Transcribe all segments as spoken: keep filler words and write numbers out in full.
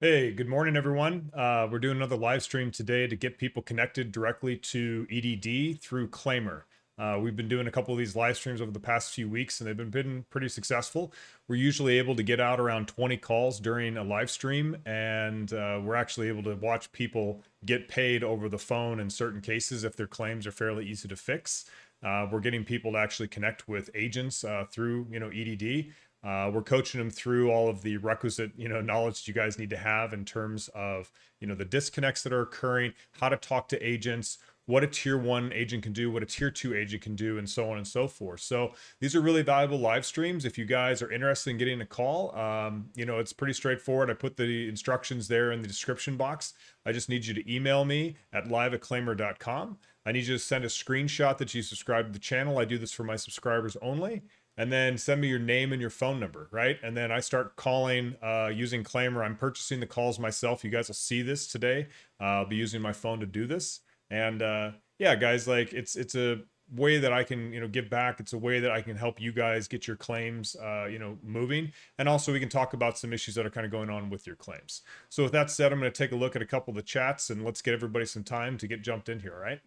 Hey, good morning, everyone. Uh, we're doing another live stream today to get people connected directly to E D D through Claimyr. Uh, we've been doing a couple of these live streams over the past few weeks, and they've been, been pretty successful. We're usually able to get out around twenty calls during a live stream, and uh, we're actually able to watch people get paid over the phone in certain cases if their claims are fairly easy to fix. Uh, we're getting people to actually connect with agents uh, through, you know, E D D. Uh, we're coaching them through all of the requisite, you know, knowledge that you guys need to have in terms of, you know, the disconnects that are occurring, how to talk to agents, what a tier one agent can do, what a tier two agent can do, and so on and so forth. So these are really valuable live streams. If you guys are interested in getting a call, um, you know, it's pretty straightforward. I put the instructions there in the description box. I just need you to email me at live at claimyr dot com. I need you to send a screenshot that you subscribe to the channel. I do this for my subscribers only. And then send me your name and your phone number, right? And then I start calling uh, using Claimyr. I'm purchasing the calls myself. You guys will see this today. Uh, I'll be using my phone to do this. And uh, yeah, guys, like it's it's a way that I can, you know, give back. It's a way that I can help you guys get your claims, uh, you know, moving. And also we can talk about some issues that are kind of going on with your claims. So with that said, I'm going to take a look at a couple of the chats and let's get everybody some time to get jumped in here, all right?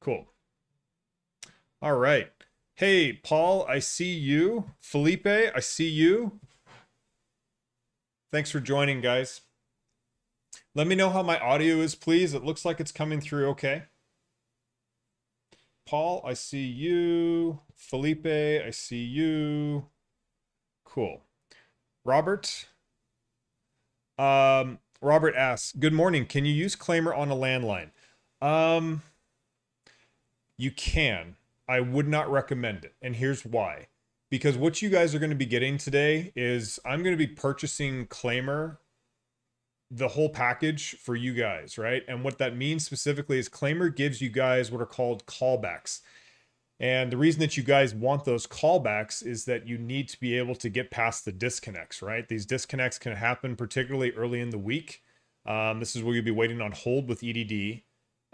Cool. All right. Hey, Paul, I see you. Felipe, I see you. Thanks for joining, guys. Let me know how my audio is, please. It looks like it's coming through okay. Paul, I see you. Felipe, I see you. Cool. Robert. Um, Robert asks, good morning. Can you use Claimyr on a landline? Um, you can. I would not recommend it. And here's why. Because what you guys are going to be getting today is I'm going to be purchasing Claimyr, the whole package for you guys, right? And what that means specifically is Claimyr gives you guys what are called callbacks. And the reason that you guys want those callbacks is that you need to be able to get past the disconnects, right? These disconnects can happen particularly early in the week. Um, this is where you'll be waiting on hold with E D D.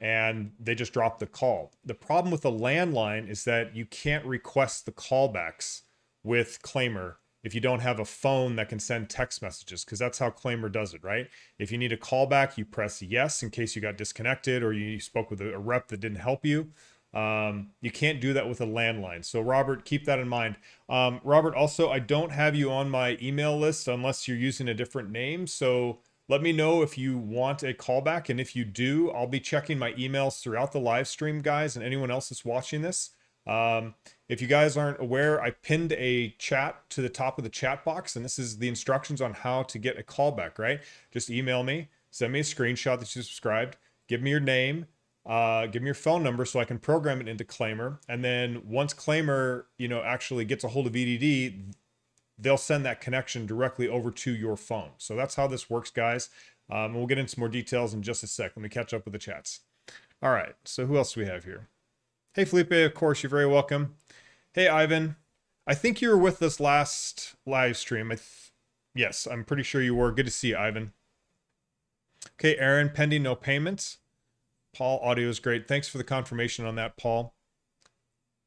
And they just drop the call. The problem with the landline is that you can't request the callbacks with Claimyr if you don't have a phone that can send text messages, because that's how Claimyr does it, right? If you need a callback, you press yes in case you got disconnected or you spoke with a rep that didn't help you. Um, you can't do that with a landline. So Robert, keep that in mind. Um, Robert, also, I don't have you on my email list unless you're using a different name. So let me know if you want a callback, and if you do, I'll be checking my emails throughout the live stream, guys, and anyone else that's watching this. Um, if you guys aren't aware, I pinned a chat to the top of the chat box, and this is the instructions on how to get a callback, right? Just email me, send me a screenshot that you subscribed, give me your name, uh, give me your phone number so I can program it into Claimyr. And then once Claimyr, you know, actually gets a hold of E D D, they'll send that connection directly over to your phone. So that's how this works, guys. Um, and we'll get into some more details in just a sec. Let me catch up with the chats. All right, so who else do we have here? Hey, Felipe, of course, you're very welcome. Hey, Ivan, I think you were with us last live stream. I th yes, I'm pretty sure you were. Good to see you, Ivan. Okay, Aaron, pending no payments. Paul, audio is great. Thanks for the confirmation on that, Paul.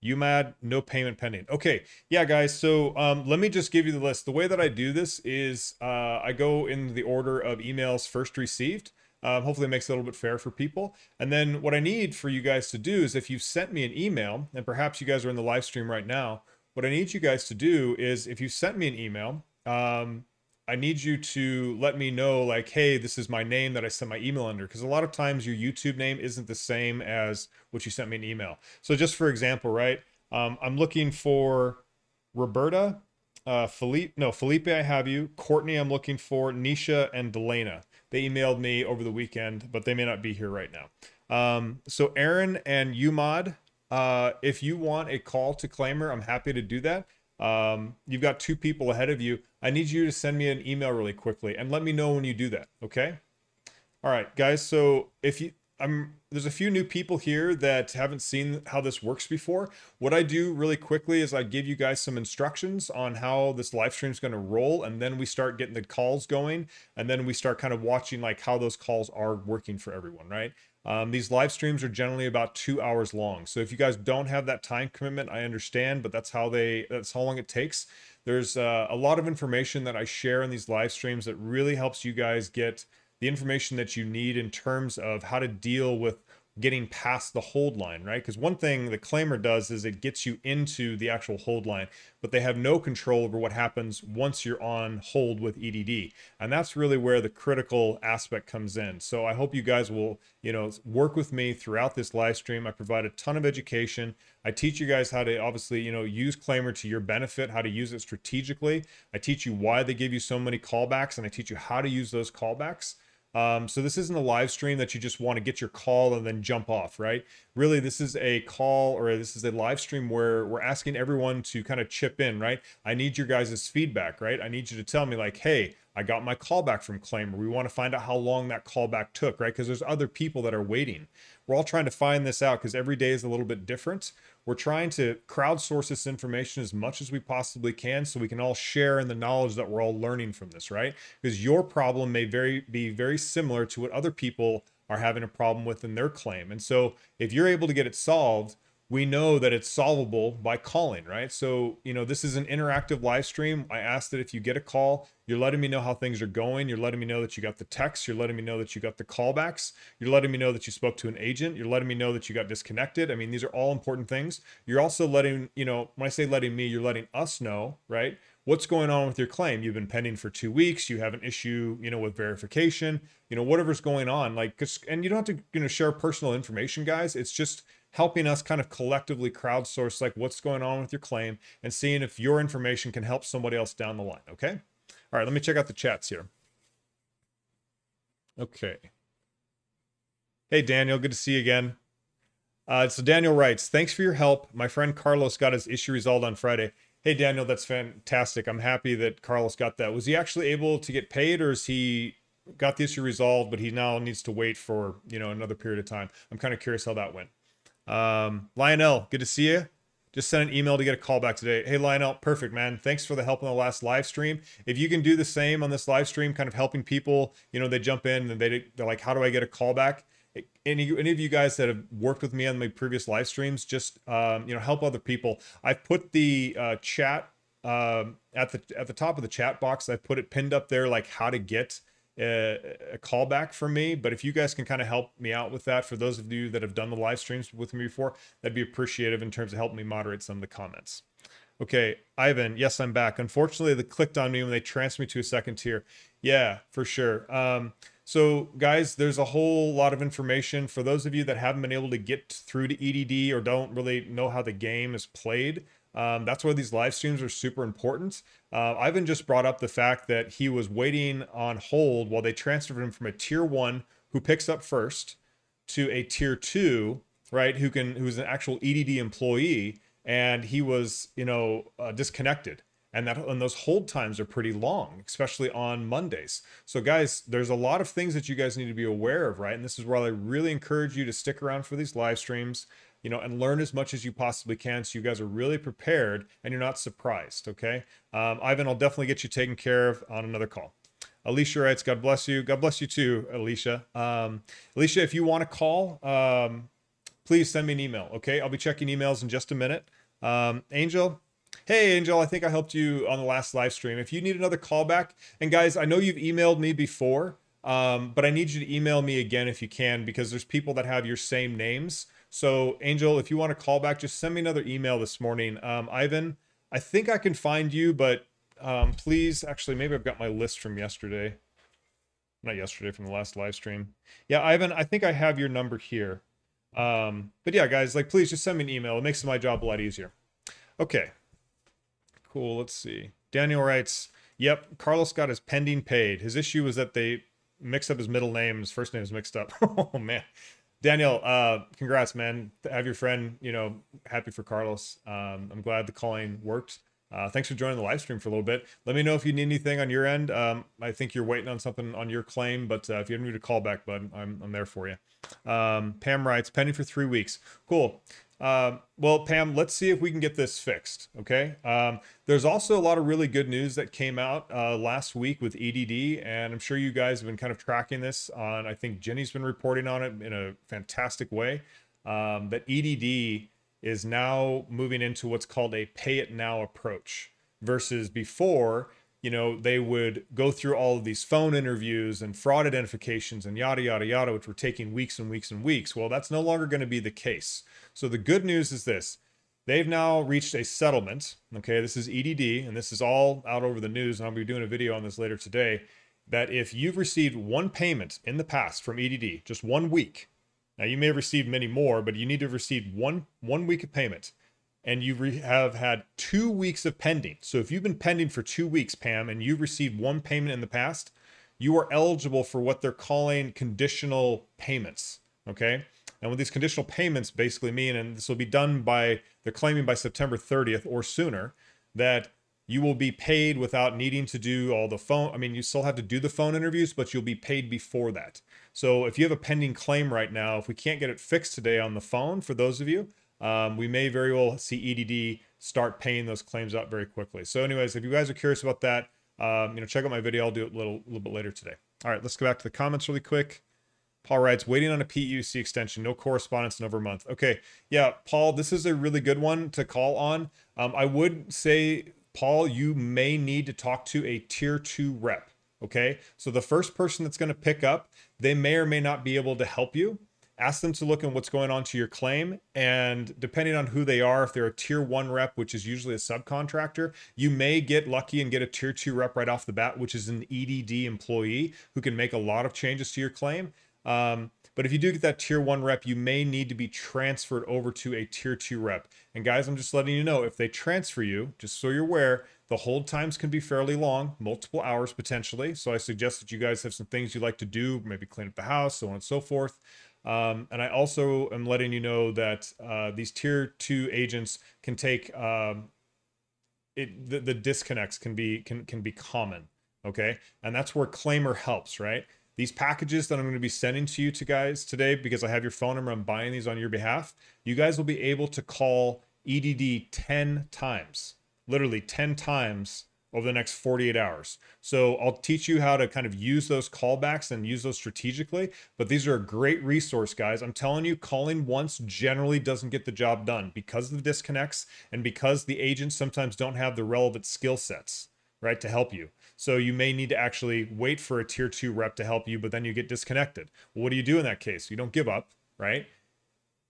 U M A D, no payment pending. Okay, yeah, guys, so um, let me just give you the list. The way that I do this is uh, I go in the order of emails first received. Um, hopefully it makes it a little bit fair for people. And then what I need for you guys to do is if you've sent me an email, and perhaps you guys are in the live stream right now, what I need you guys to do is if you sent me an email, um, I need you to let me know like, hey, this is my name that I sent my email under. Because a lot of times your YouTube name isn't the same as what you sent me an email. So just for example, right? Um, I'm looking for Roberta, uh, Felipe, no, Felipe, I have you. Courtney, I'm looking for Nisha and Delana. They emailed me over the weekend, but they may not be here right now. Um, so Aaron and U M A D, uh, if you want a call to Claimyr, I'm happy to do that. Um, you've got two people ahead of you. I need you to send me an email really quickly and let me know when you do that. Okay. All right, guys. So if you, I'm, there's a few new people here that haven't seen how this works before. What I do really quickly is I give you guys some instructions on how this live stream is going to roll. And then we start getting the calls going. And then we start kind of watching like how those calls are working for everyone. Right. Um, these live streams are generally about two hours long. So if you guys don't have that time commitment, I understand, but that's how they, that's how long it takes. There's uh, a lot of information that I share in these live streams that really helps you guys get the information that you need in terms of how to deal with getting past the hold line, right? Because one thing the Claimyr does is it gets you into the actual hold line, but they have no control over what happens once you're on hold with E D D. And that's really where the critical aspect comes in. So I hope you guys will, you know, work with me throughout this live stream. I provide a ton of education. I teach you guys how to obviously, you know, use Claimyr to your benefit, how to use it strategically. I teach you why they give you so many callbacks, and I teach you how to use those callbacks. Um, so this isn't a live stream that you just want to get your call and then jump off, right? Really, this is a call, or this is a live stream where we're asking everyone to kind of chip in, right? I need your guys' feedback, right? I need you to tell me like, hey, I got my callback from Claimyr. We want to find out how long that callback took, right? Because there's other people that are waiting. We're all trying to find this out because every day is a little bit different. We're trying to crowdsource this information as much as we possibly can so we can all share in the knowledge that we're all learning from this, right? Because your problem may very be very similar to what other people are having a problem with in their claim. And so if you're able to get it solved, we know that it's solvable by calling, right? So, you know, this is an interactive live stream. I ask that if you get a call, you're letting me know how things are going. You're letting me know that you got the text. You're letting me know that you got the callbacks. You're letting me know that you spoke to an agent. You're letting me know that you got disconnected. I mean, these are all important things. You're also letting, you know, when I say letting me, you're letting us know, right? What's going on with your claim? You've been pending for two weeks. You have an issue, you know, with verification, you know, whatever's going on. Like, and you don't have to, you know, share personal information, guys. It's just helping us kind of collectively crowdsource like what's going on with your claim and seeing if your information can help somebody else down the line, okay? All right, let me check out the chats here. Okay. Hey, Daniel, good to see you again. Uh, so Daniel writes, thanks for your help. My friend Carlos got his issue resolved on Friday. Hey, Daniel, that's fantastic. I'm happy that Carlos got that. Was he actually able to get paid, or is he got the issue resolved, but he now needs to wait for, you know, another period of time? I'm kind of curious how that went. Um, Lionel, good to see you. Just sent an email to get a call back today. Hey, Lionel, perfect, man. Thanks for the help on the last live stream. If you can do the same on this live stream, kind of helping people, you know, they jump in and they, they're like, how do I get a call back? Any, any of you guys that have worked with me on my previous live streams, just, um, you know, help other people. I've put the uh, chat um, at the at the top of the chat box. I put it pinned up there, like how to get a callback for me. But if you guys can kind of help me out with that, for those of you that have done the live streams with me before, that'd be appreciative in terms of helping me moderate some of the comments. Okay, Ivan, yes, I'm back. Unfortunately, they clicked on me when they transferred me to a second tier. Yeah, for sure. Um, so guys, there's a whole lot of information. For those of you that haven't been able to get through to E D D or don't really know how the game is played, Um, that's why these live streams are super important. Uh, Ivan just brought up the fact that he was waiting on hold while they transferred him from a tier one who picks up first to a tier two, right? Who can, who's an actual E D D employee, and he was, you know, uh, disconnected. And that, and those hold times are pretty long, especially on Mondays. So guys, there's a lot of things that you guys need to be aware of, right? And this is where I really encourage you to stick around for these live streams, you know, and learn as much as you possibly can so you guys are really prepared and you're not surprised, okay? Um, Ivan, I'll definitely get you taken care of on another call. Alicia writes, God bless you. God bless you too, Alicia. Um, Alicia, if you want to call, um, please send me an email, okay? I'll be checking emails in just a minute. Um, Angel, hey, Angel, I think I helped you on the last live stream. If you need another callback, and guys, I know you've emailed me before, um, but I need you to email me again if you can, because there's people that have your same names. So Angel, if you want to call back, just send me another email this morning. Um, Ivan, I think I can find you, but um, please, actually, maybe I've got my list from yesterday. Not yesterday, from the last live stream. Yeah, Ivan, I think I have your number here. Um, but yeah, guys, like, please just send me an email. It makes my job a lot easier. Okay, cool. Let's see. Daniel writes, yep, Carlos got his pending paid. His issue was that they mixed up his middle name. His first name is mixed up. Oh, man. Daniel, uh, congrats, man. Have your friend, you know, happy for Carlos. Um, I'm glad the calling worked. Uh, thanks for joining the live stream for a little bit. Let me know if you need anything on your end. Um, I think you're waiting on something on your claim, but uh, if you need a call back, bud, I'm, I'm there for you. Um, Pam writes, pending for three weeks. Cool. Um, well, Pam, let's see if we can get this fixed, okay? Um, there's also a lot of really good news that came out uh, last week with E D D, and I'm sure you guys have been kind of tracking this on, I think Jenny's been reporting on it in a fantastic way, um, that E D D is now moving into what's called a pay it now approach. versus before, you know, they would go through all of these phone interviews and fraud identifications and yada, yada, yada, which were taking weeks and weeks and weeks. Well, that's no longer going to be the case. So the good news is this. They've now reached a settlement. Okay, this is E D D, and this is all out over the news, and I'll be doing a video on this later today, that if you've received one payment in the past from E D D, just one week, now you may have received many more, but you need to have received one, one week of payment, and you re- have had two weeks of pending. So if you've been pending for two weeks, Pam, and you've received one payment in the past, you are eligible for what they're calling conditional payments, okay? And what these conditional payments basically mean, and this will be done by, they're claiming by September thirtieth or sooner, that you will be paid without needing to do all the phone, I mean, you still have to do the phone interviews, but you'll be paid before that. So if you have a pending claim right now, if we can't get it fixed today on the phone, for those of you, um, we may very well see E D D start paying those claims out very quickly. So anyways, if you guys are curious about that, um, you know, check out my video. I'll do it a little, little bit later today. All right, let's go back to the comments really quick. Paul writes, waiting on a P E U C extension, no correspondence in over a month. Okay, yeah, Paul, this is a really good one to call on. Um, I would say, Paul, you may need to talk to a tier two rep, okay? So the first person that's gonna pick up, they may or may not be able to help you. Ask them to look at what's going on to your claim, and depending on who they are, if they're a tier one rep, which is usually a subcontractor, you may get lucky and get a tier two rep right off the bat, which is an E D D employee who can make a lot of changes to your claim. Um, but if you do get that tier one rep, you may need to be transferred over to a tier two rep. And guys, I'm just letting you know, if they transfer you, just so you're aware, the hold times can be fairly long, multiple hours potentially. So I suggest that you guys have some things you like to do, maybe clean up the house, so on and so forth. Um, and I also am letting you know that, uh, these tier two agents can take, um, it, the, the disconnects can be, can, can be common. Okay. And that's where Claimyr helps, right? These packages that I'm going to be sending to you to guys today, because I have your phone number, I'm buying these on your behalf. You guys will be able to call E D D ten times, literally ten times over the next forty-eight hours. So I'll teach you how to kind of use those callbacks and use those strategically, but these are a great resource, guys. I'm telling you, calling once generally doesn't get the job done because of the disconnects and because the agents sometimes don't have the relevant skill sets, right, to help you. So you may need to actually wait for a tier two rep to help you, but then you get disconnected. Well, what do you do in that case? You don't give up, right?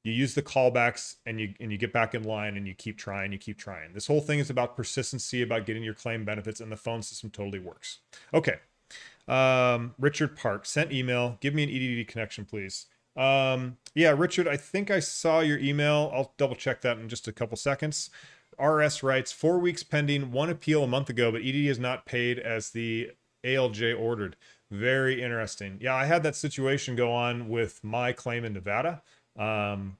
You use the callbacks and you and you get back in line and you keep trying, you keep trying. This whole thing is about persistency, about getting your claim benefits, and the phone system totally works. Okay, um, Richard Park sent email, give me an E D D connection, please. Um, yeah, Richard, I think I saw your email. I'll double check that in just a couple seconds. R S writes, four weeks pending, one appeal a month ago, but E D D is not paid as the A L J ordered. Very interesting. Yeah, I had that situation go on with my claim in Nevada. Um,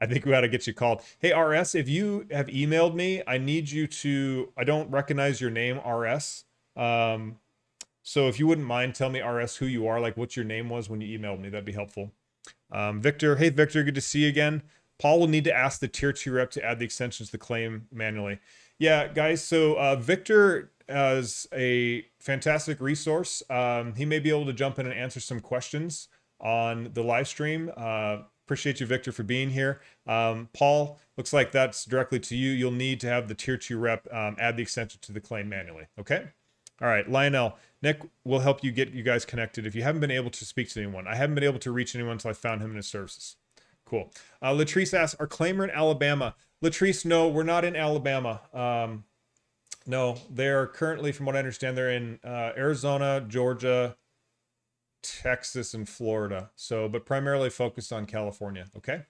I think we ought to get you called. Hey, R S, if you have emailed me, I need you to, I don't recognize your name, R S. Um, so if you wouldn't mind, tell me, R S, who you are, like what your name was when you emailed me, that'd be helpful. Um, Victor, hey, Victor, good to see you again. Paul will need to ask the tier two rep to add the extensions to the claim manually. Yeah, guys, so uh, Victor has a fantastic resource. Um, he may be able to jump in and answer some questions on the live stream. Uh, appreciate you, Victor, for being here. Um, Paul, looks like that's directly to you. You'll need to have the tier two rep um, add the extension to the claim manually, okay? All right, Lionel, Nick will help you get you guys connected if you haven't been able to speak to anyone. I haven't been able to reach anyone until I found him in his services. Cool. Uh, Latrice asks, are Claimyr in Alabama? Latrice, no, we're not in Alabama. Um, no, they're currently, from what I understand, they're in uh, Arizona, Georgia, Texas, and Florida. So, but primarily focused on California. Okay.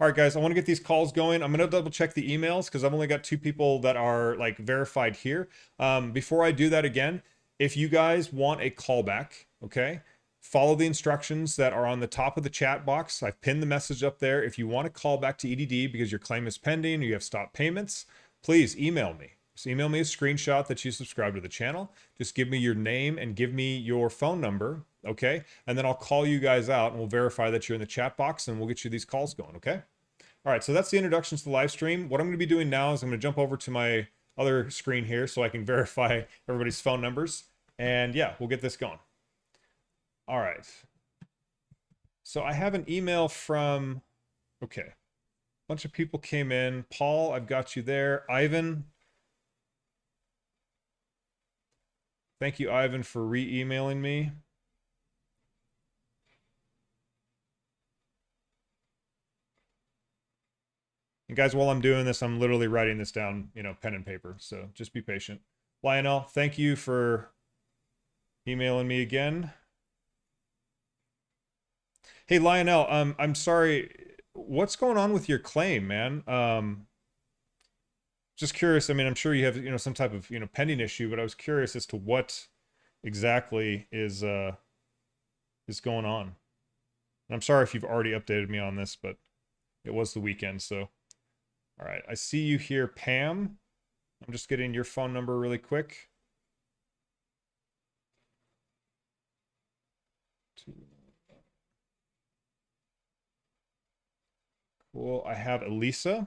All right, guys, I want to get these calls going. I'm going to double check the emails because I've only got two people that are like verified here. Um, before I do that again, if you guys want a callback, okay, follow the instructions that are on the top of the chat box. I've pinned the message up there. If you want to call back to E D D because your claim is pending or you have stopped payments, please email me. Just email me a screenshot that you subscribe to the channel. Just give me your name and give me your phone number, okay? And then I'll call you guys out and we'll verify that you're in the chat box and we'll get you these calls going, okay? All right, so that's the introduction to the live stream. What I'm going to be doing now is I'm going to jump over to my other screen here so I can verify everybody's phone numbers. And yeah, we'll get this going. All right, so I have an email from, okay, a bunch of people came in. Paul, I've got you there. Ivan, Thank you, Ivan, for re-emailing me. And guys, while I'm doing this, I'm literally writing this down, you know, pen and paper. So just be patient. Lionel, thank you for emailing me again. Hey, Lionel, um, I'm sorry. What's going on with your claim, man? Um, just curious. I mean, I'm sure you have, you know, some type of, you know, pending issue, but I was curious as to what exactly is, uh, is going on. And I'm sorry if you've already updated me on this, but it was the weekend, so. All right, I see you here, Pam. I'm just getting your phone number really quick. Cool, I have Elisa.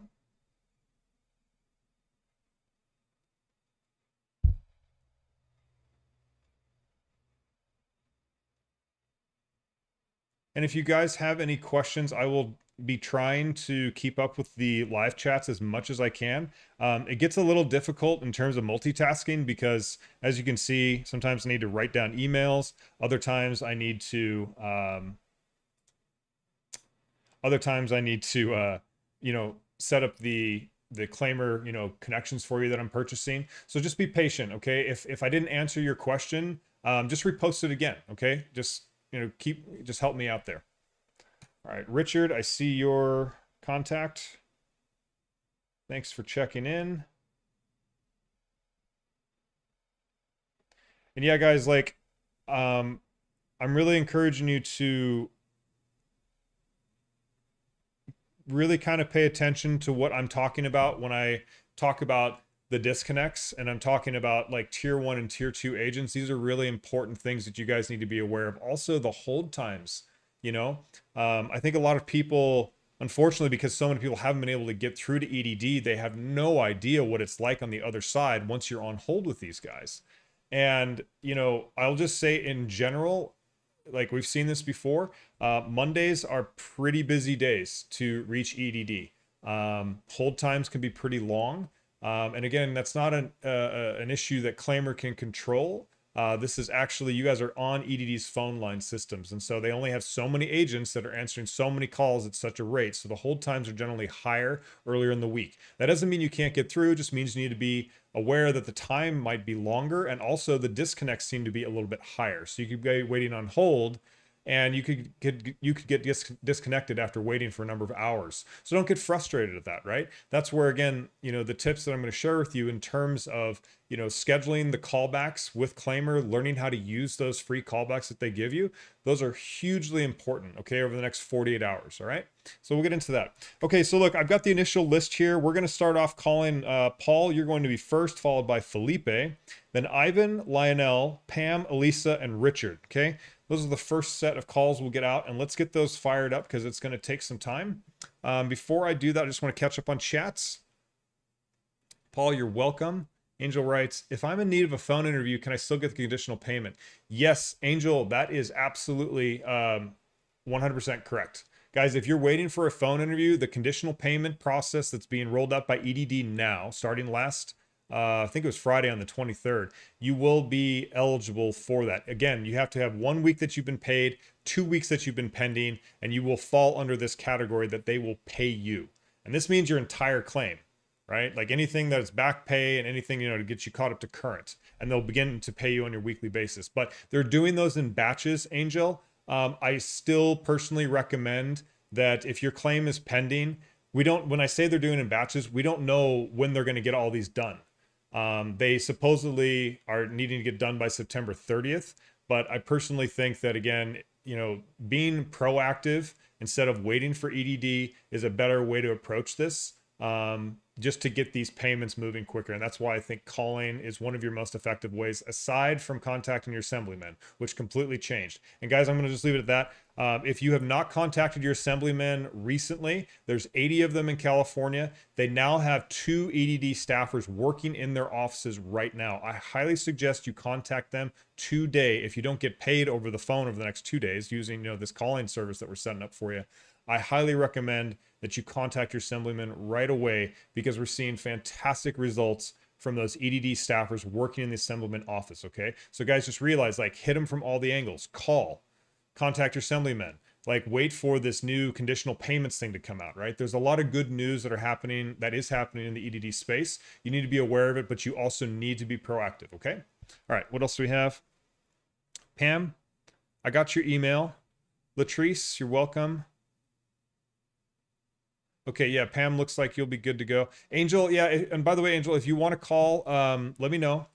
And if you guys have any questions, I will be trying to keep up with the live chats as much as I can. Um, it gets a little difficult in terms of multitasking because, as you can see, sometimes I need to write down emails. Other times I need to, um, other times I need to, uh, you know, set up the the Claimyr, you know, connections for you that I'm purchasing. So just be patient, okay? If if I didn't answer your question, um, just repost it again, okay? Just you know, keep just help me out there. All right, Richard, I see your contact. Thanks for checking in. And yeah, guys, like, um, I'm really encouraging you to really kind of pay attention to what I'm talking about when I talk about the disconnects, and I'm talking about like tier one and tier two agents. These are really important things that you guys need to be aware of. Also, the hold times. You know, um, I think a lot of people, unfortunately, because so many people haven't been able to get through to E D D, they have no idea what it's like on the other side once you're on hold with these guys. And, you know, I'll just say in general, like we've seen this before, uh, Mondays are pretty busy days to reach E D D. Um, hold times can be pretty long. Um, and again, that's not an, uh, an issue that Claimyr can control. Uh, this is actually, you guys are on E D D's phone line systems. And so they only have so many agents that are answering so many calls at such a rate. So the hold times are generally higher earlier in the week. That doesn't mean you can't get through. It just means you need to be aware that the time might be longer. And also the disconnects seem to be a little bit higher. So you could be waiting on hold and you could, could, you could get dis disconnected after waiting for a number of hours. So don't get frustrated at that, right? That's where, again, you know, the tips that I'm going to share with you in terms of, you know, scheduling the callbacks with Claimyr, learning how to use those free callbacks that they give you. Those are hugely important, okay, over the next forty-eight hours, all right? So we'll get into that. Okay, so look, I've got the initial list here. We're going to start off calling uh, Paul. You're going to be first, followed by Felipe, then Ivan, Lionel, Pam, Elisa, and Richard, okay? Those are the first set of calls we'll get out, and let's get those fired up because it's going to take some time. Um, before I do that, I just want to catch up on chats. Paul, you're welcome. Angel writes, if I'm in need of a phone interview, can I still get the conditional payment? Yes, Angel, that is absolutely um, one hundred percent correct. Guys, if you're waiting for a phone interview, the conditional payment process that's being rolled out by E D D now, starting last, uh, I think it was Friday on the twenty-third, you will be eligible for that. Again, you have to have one week that you've been paid, two weeks that you've been pending, and you will fall under this category that they will pay you. And this means your entire claim. Right? Like anything that is back pay and anything, you know, to get you caught up to current, and they'll begin to pay you on your weekly basis. But they're doing those in batches, Angel. Um, I still personally recommend that if your claim is pending, we don't, when I say they're doing in batches, we don't know when they're going to get all these done. Um, they supposedly are needing to get done by September thirtieth. But I personally think that, again, you know, being proactive instead of waiting for E D D is a better way to approach this. Um, just to get these payments moving quicker. And that's why I think calling is one of your most effective ways, aside from contacting your assemblyman, which completely changed. And guys, I'm going to just leave it at that. Um, if you have not contacted your assemblyman recently, there's eighty of them in California. They now have two E D D staffers working in their offices right now. I highly suggest you contact them today. If you don't get paid over the phone over the next two days using, you know, this calling service that we're setting up for you, I highly recommend that you contact your assemblyman right away because we're seeing fantastic results from those E D D staffers working in the assemblyman office, okay? So guys, just realize, like, hit them from all the angles. Call, contact your assemblymen, like, wait for this new conditional payments thing to come out, right? There's a lot of good news that are happening, that is happening in the E D D space. You need to be aware of it, but you also need to be proactive, okay? All right, what else do we have? Pam, I got your email. Latrice, you're welcome. Okay, yeah, Pam, looks like you'll be good to go. Angel, yeah, and by the way, Angel, if you want to call, um, let me know.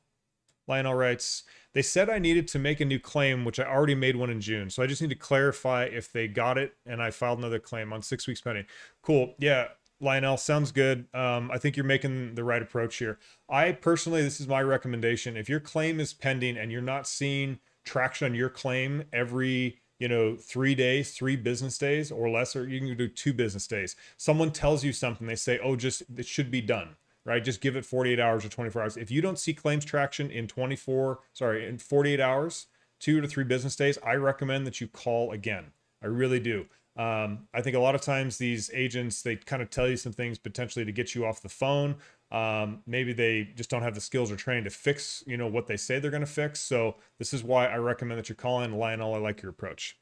Lionel writes, they said I needed to make a new claim, which I already made one in June. So I just need to clarify if they got it, and I filed another claim on six weeks pending. Cool, yeah, Lionel, sounds good. Um, I think you're making the right approach here. I personally, this is my recommendation. If your claim is pending and you're not seeing traction on your claim every you know, three days, three business days or less, or you can do two business days. Someone tells you something, they say, oh, just, it should be done, right? Just give it forty-eight hours or twenty-four hours. If you don't see claims traction in twenty-four, sorry, in forty-eight hours, two to three business days, I recommend that you call again. I really do. Um, I think a lot of times these agents, they kind of tell you some things potentially to get you off the phone. Um, maybe they just don't have the skills or training to fix, you know, what they say they're going to fix. So this is why I recommend that you call in. Lionel, I like your approach.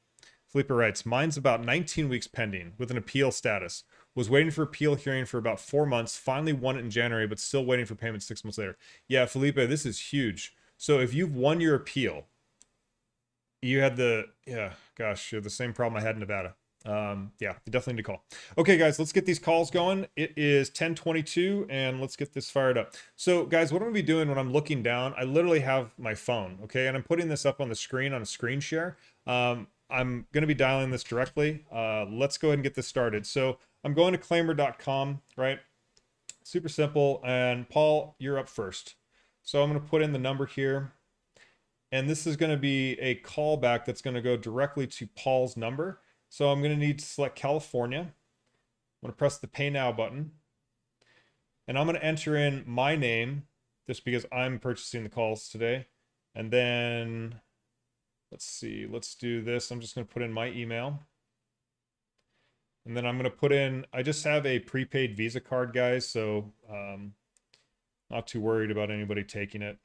Felipe writes, mine's about nineteen weeks pending with an appeal status. Was waiting for appeal hearing for about four months. Finally won it in January, but still waiting for payment six months later. Yeah, Felipe, this is huge. So if you've won your appeal, you had the, yeah, gosh, you're the same problem I had in Nevada. Um, yeah, you definitely need to call. Okay, guys, let's get these calls going. It is ten twenty-two and let's get this fired up. So guys, what I'm gonna be doing when I'm looking down, I literally have my phone, okay? And I'm putting this up on the screen on a screen share. Um, I'm gonna be dialing this directly. Uh, let's go ahead and get this started. So I'm going to claimyr dot com, right? Super simple. And Paul, you're up first. So I'm gonna put in the number here. And this is gonna be a callback that's gonna go directly to Paul's number. So I'm going to need to select California. I'm going to press the Pay Now button. And I'm going to enter in my name, just because I'm purchasing the calls today. And then, let's see, let's do this. I'm just going to put in my email. And then I'm going to put in, I just have a prepaid Visa card, guys. So um, not too worried about anybody taking it.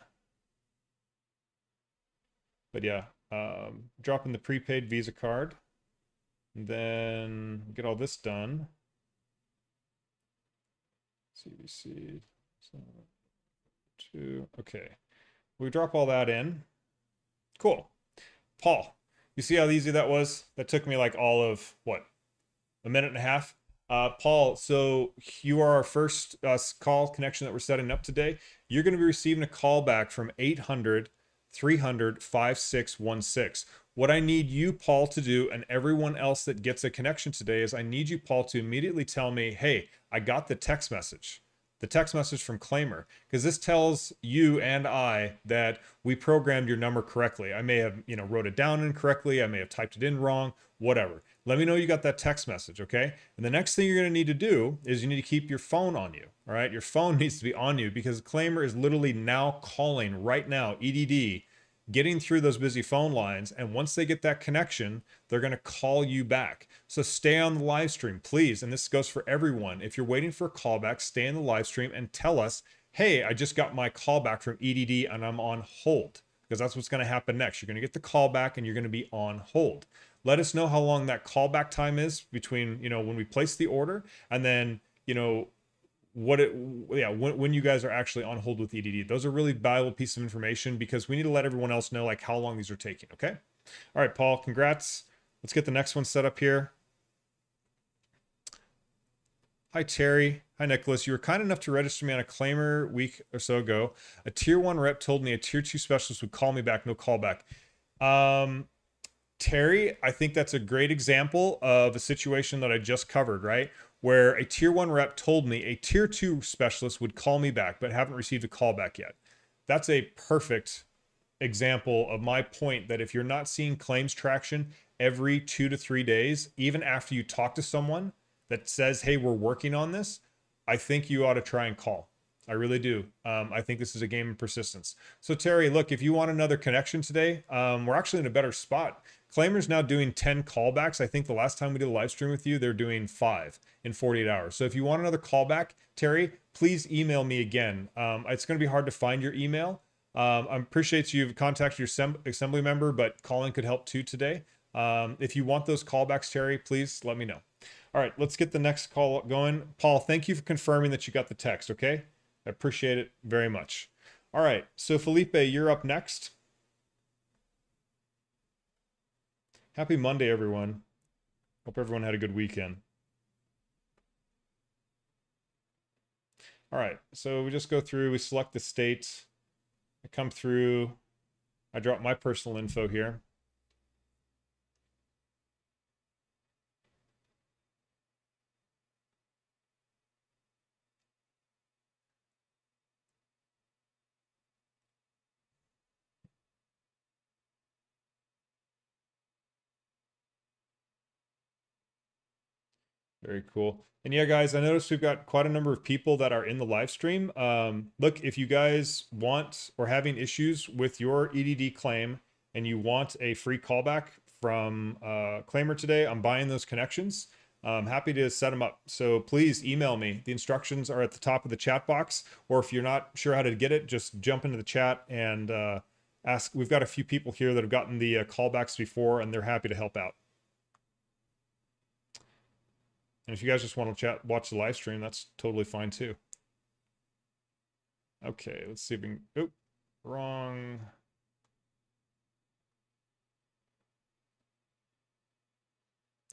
But yeah, um, drop in the prepaid Visa card. And then get all this done. C B C two. Okay, we drop all that in. Cool. Paul, you see how easy that was? That took me like all of what, a minute and a half. Uh, Paul, so you are our first uh, call connection that we're setting up today. You're going to be receiving a call back from eight hundred, three hundred, five six one six. What I need you, Paul, to do, and everyone else that gets a connection today, is I need you, Paul, to immediately tell me, hey, I got the text message, the text message from Claimyr, because this tells you and I that we programmed your number correctly. I may have, you know, wrote it down incorrectly. I may have typed it in wrong, whatever. Let me know you got that text message, okay? And the next thing you're gonna need to do is you need to keep your phone on you, all right? Your phone needs to be on you, because Claimyr is literally now calling right now, E D D, getting through those busy phone lines. And once they get that connection, they're going to call you back. So stay on the live stream, please. And this goes for everyone. If you're waiting for a callback, stay in the live stream and tell us, hey, I just got my callback from E D D and I'm on hold, because that's what's going to happen next. You're going to get the callback and you're going to be on hold. Let us know how long that callback time is between, you know, when we place the order and then, you know, what it, yeah, when, when you guys are actually on hold with E D D. Those are really valuable pieces of information, because we need to let everyone else know like how long these are taking, okay? All right, Paul, congrats. Let's get the next one set up here. Hi, Terry. Hi, Nicholas. You were kind enough to register me on a Claimyr week or so ago. A tier one rep told me a tier two specialist would call me back, no callback. Um, Terry, I think that's a great example of a situation that I just covered, right? Where a tier one rep told me a tier two specialist would call me back, but haven't received a callback yet. That's a perfect example of my point that if you're not seeing claims traction every two to three days, even after you talk to someone that says, hey, we're working on this, I think you ought to try and call. I really do. Um, I think this is a game of persistence. So Terry, look, if you want another connection today, um, we're actually in a better spot. Claimyr's now doing ten callbacks. I think the last time we did a live stream with you, they're doing five in forty-eight hours. So if you want another callback, Terry, please email me again. Um, it's going to be hard to find your email. Um, I appreciate you've contacted your sem- assembly member, but Colin could help too today. Um, if you want those callbacks, Terry, please let me know. All right, let's get the next call going. Paul, thank you for confirming that you got the text, okay? I appreciate it very much. All right, so Felipe, you're up next. Happy Monday, everyone. Hope everyone had a good weekend. All right, so we just go through, we select the state. I come through, I drop my personal info here. Very cool. And yeah, guys, I noticed we've got quite a number of people that are in the live stream. Um, look, if you guys want or having issues with your E D D claim and you want a free callback from uh, Claimyr today, I'm buying those connections. I'm happy to set them up. So please email me. The instructions are at the top of the chat box. Or if you're not sure how to get it, just jump into the chat and uh, ask. We've got a few people here that have gotten the uh, callbacks before, and they're happy to help out. And if you guys just want to chat, watch the live stream, that's totally fine too. Okay, let's see if we can, oh, wrong.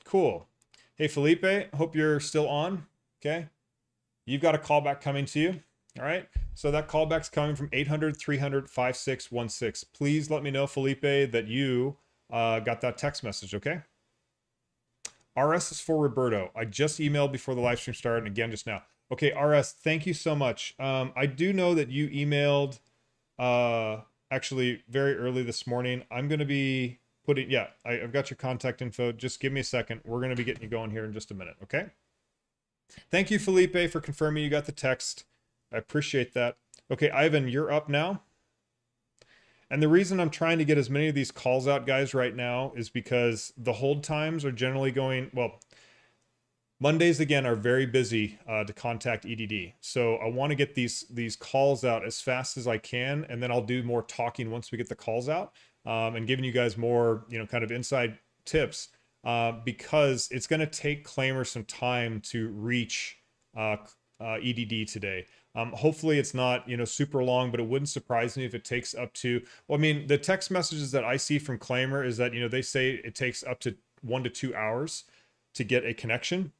Cool. Hey, Felipe, hope you're still on, okay? You've got a callback coming to you, all right? So that callback's coming from eight hundred, three hundred, five six one six. Please let me know, Felipe, that you uh, got that text message, okay? R S is for Roberto. I just emailed before the live stream started and again just now. Okay, R S, thank you so much. Um, I do know that you emailed uh, actually very early this morning. I'm going to be putting, yeah, I, I've got your contact info. Just give me a second. We're going to be getting you going here in just a minute, okay? Thank you, Felipe, for confirming you got the text. I appreciate that. Okay, Ivan, you're up now. And the reason I'm trying to get as many of these calls out, guys, right now is because the hold times are generally going, well, Mondays, again, are very busy uh, to contact E D D. So I want to get these these calls out as fast as I can, and then I'll do more talking once we get the calls out um, and giving you guys more, you know, kind of inside tips uh, because it's going to take Claimyr some time to reach uh, uh, E D D today. Um, hopefully it's not, you know, super long, but it wouldn't surprise me if it takes up to, well, I mean, the text messages that I see from Claimyr is that, you know, they say it takes up to one to two hours to get a connection.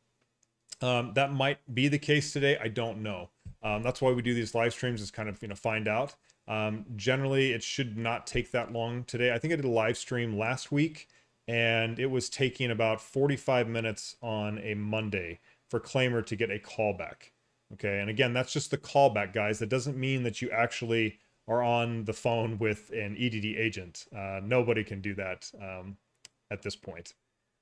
Um, that might be the case today. I don't know. Um, that's why we do these live streams is kind of, you know, find out. Um, generally, it should not take that long today. I think I did a live stream last week and it was taking about forty-five minutes on a Monday for Claimyr to get a callback. Okay, and again, that's just the callback, guys. That doesn't mean that you actually are on the phone with an E D D agent. Uh, nobody can do that um, at this point.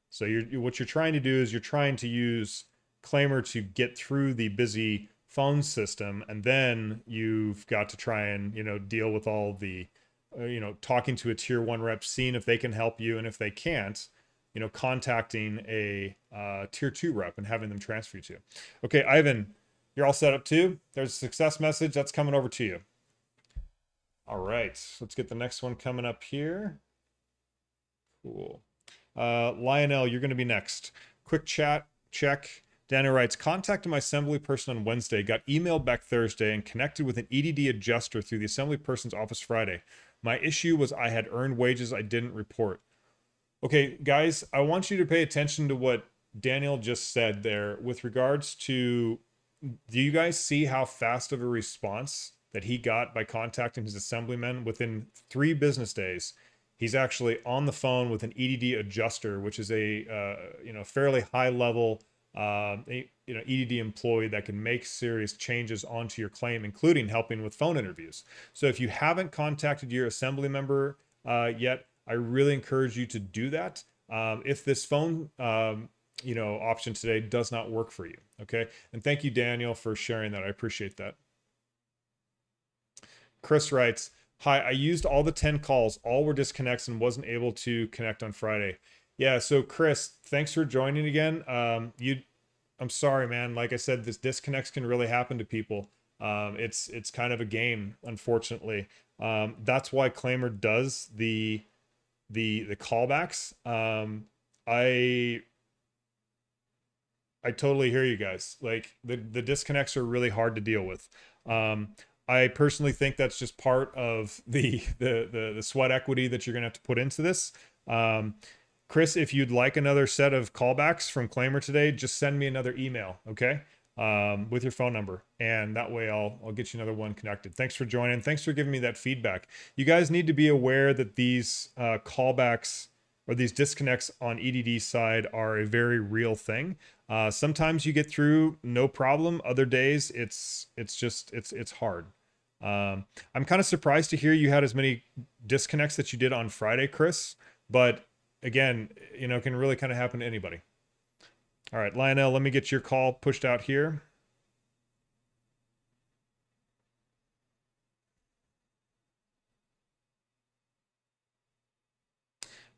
So you're, what you're trying to do is you're trying to use Claimyr to get through the busy phone system, and then you've got to try and, you know, deal with all the, uh, you know, talking to a tier one rep, seeing if they can help you, and if they can't, you know, contacting a uh, tier two rep and having them transfer you to. Okay, Ivan. You're all set up too. There's a success message that's coming over to you. All right, let's get the next one coming up here. Cool. Uh, Lionel, you're going to be next. Quick chat check. Daniel writes, contacted my assembly person on Wednesday, got emailed back Thursday, and connected with an E D D adjuster through the assembly person's office Friday. My issue was I had earned wages I didn't report. Okay, guys, I want you to pay attention to what Daniel just said there with regards to... Do you guys see how fast of a response that he got by contacting his assemblyman? Within three business days, he's actually on the phone with an E D D adjuster, which is a uh, you know fairly high level uh, you know E D D employee that can make serious changes onto your claim, including helping with phone interviews. So if you haven't contacted your assembly member uh, yet, I really encourage you to do that. Um, if this phone um, you know, option today does not work for you. Okay. And thank you, Daniel, for sharing that. I appreciate that. Chris writes, hi, I used all the ten calls. All were disconnects and wasn't able to connect on Friday. Yeah. So Chris, thanks for joining again. Um, you, I'm sorry, man. Like I said, this disconnects can really happen to people. Um, it's it's kind of a game, unfortunately. Um, that's why Claimyr does the the the callbacks. Um, I I totally hear you guys. Like the the disconnects are really hard to deal with. Um, I personally think that's just part of the the the, the sweat equity that you're gonna have to put into this. Um, Chris, if you'd like another set of callbacks from Claimyr today, just send me another email, okay? Um, with your phone number, and that way I'll, I'll get you another one connected. Thanks for joining. Thanks for giving me that feedback. You guys need to be aware that these uh, callbacks or these disconnects on E D D side are a very real thing. Uh, sometimes you get through no problem. Other days it's, it's just, it's, it's hard. Um, I'm kind of surprised to hear you had as many disconnects that you did on Friday, Chris, but again, you know, it can really kind of happen to anybody. All right, Lionel, let me get your call pushed out here.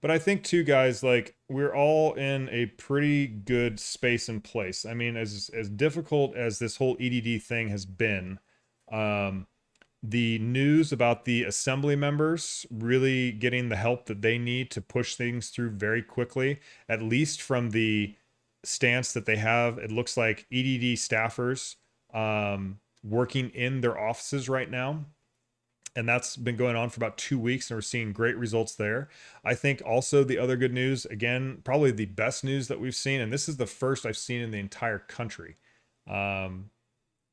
But I think too, guys, like we're all in a pretty good space and place. I mean, as as difficult as this whole E D D thing has been, um, the news about the assembly members really getting the help that they need to push things through very quickly, at least from the stance that they have, it looks like E D D staffers um, working in their offices right now. And that's been going on for about two weeks and we're seeing great results there. I think also the other good news, again, probably the best news that we've seen, and this is the first I've seen in the entire country, um,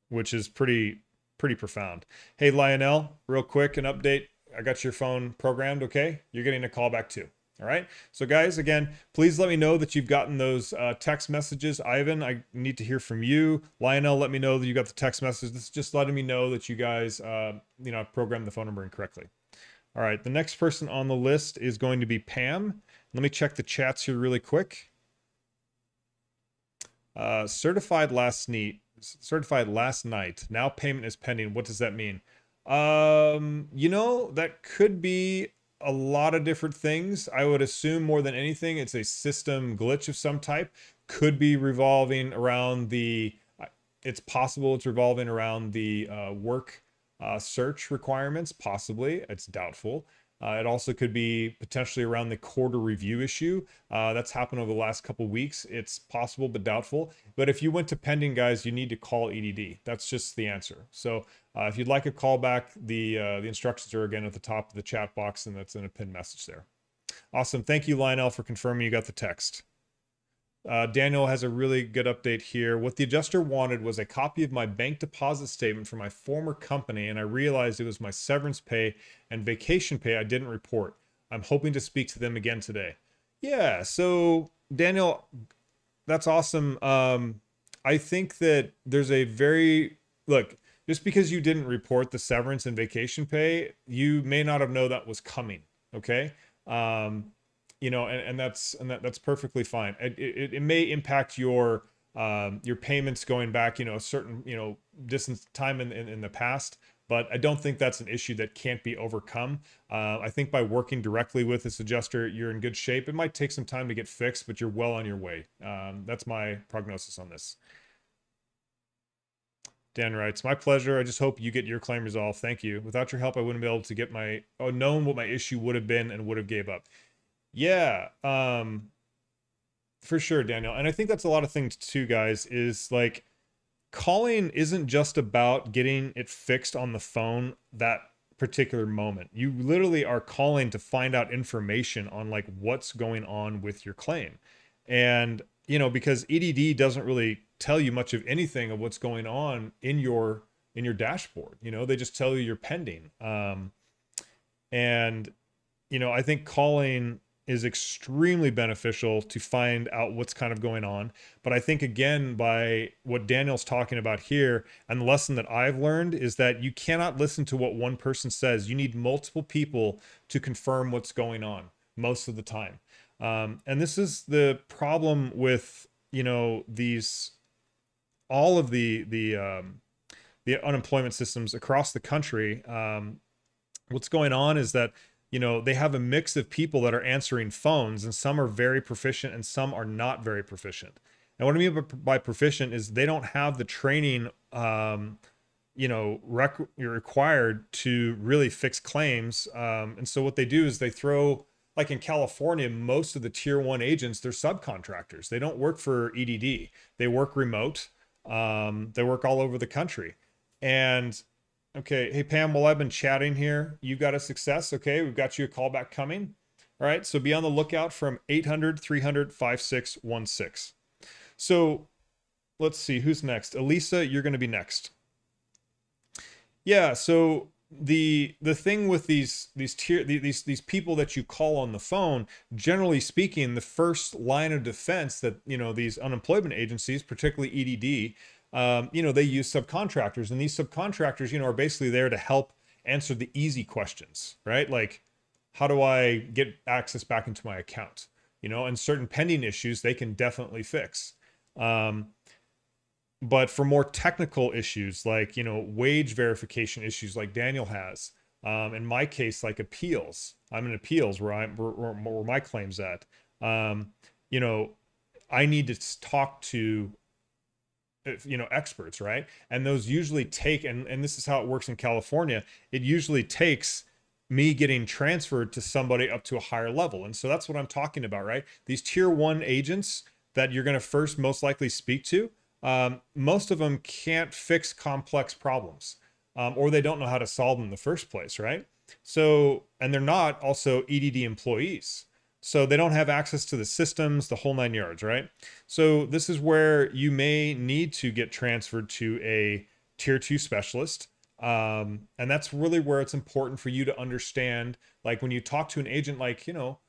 which is pretty, pretty profound. Hey, Lionel, real quick, an update. I got your phone programmed, okay? You're getting a call back too. All right. So guys, again, please let me know that you've gotten those uh, text messages. Ivan, I need to hear from you. Lionel, let me know that you got the text message. This is just letting me know that you guys, uh, you know, programmed the phone number incorrectly. All right. The next person on the list is going to be Pam. Let me check the chats here really quick. Uh, certified last night, certified last night. Now payment is pending. What does that mean? Um, you know, that could be a lot of different things. I would assume more than anything, it's a system glitch of some type. Could be revolving around the, it's possible it's revolving around the uh, work uh, search requirements, possibly. It's doubtful. Uh, it also could be potentially around the quarter review issue. Uh, that's happened over the last couple of weeks. It's possible, but doubtful. But if you went to pending, guys, you need to call E D D. That's just the answer. So uh, if you'd like a call back, the, uh, the instructions are again at the top of the chat box, and that's in a pinned message there. Awesome. Thank you, Lionel, for confirming you got the text. Uh, Daniel has a really good update here. What the adjuster wanted was a copy of my bank deposit statement for my former company, and I realized it was my severance pay and vacation pay I didn't report. I'm hoping to speak to them again today. Yeah, so Daniel, that's awesome. Um, I think that there's a very, look, just because you didn't report the severance and vacation pay, you may not have known that was coming, okay? Um, you know, and, and that's, and that, that's perfectly fine. It, it, it may impact your, um, your payments going back, you know, a certain, you know, distance time in, in, in the past, but I don't think that's an issue that can't be overcome. Uh, I think by working directly with this adjuster, you're in good shape. It might take some time to get fixed, but you're well on your way. Um, that's my prognosis on this. Dan writes, my pleasure. I just hope you get your claim resolved. Thank you. Without your help, I wouldn't be able to get my, oh, known what my issue would have been and would have gave up. Yeah, um, for sure, Daniel. And I think that's a lot of things too, guys, is like calling isn't just about getting it fixed on the phone that particular moment. You literally are calling to find out information on like what's going on with your claim. And, you know, because E D D doesn't really tell you much of anything of what's going on in your, in your dashboard, you know, they just tell you you're pending. Um, and, you know, I think calling is extremely beneficial to find out what's kind of going on. But I think again, by what Daniel's talking about here, and the lesson that I've learned is that you cannot listen to what one person says. You need multiple people to confirm what's going on most of the time. Um, and this is the problem with, you know, these, all of the, the, um, the unemployment systems across the country. Um, what's going on is that, you know, they have a mix of people that are answering phones, and some are very proficient and some are not very proficient. And what I mean by proficient is they don't have the training, um, you know, rec you're required to really fix claims. Um, and so what they do is they throw, like in California, most of the tier one agents, they're subcontractors. They don't work for E D D. They work remote. Um, they work all over the country. And okay, hey Pam, while I've been chatting here, you've got a success. Okay, we've got you a callback coming. All right, so be on the lookout from eight hundred, three hundred, five six one six. So let's see who's next. Elisa, you're going to be next. Yeah, so the the thing with these these tier these these people that you call on the phone, generally speaking, the first line of defense that, you know, these unemployment agencies, particularly E D D, um, you know, they use subcontractors, and these subcontractors, you know, are basically there to help answer the easy questions, right? Like, how do I get access back into my account? You know, and certain pending issues they can definitely fix. Um, but for more technical issues, like, you know, wage verification issues like Daniel has, um, in my case, like appeals, I'm in appeals where I'm, where, where my claim's at, um, you know, I need to talk to, you know, experts, right? And those usually take, and, and this is how it works in California, it usually takes me getting transferred to somebody up to a higher level. And so that's what I'm talking about, right? These tier one agents that you're going to first most likely speak to, um, most of them can't fix complex problems, um, or they don't know how to solve them in the first place, right? So, and they're not also E D D employees. So they don't have access to the systems, the whole nine yards, right? So this is where you may need to get transferred to a tier two specialist. Um, and that's really where it's important for you to understand, like when you talk to an agent, like, you know,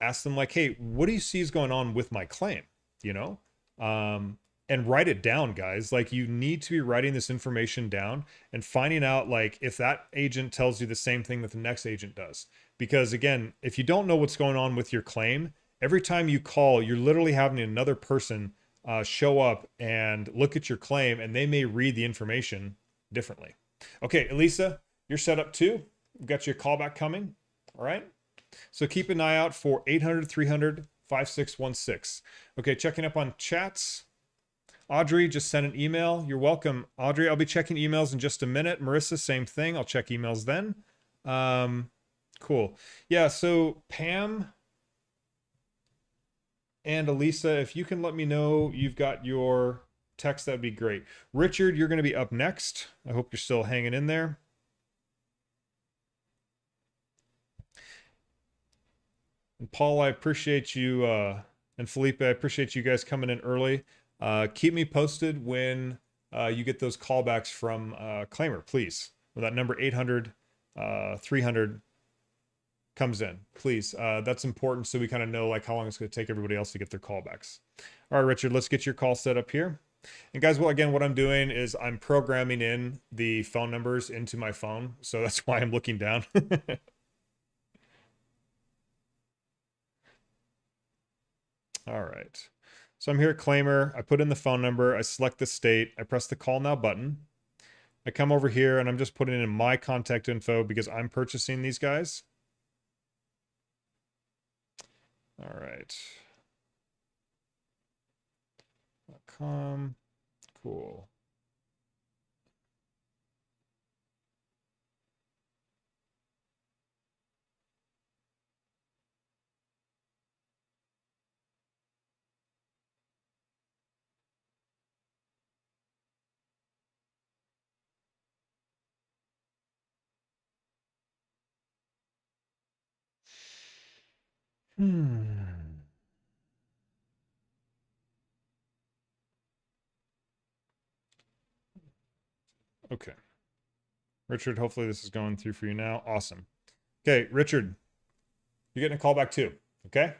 ask them like, hey, what do you see is going on with my claim? You know, um, and write it down, guys. Like, you need to be writing this information down and finding out, like, if that agent tells you the same thing that the next agent does. Because again, if you don't know what's going on with your claim, every time you call, you're literally having another person uh, show up and look at your claim, and they may read the information differently. Okay, Elisa, you're set up too. We've got your callback coming. All right. So keep an eye out for eight hundred, three hundred, five six one six. Okay, checking up on chats. Audrey just sent an email. You're welcome, Audrey. I'll be checking emails in just a minute. Marissa, same thing. I'll check emails then. Um, cool. Yeah, so Pam and Elisa, if you can let me know you've got your text, that'd be great. Richard, you're going to be up next. I hope you're still hanging in there. And Paul, I appreciate you, uh, and Felipe, I appreciate you guys coming in early. Uh, keep me posted when uh, you get those callbacks from uh, Claimyr, please. When that number eight hundred, three hundred comes in, please. Uh, that's important, so we kind of know like how long it's going to take everybody else to get their callbacks. All right, Richard, let's get your call set up here. And guys, well, again, what I'm doing is I'm programming in the phone numbers into my phone. So that's why I'm looking down. All right. So I'm here at Claimyr. I put in the phone number. I select the state. I press the call now button. I come over here and I'm just putting in my contact info because I'm purchasing these guys. All right. .com. Cool. Hmm. Okay. Richard, hopefully this is going through for you now. Awesome. Okay, Richard, you're getting a call back too. Okay.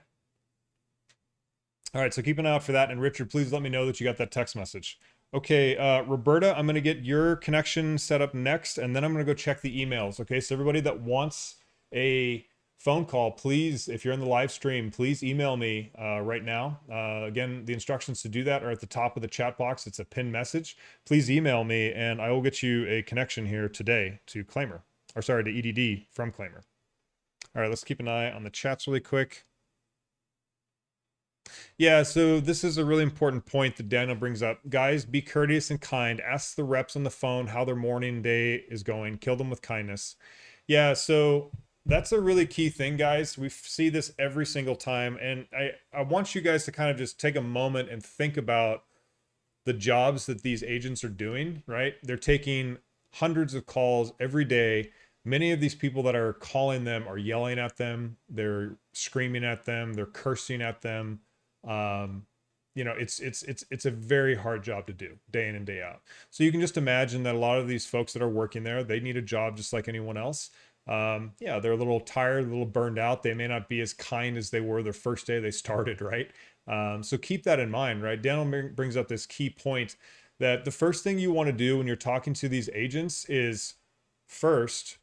All right, so keep an eye out for that. And Richard, please let me know that you got that text message. Okay, uh, Roberta, I'm going to get your connection set up next, and then I'm going to go check the emails. Okay, so everybody that wants a phone call, please, if you're in the live stream, please email me uh, right now. Uh, again, the instructions to do that are at the top of the chat box. It's a pinned message. Please email me and I will get you a connection here today to Claimyr, or sorry, to E D D from Claimyr. All right, let's keep an eye on the chats really quick. Yeah, so this is a really important point that Daniel brings up. Guys, be courteous and kind. Ask the reps on the phone how their morning day is going. Kill them with kindness. Yeah, so that's a really key thing, guys. We see this every single time. And I, I want you guys to kind of just take a moment and think about the jobs that these agents are doing, right? They're taking hundreds of calls every day. Many of these people that are calling them are yelling at them. They're screaming at them. They're cursing at them. Um, you know, it's, it's, it's, it's a very hard job to do day in and day out. So you can just imagine that a lot of these folks that are working there, they need a job just like anyone else. Um, yeah, they're a little tired, a little burned out. They may not be as kind as they were the first day they started, right? Um, so keep that in mind, right? Daniel brings up this key point that the first thing you want to do when you're talking to these agents is first,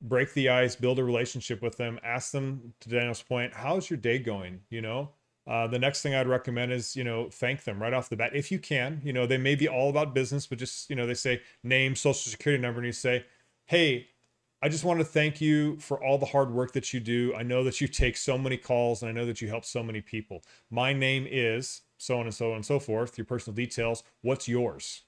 break the ice, build a relationship with them, ask them, to Daniel's point, how's your day going? You know, uh, the next thing I'd recommend is, you know, thank them right off the bat. If you can, you know, they may be all about business, but just, you know, they say name, social security number, and you say, hey, I just want to thank you for all the hard work that you do. I know that you take so many calls and I know that you help so many people. My name is so on and so on and so forth, your personal details. What's yours?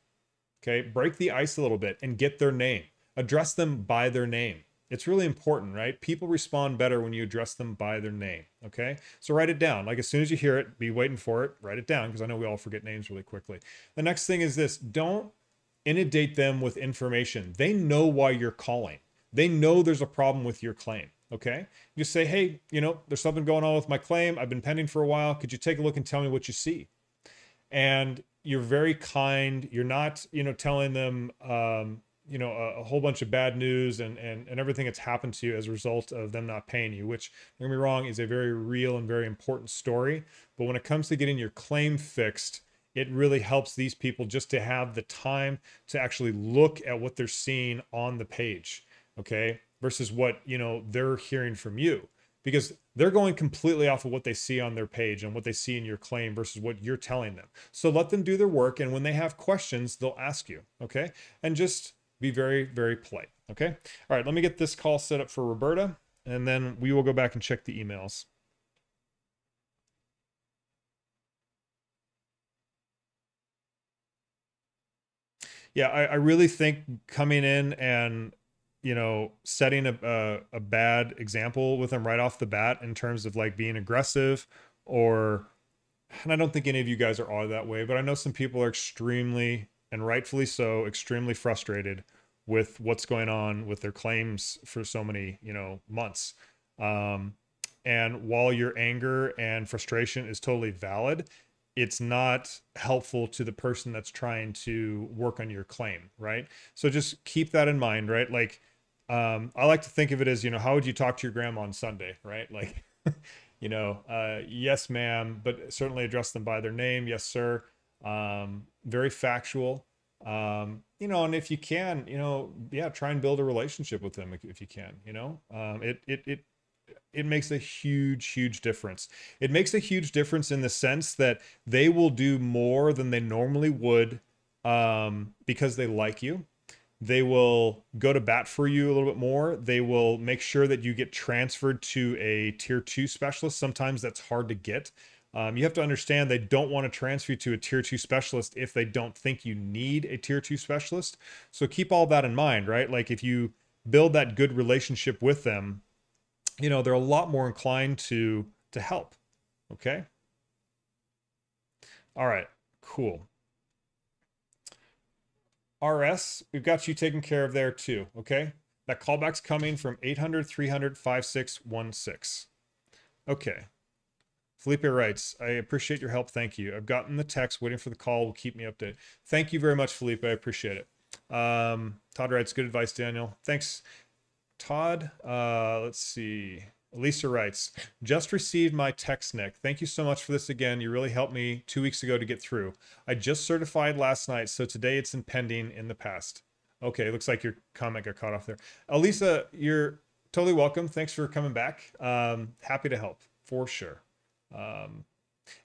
Okay. Break the ice a little bit and get their name. Address them by their name. It's really important, right? People respond better when you address them by their name. Okay. So write it down. Like as soon as you hear it, be waiting for it, write it down. Cause I know we all forget names really quickly. The next thing is this, don't inundate them with information. They know why you're calling. They know there's a problem with your claim, okay? You say, hey, you know, there's something going on with my claim. I've been pending for a while. Could you take a look and tell me what you see? And you're very kind. You're not, you know, telling them, um, you know, a, a whole bunch of bad news and, and, and everything that's happened to you as a result of them not paying you, which, don't get me wrong, is a very real and very important story. But when it comes to getting your claim fixed, it really helps these people just to have the time to actually look at what they're seeing on the page. Okay, versus what, you know, they're hearing from you, because they're going completely off of what they see on their page and what they see in your claim versus what you're telling them. So let them do their work. And when they have questions, they'll ask you. Okay. And just be very, very polite. Okay. All right. Let me get this call set up for Roberta and then we will go back and check the emails. Yeah. I, I really think coming in and, you know, setting a, a, a bad example with them right off the bat in terms of like being aggressive or, and I don't think any of you guys are all that way, but I know some people are extremely, and rightfully so, extremely frustrated with what's going on with their claims for so many, you know, months. Um, and while your anger and frustration is totally valid, it's not helpful to the person that's trying to work on your claim, right? So just keep that in mind, right? Like, Um, I like to think of it as, you know, how would you talk to your grandma on Sunday, right? Like, you know, uh, yes, ma'am, but certainly address them by their name. Yes, sir. Um, very factual, um, you know, and if you can, you know, yeah, try and build a relationship with them if, if you can, you know, um, it, it, it, it makes a huge, huge difference. It makes a huge difference in the sense that they will do more than they normally would, um, because they like you. They will go to bat for you a little bit more. They will make sure that you get transferred to a tier two specialist. Sometimes that's hard to get. Um, you have to understand they don't want to transfer you to a tier two specialist if they don't think you need a tier two specialist. So keep all that in mind, right? Like if you build that good relationship with them, you know, they're a lot more inclined to, to help. Okay. All right, cool. R S, we've got you taken care of there too, okay? That callback's coming from eight hundred, three hundred, five six one six. Okay. Felipe writes, I appreciate your help, thank you. I've gotten the text, waiting for the call, will keep me updated. Thank you very much, Felipe, I appreciate it. Um, Todd writes, good advice, Daniel. Thanks, Todd. Uh, let's see. Lisa writes, just received my text, Nick. Thank you so much for this again. You really helped me two weeks ago to get through. I just certified last night, so today it's impending in the past. Okay, looks like your comment got caught off there. Elisa, you're totally welcome. Thanks for coming back. Um, happy to help, for sure. Um,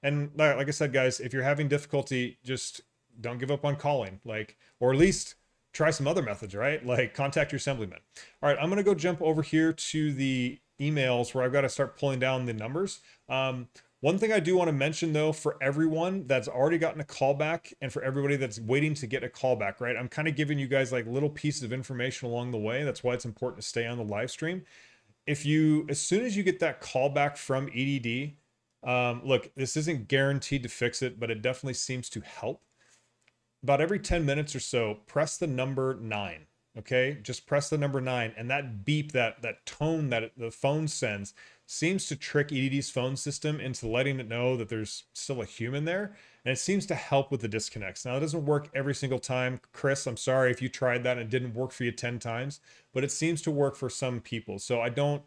and like I said, guys, if you're having difficulty, just don't give up on calling. Like, or at least try some other methods, right? Like contact your assemblyman. All right, I'm going to go jump over here to the emails where I've got to start pulling down the numbers. Um, One thing I do want to mention though, for everyone that's already gotten a callback and for everybody that's waiting to get a callback, right? I'm kind of giving you guys like little pieces of information along the way. That's why it's important to stay on the live stream. If you, as soon as you get that callback from E D D, um, look, this isn't guaranteed to fix it, but it definitely seems to help. About every ten minutes or so, press the number nine. Okay, just press the number nine, and that beep, that that tone that the phone sends seems to trick E D D's phone system into letting it know that there's still a human there, and it seems to help with the disconnects. Now, it doesn't work every single time. Chris, I'm sorry if you tried that and it didn't work for you ten times, but it seems to work for some people. So I don't,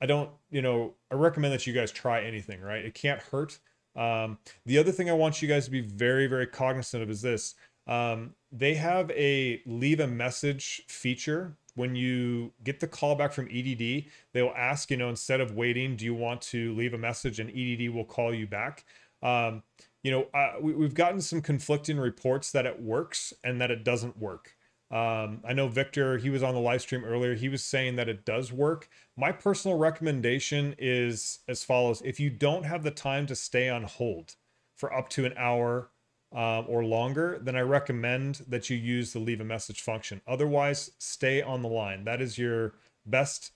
I don't, you know, I recommend that you guys try anything, right? It can't hurt. Um, the other thing I want you guys to be very, very cognizant of is this. Um, they have a leave a message feature. When you get the callback from E D D, they will ask, you know, instead of waiting, do you want to leave a message? And E D D will call you back. Um, you know, I, we, we've gotten some conflicting reports that it works and that it doesn't work. Um, I know Victor, he was on the live stream earlier. He was saying that it does work. My personal recommendation is as follows. If you don't have the time to stay on hold for up to an hour, Um, or longer, then I recommend that you use the leave a message function. Otherwise, stay on the line. That is your best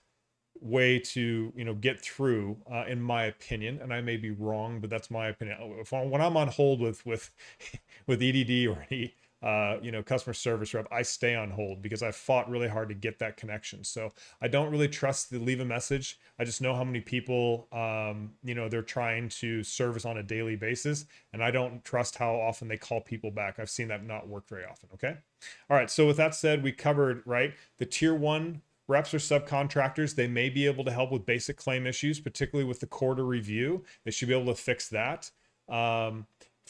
way to, you know, get through, uh, in my opinion. And I may be wrong, but that's my opinion. If I, when I'm on hold with with with E D D or any uh, you know, customer service rep, I stay on hold because I fought really hard to get that connection. So I don't really trust the leave a message. I just know how many people, um, you know, they're trying to service on a daily basis, and I don't trust how often they call people back. I've seen that not work very often. Okay. All right. So with that said, we covered, right, the tier one reps or subcontractors. They may be able to help with basic claim issues, particularly with the quarter review. They should be able to fix that. Um,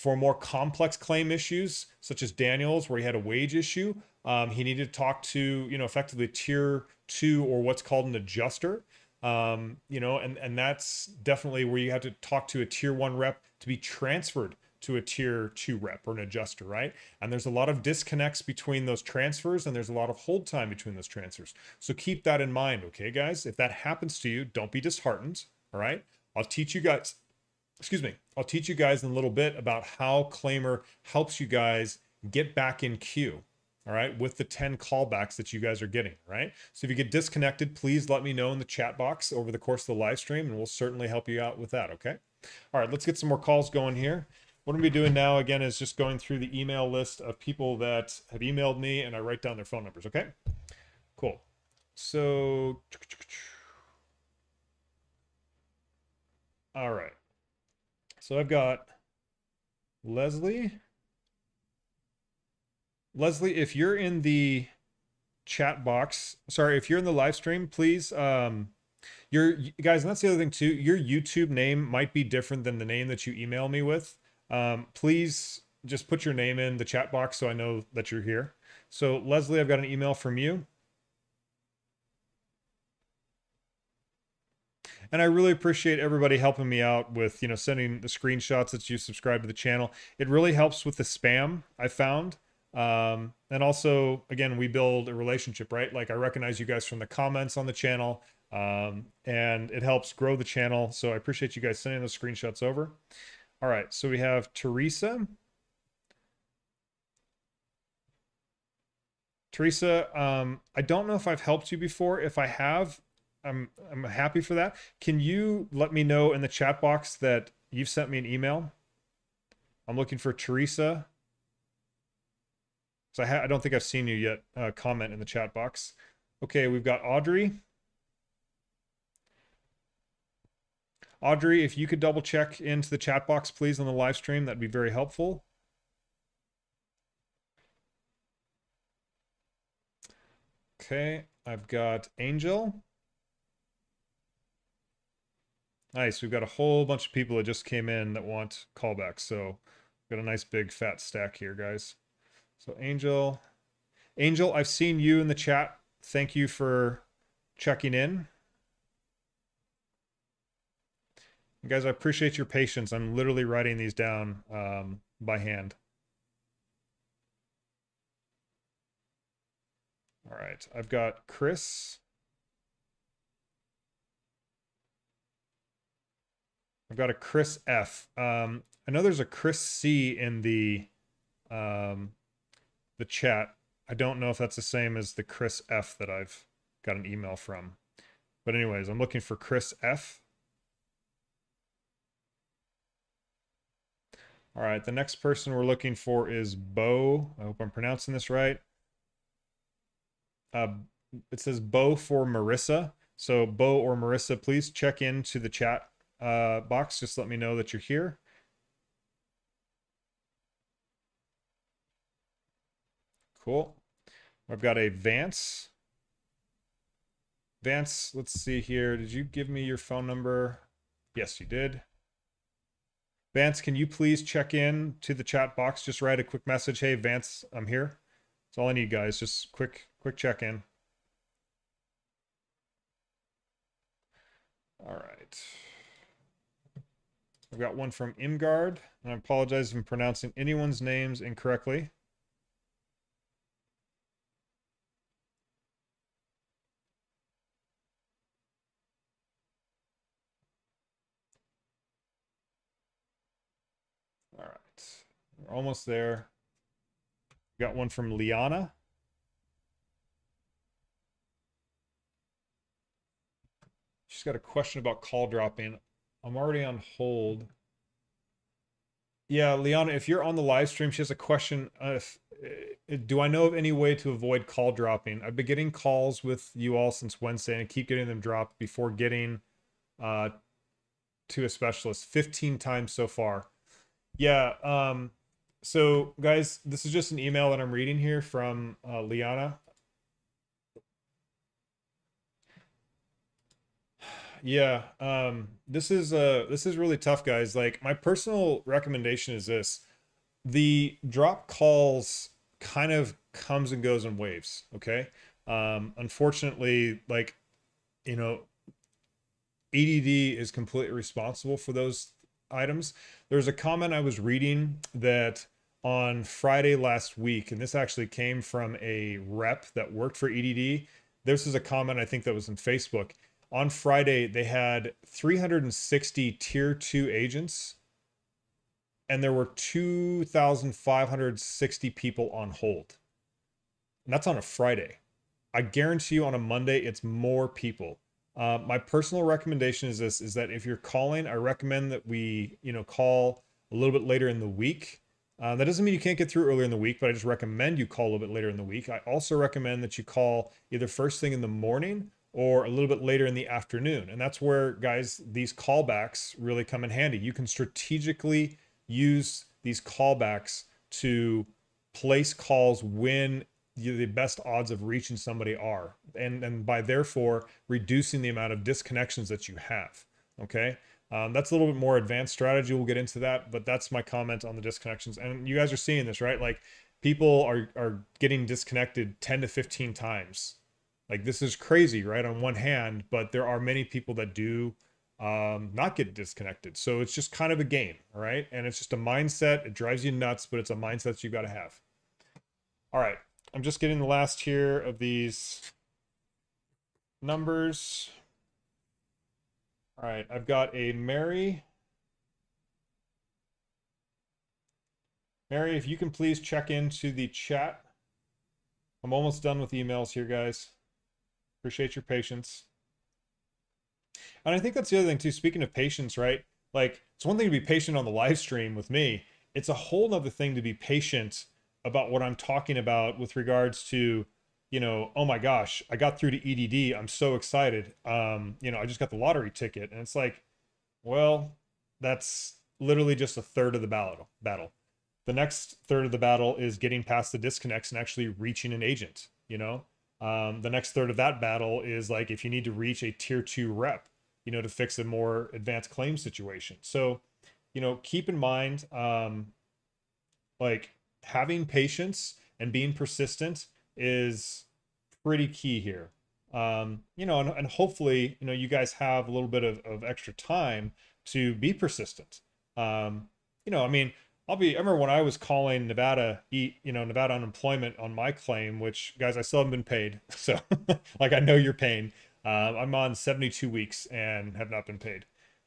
For more complex claim issues, such as Daniel's, where he had a wage issue, um, he needed to talk to, you know, effectively tier two, or what's called an adjuster, um, you know, and, and that's definitely where you have to talk to a tier one rep to be transferred to a tier two rep or an adjuster, right? And there's a lot of disconnects between those transfers, and there's a lot of hold time between those transfers. So keep that in mind, okay, guys? If that happens to you, don't be disheartened, all right? I'll teach you guys... Excuse me, I'll teach you guys in a little bit about how Claimyr helps you guys get back in queue, all right, with the ten callbacks that you guys are getting, right? So if you get disconnected, please let me know in the chat box over the course of the live stream, and we'll certainly help you out with that, okay? All right, let's get some more calls going here. What I'm going to be doing now, again, is just going through the email list of people that have emailed me, and I write down their phone numbers, okay? Cool. So, all right. So I've got Leslie. Leslie, if you're in the chat box, sorry, if you're in the live stream, please, um, your guys, and that's the other thing too, your YouTube name might be different than the name that you email me with. Um, please just put your name in the chat box so I know that you're here. So Leslie, I've got an email from you. And I really appreciate everybody helping me out with, you know, sending the screenshots that you subscribe to the channel. It really helps with the spam, I found. Um, and also, again, we build a relationship, right? Like I recognize you guys from the comments on the channel, um, and it helps grow the channel. So I appreciate you guys sending those screenshots over. All right, so we have Teresa. Teresa, um, I don't know if I've helped you before. If I have, I'm, I'm happy for that. Can you let me know in the chat box that you've sent me an email? I'm looking for Teresa. So I, ha I don't think I've seen you yet. Uh, comment in the chat box. Okay, we've got Audrey. Audrey, if you could double check into the chat box, please, on the live stream, that'd be very helpful. Okay, I've got Angel. Nice. We've got a whole bunch of people that just came in that want callbacks. So we've got a nice big fat stack here, guys. So Angel, Angel, I've seen you in the chat. Thank you for checking in. You guys, I appreciate your patience. I'm literally writing these down um, by hand. All right. I've got Chris. I've got a Chris F. Um, I know there's a Chris C in the um, the chat. I don't know if that's the same as the Chris F that I've got an email from. But anyways, I'm looking for Chris F. All right, the next person we're looking for is Bo. I hope I'm pronouncing this right. Uh, it says Bo for Marissa. So Bo or Marissa, please check into the chat uh, box. Just let me know that you're here. Cool. I've got a Vance. Vance, let's see here. Did you give me your phone number? Yes, you did. Vance, can you please check in to the chat box? Just write a quick message. Hey, Vance, I'm here. That's all I need, guys. Just quick, quick check in. All right. I've got one from Imgard, and I apologize if I'm pronouncing anyone's names incorrectly. We're almost there. Got one from Liana. She's got a question about call dropping. I'm already on hold. Yeah, Liana, if you're on the live stream, she has a question. Uh, if, uh, do I know of any way to avoid call dropping? I've been getting calls with you all since Wednesday and I keep getting them dropped before getting uh, to a specialist fifteen times so far. Yeah, um, so guys, this is just an email that I'm reading here from uh, Liana. Yeah, um, this is uh, this is really tough, guys. Like, my personal recommendation is this. The drop calls kind of comes and goes in waves, okay? Um, unfortunately, like, you know, E D D is completely responsible for those items. There's a comment I was reading that on Friday last week, and this actually came from a rep that worked for E D D. This is a comment I think that was in Facebook. On Friday, they had three hundred sixty tier two agents, and there were two thousand five hundred sixty people on hold. And that's on a Friday. I guarantee you on a Monday, it's more people. Uh, my personal recommendation is this, is that if you're calling, I recommend that we, you know, call a little bit later in the week. Uh, that doesn't mean you can't get through earlier in the week, but I just recommend you call a little bit later in the week. I also recommend that you call either first thing in the morning or a little bit later in the afternoon. And that's where, guys, these callbacks really come in handy. You can strategically use these callbacks to place calls when the best odds of reaching somebody are, and and by therefore reducing the amount of disconnections that you have. Okay, um, that's a little bit more advanced strategy. We'll get into that, but that's my comment on the disconnections. And you guys are seeing this, right? Like, people are are getting disconnected ten to fifteen times. Like, this is crazy, right? On one hand, but there are many people that do um, not get disconnected. So it's just kind of a game, all right? And it's just a mindset. It drives you nuts, but it's a mindset that you've got to have. All right. I'm just getting the last here of these numbers. All right, I've got a Mary. Mary, if you can please check into the chat. I'm almost done with emails here, guys. Appreciate your patience. And I think that's the other thing too, speaking of patience, right? Like, it's one thing to be patient on the live stream with me. It's a whole other thing to be patient about what I'm talking about with regards to, you know, oh my gosh, I got through to E D D. I'm so excited. Um, you know, I just got the lottery ticket. And it's like, well, that's literally just a third of the battle. battle. The next third of the battle is getting past the disconnects and actually reaching an agent, you know? Um, the next third of that battle is like, if you need to reach a tier two rep, you know, to fix a more advanced claim situation. So, you know, keep in mind, um, like, having patience and being persistent is pretty key here. Um, you know, and, and hopefully, you know, you guys have a little bit of, of extra time to be persistent. Um, you know, I mean, I'll be, I remember when I was calling Nevada, you know, Nevada unemployment on my claim, which, guys, I still haven't been paid. So like, I know your pain. Um, I'm on seventy-two weeks and have not been paid.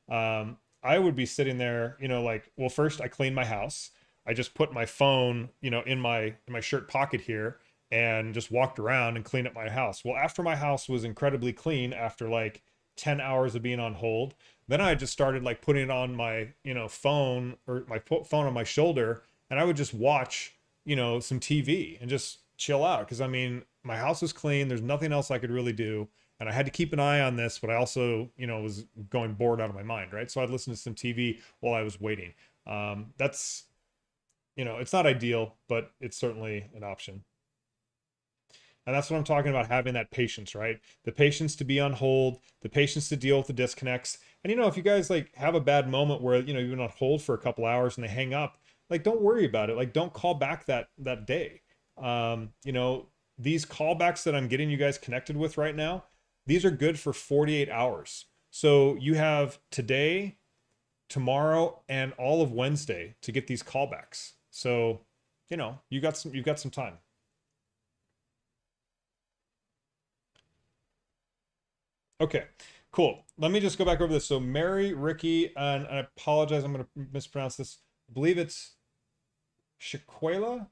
Um, I would be sitting there, you know, like, well, first I clean my house. I just put my phone, you know, in my, in my shirt pocket here and just walked around and cleaned up my house. Well, after my house was incredibly clean, after like ten hours of being on hold, then I just started like putting it on my, you know, phone or my phone on my shoulder, and I would just watch, you know, some T V and just chill out. Cause I mean, my house was clean. There's nothing else I could really do. And I had to keep an eye on this, but I also, you know, was going bored out of my mind, right? So I'd listen to some T V while I was waiting. Um, that's, you know, it's not ideal, but it's certainly an option. And that's what I'm talking about, having that patience, right? The patience to be on hold, the patience to deal with the disconnects. And, you know, if you guys like have a bad moment where, you know, you've been on hold for a couple hours and they hang up, like, don't worry about it. Like, don't call back that, that day. Um, you know, these callbacks that I'm getting you guys connected with right now, these are good for forty-eight hours. So you have today, tomorrow, and all of Wednesday to get these callbacks. So, you know, you got some, you've got some time. Okay, cool. Let me just go back over this. So Mary, Ricky, and, and I apologize, I'm going to mispronounce this. I believe it's Shaquela.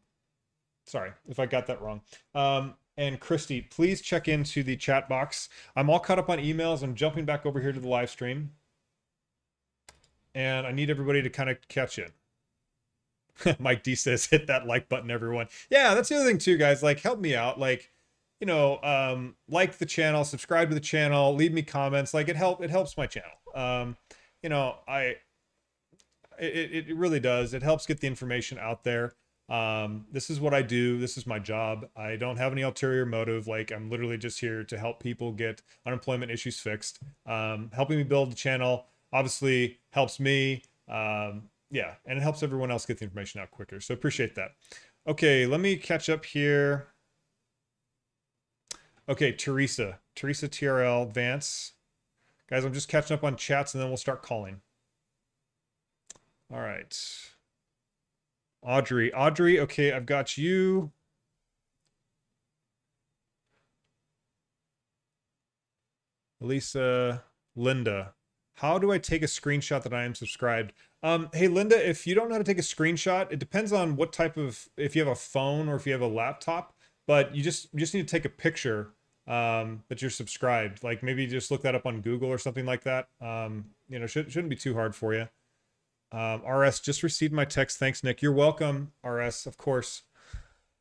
Sorry if I got that wrong. Um, And Christy, please check into the chat box. I'm all caught up on emails. I'm jumping back over here to the live stream. And I need everybody to kind of catch in. Mike D says, hit that like button, everyone. Yeah, that's the other thing too, guys. Like, help me out. Like, you know, um, like the channel, subscribe to the channel, leave me comments. Like, it help, it helps my channel. Um, you know, I it, it really does. It helps get the information out there. Um, this is what I do. This is my job. I don't have any ulterior motive. Like, I'm literally just here to help people get unemployment issues fixed. Um, helping me build the channel obviously helps me. Um, yeah. And it helps everyone else get the information out quicker. So appreciate that. Okay. Let me catch up here. Okay. Teresa, Teresa, T R L, Vance. Guys, I'm just catching up on chats and then we'll start calling. All right. Audrey, Audrey, okay, I've got you. Lisa, Linda, how do I take a screenshot that I am subscribed? Um, hey, Linda, if you don't know how to take a screenshot, it depends on what type of, if you have a phone or if you have a laptop, but you just, you just need to take a picture um, that you're subscribed. Like, maybe just look that up on Google or something like that. Um, you know, should, shouldn't be too hard for you. Um, R S, just received my text. Thanks, Nick. You're welcome, R S, of course.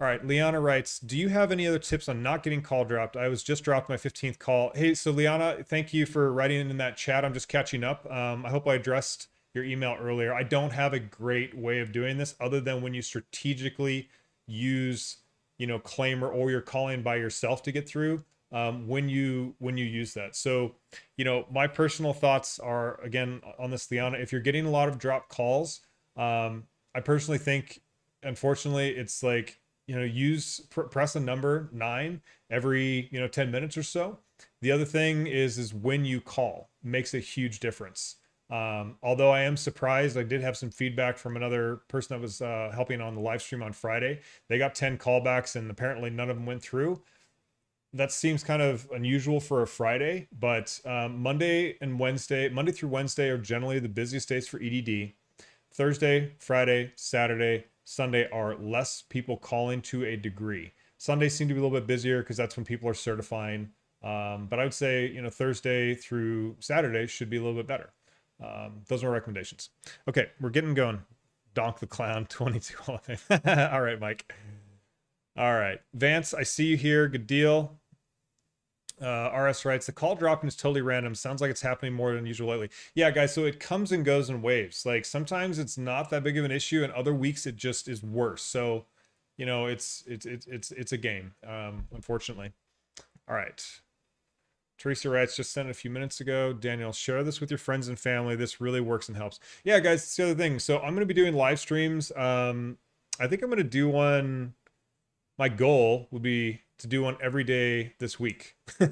All right, Liana writes, do you have any other tips on not getting call dropped? I was just dropped my fifteenth call. Hey, so Liana, thank you for writing in that chat. I'm just catching up. Um, I hope I addressed your email earlier. I don't have a great way of doing this other than when you strategically use, you know, Claimyr, or you're calling by yourself to get through. Um, when you, when you use that. So, you know, my personal thoughts are, again, on this, Liana, if you're getting a lot of drop calls, um, I personally think, unfortunately, it's like, you know, use pr press a number nine every, you know, ten minutes or so. The other thing is, is when you call makes a huge difference. Um, although I am surprised, I did have some feedback from another person that was, uh, helping on the live stream on Friday. They got ten callbacks and apparently none of them went through. That seems kind of unusual for a Friday, but um, Monday and Wednesday, Monday through Wednesday are generally the busiest days for E D D. Thursday, Friday, Saturday, Sunday are less people calling to a degree. Sundays seem to be a little bit busier because that's when people are certifying. Um, but I would say, you know, Thursday through Saturday should be a little bit better. Um, those are my recommendations. Okay, we're getting going. Donk the Clown, twenty-two. All right, Mike. All right, Vance, I see you here. Good deal. Uh, R S writes, the call dropping is totally random. Sounds like it's happening more than usual lately. Yeah, guys, so it comes and goes in waves. Like, sometimes it's not that big of an issue, and other weeks it just is worse. So, you know, it's it's it's it's it's a game, um, unfortunately. All right. Teresa writes, just sent it a few minutes ago. Daniel, share this with your friends and family. This really works and helps. Yeah, guys, it's the other thing. So I'm going to be doing live streams. Um, I think I'm going to do one... My goal would be to do one every day this week. uh,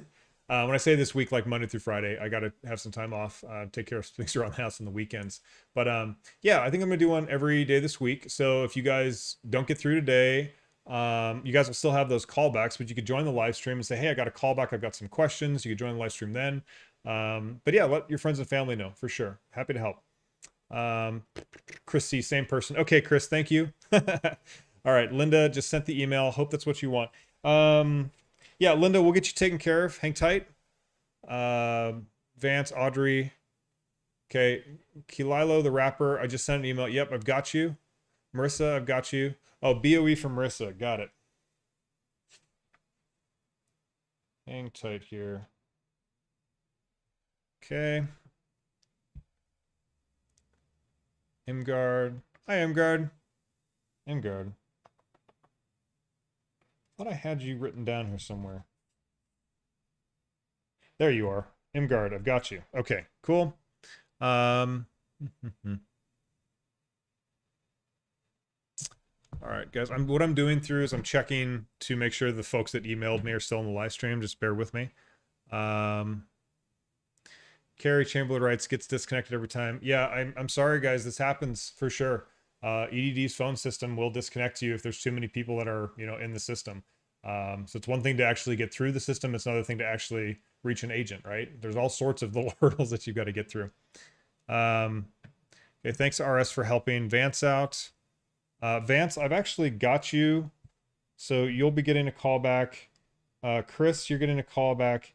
when I say this week, like Monday through Friday, I got to have some time off, uh, take care of things around the house on the weekends. But um, yeah, I think I'm going to do one every day this week. So if you guys don't get through today, um, you guys will still have those callbacks, but you could join the live stream and say, hey, I got a callback. I've got some questions. You could join the live stream then. Um, but yeah, let your friends and family know for sure. Happy to help. Um, Chris C, same person. Okay, Chris, thank you. All right, Linda just sent the email. Hope that's what you want. Um, yeah, Linda, we'll get you taken care of. Hang tight. Uh, Vance, Audrey. Okay, Kililo, the rapper. I just sent an email. Yep, I've got you. Marissa, I've got you. Oh, B O E from Marissa. Got it. Hang tight here. Okay. Imgard. Hi, Imgard. Imgard. Thought I had you written down here somewhere. There you are. Imgard, I've got you. Okay, cool. Um, all right, guys. I'm what I'm doing through is I'm checking to make sure the folks that emailed me are still in the live stream. Just bear with me. Um, Carrie Chamberlain writes, gets disconnected every time. Yeah, I'm I'm sorry, guys. This happens for sure. Uh, E D D's phone system will disconnect you if there's too many people that are you know in the system. Um, so it's one thing to actually get through the system. It's another thing to actually reach an agent, right? There's all sorts of little hurdles that you've got to get through. Um, okay, thanks R S for helping Vance out. Uh, Vance, I've actually got you. So you'll be getting a call back. Uh, Chris, you're getting a call back.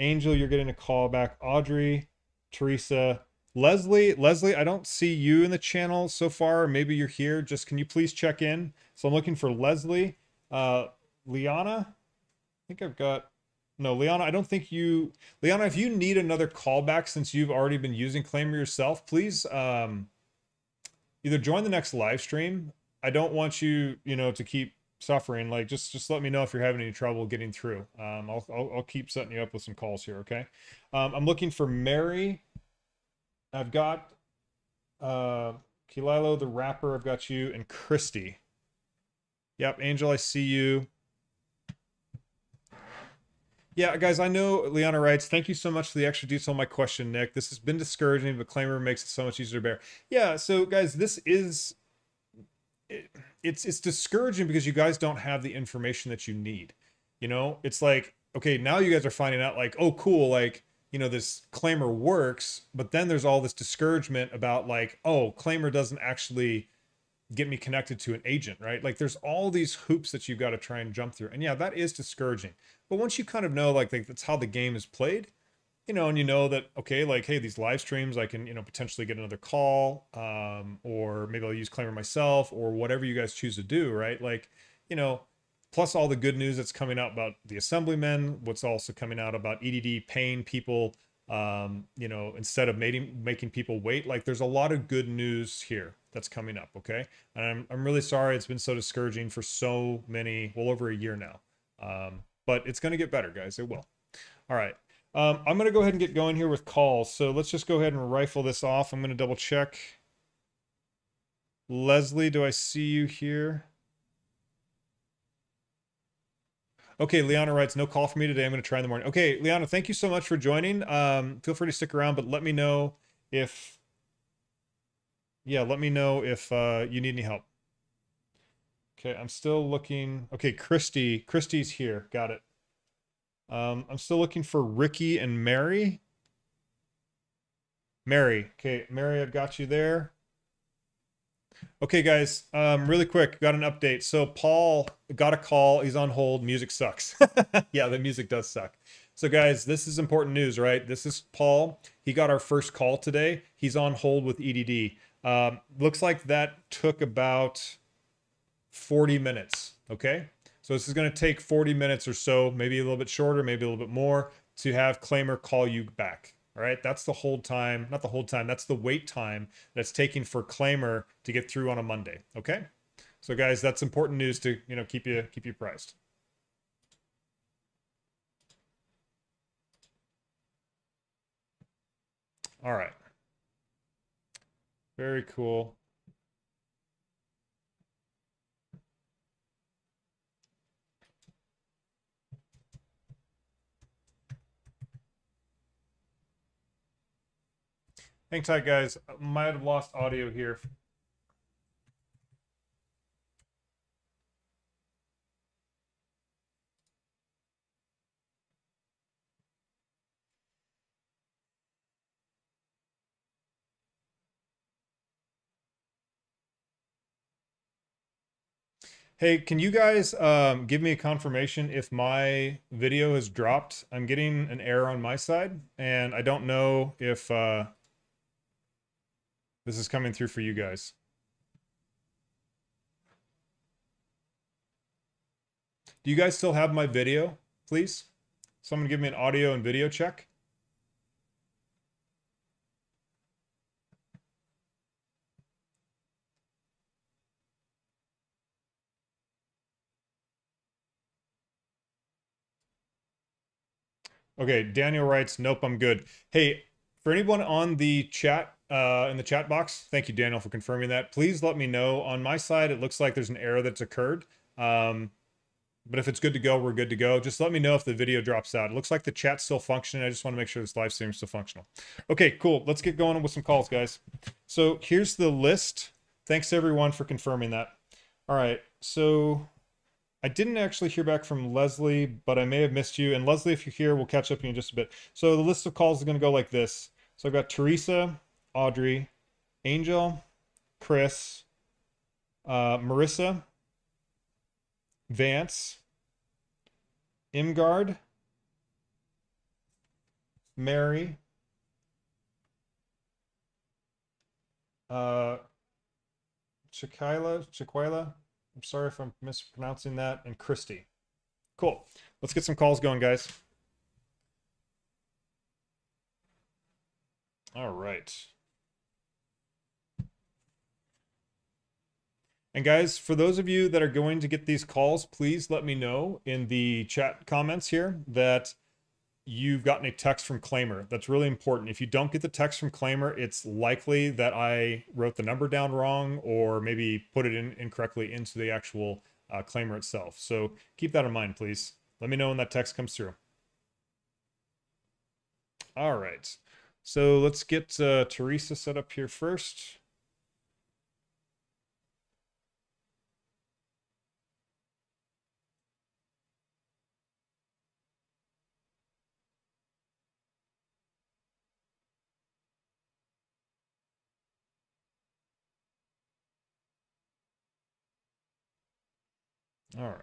Angel, you're getting a call back. Audrey, Teresa, Leslie. Leslie, I don't see you in the channel so far. Maybe you're here. Just can you please check in? So I'm looking for Leslie. Uh, Liana, I think I've got... No, Liana, I don't think you... Liana, if you need another callback since you've already been using Claimyr yourself, please um, either join the next live stream. I don't want you, you know, to keep suffering. Like, just, just let me know if you're having any trouble getting through. Um, I'll, I'll, I'll keep setting you up with some calls here, okay? Um, I'm looking for Mary. I've got uh, Kililo, the rapper. I've got you. And Christy. Yep, Angel, I see you. Yeah, guys, I know Liana writes, thank you so much for the extra detail on my question, Nick. This has been discouraging, but Claimyr makes it so much easier to bear. Yeah, so guys, this is, it, it's it's discouraging because you guys don't have the information that you need. You know, it's like, okay, now you guys are finding out like, oh, cool, like, you know, this Claimyr works, but then there's all this discouragement about like, oh, Claimyr doesn't actually get me connected to an agent, right? Like there's all these hoops that you've got to try and jump through. And yeah, that is discouraging. But once you kind of know, like, like that's how the game is played, you know, and you know that, okay, like, hey, these live streams, I can, you know, potentially get another call, um, or maybe I'll use Claimyr myself or whatever you guys choose to do, right? Like, you know, plus all the good news that's coming out about the assemblymen, what's also coming out about E D D paying people, um, you know, instead of making, making people wait. Like there's a lot of good news here that's coming up, okay? And I'm, I'm really sorry it's been so discouraging for so many, well over a year now. Um, But it's going to get better, guys. It will. All right. Um, I'm going to go ahead and get going here with calls. So let's just go ahead and rifle this off. I'm going to double check. Leslie, do I see you here? Okay, Liana writes, no call for me today. I'm going to try in the morning. Okay, Liana, thank you so much for joining. Um, feel free to stick around, but let me know if... Yeah, let me know if uh, you need any help. Okay, I'm still looking. Okay, Christy. Christy's here. Got it. Um, I'm still looking for Ricky and Mary. Mary. Okay, Mary, I've got you there. Okay, guys, um, really quick, got an update. So Paul got a call. He's on hold. Music sucks. Yeah, the music does suck. So, guys, this is important news, right? This is Paul. He got our first call today. He's on hold with E D D. Um, looks like that took about... forty minutes. Okay, so this is going to take forty minutes or so, maybe a little bit shorter, maybe a little bit more, to have Claimyr call you back. All right, that's the hold time, not the hold time, that's the wait time that's taking for Claimyr to get through on a Monday. Okay, so guys, that's important news to you know keep you keep you apprised. All right, very cool. Hang tight, guys. I might have lost audio here. Hey, can you guys um, give me a confirmation if my video has dropped? I'm getting an error on my side, and I don't know if uh, this is coming through for you guys. Do you guys still have my video, please? Someone give me an audio and video check. Okay, Daniel writes, nope, I'm good. Hey, for anyone on the chat, uh, in the chat box, thank you, Daniel, for confirming that. Please let me know. On my side, it looks like there's an error that's occurred. Um, but if it's good to go, we're good to go. Just let me know if the video drops out. It looks like the chat's still functioning. I just want to make sure this live stream is still functional. Okay, cool. Let's get going with some calls, guys. So here's the list. Thanks, everyone, for confirming that. All right, so... I didn't actually hear back from Leslie, but I may have missed you. And Leslie, if you're here, we'll catch up with you in just a bit. So the list of calls is going to go like this. So I've got Teresa, Audrey, Angel, Chris, uh, Marissa, Vance, Imgard, Mary, uh, Chiquila, Chiquila. I'm sorry if I'm mispronouncing that. And Christy. Cool. Let's get some calls going, guys. All right. And guys, for those of you that are going to get these calls, please let me know in the chat comments here that you've gotten a text from Claimyr. That's really important. If you don't get the text from Claimyr, it's likely that I wrote the number down wrong or maybe put it in incorrectly into the actual uh, Claimyr itself. So keep that in mind, please. Let me know when that text comes through. All right. So let's get uh, Teresa set up here first. All right.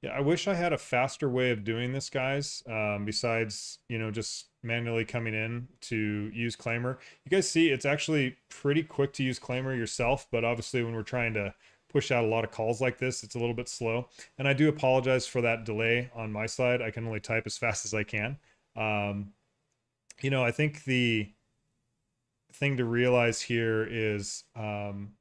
Yeah, I wish I had a faster way of doing this, guys, um, besides, you know, just manually coming in to use Claimyr. You guys see it's actually pretty quick to use Claimyr yourself, but obviously when we're trying to push out a lot of calls like this, it's a little bit slow. And I do apologize for that delay on my side. I can only type as fast as I can. Um, you know, I think the... thing to realize here is, um,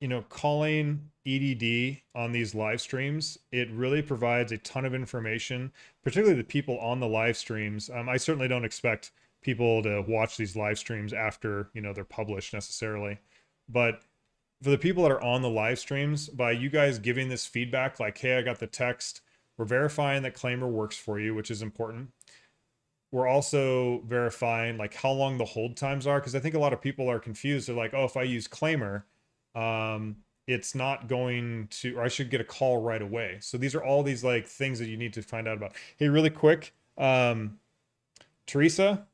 you know, calling E D D on these live streams, it really provides a ton of information, particularly the people on the live streams. Um, I certainly don't expect people to watch these live streams after, you know, they're published necessarily, but for the people that are on the live streams, by you guys giving this feedback, like, hey, I got the text, we're verifying that Claimyr works for you, which is important. We're also verifying like how long the hold times are, because I think a lot of people are confused. They're like, oh, if I use Claimyr, um, it's not going to, or I should get a call right away. So these are all these like things that you need to find out about. Hey, really quick, um, Teresa,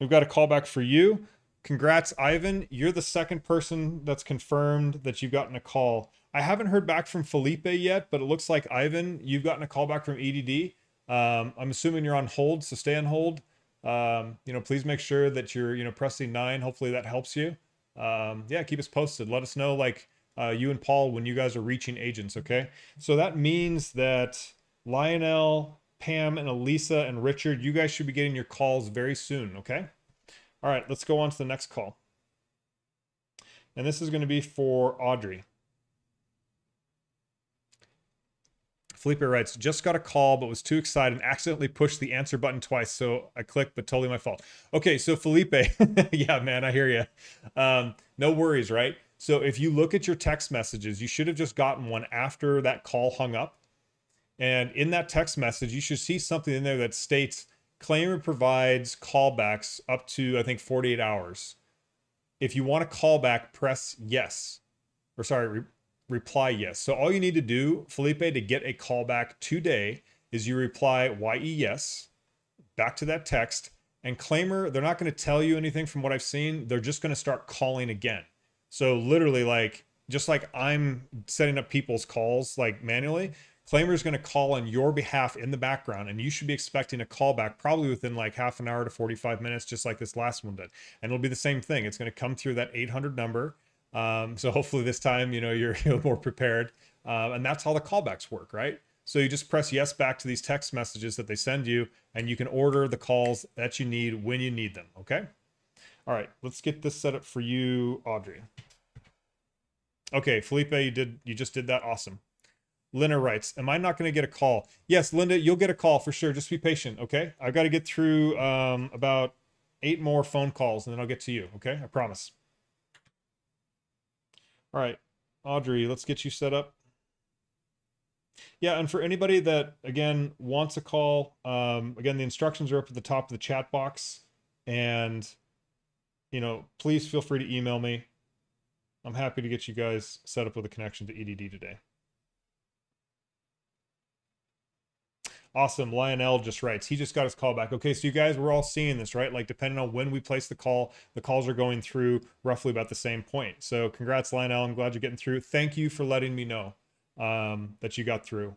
we've got a call back for you. Congrats, Ivan. You're the second person that's confirmed that you've gotten a call. I haven't heard back from Felipe yet, but it looks like Ivan, you've gotten a call back from E D D. Um, I'm assuming you're on hold, so stay on hold. Um, you know, please make sure that you're, you know, pressing nine. Hopefully that helps you. Um, yeah, keep us posted. Let us know, like, uh, you and Paul, when you guys are reaching agents. Okay. So that means that Lionel, Pam, and Elisa and Richard, you guys should be getting your calls very soon. Okay. All right, let's go on to the next call. And this is going to be for Audrey. Felipe writes, just got a call, but was too excited and accidentally pushed the answer button twice. So I clicked, but totally my fault. Okay. So Felipe, yeah, man, I hear you. Um, no worries, right? So if you look at your text messages, you should have just gotten one after that call hung up. And in that text message, you should see something in there that states Claimyr provides callbacks up to, I think, forty-eight hours. If you want a callback, press yes, or sorry, re reply yes. So all you need to do, Felipe, to get a callback today is you reply Y E yes, back to that text. And Claimyr, they're not going to tell you anything from what I've seen. They're just going to start calling again. So literally, like, just like I'm setting up people's calls like manually, Claimyr is going to call on your behalf in the background, and you should be expecting a callback probably within like half an hour to forty-five minutes, just like this last one did. And it'll be the same thing. It's going to come through that eight hundred number. Um, so hopefully this time, you know, you're, you're more prepared. Uh, and that's how the callbacks work, right? So you just press yes back to these text messages that they send you, and you can order the calls that you need when you need them, okay? All right, let's get this set up for you, Audrey. Okay, Felipe, you did, you just did that, awesome. Linda writes, am I not going to get a call? Yes, Linda, you'll get a call for sure. Just be patient, okay? I've got to get through um, about eight more phone calls, and then I'll get to you, okay? I promise. All right, Audrey, let's get you set up. Yeah, and for anybody that, again, wants a call, um, again, the instructions are up at the top of the chat box. And, you know, please feel free to email me. I'm happy to get you guys set up with a connection to E D D today. Awesome. Lionel just writes, he just got his call back. Okay, so you guys, we're all seeing this, right? Like, depending on when we place the call, the calls are going through roughly about the same point. So congrats, Lionel. I'm glad you're getting through. Thank you for letting me know um, that you got through.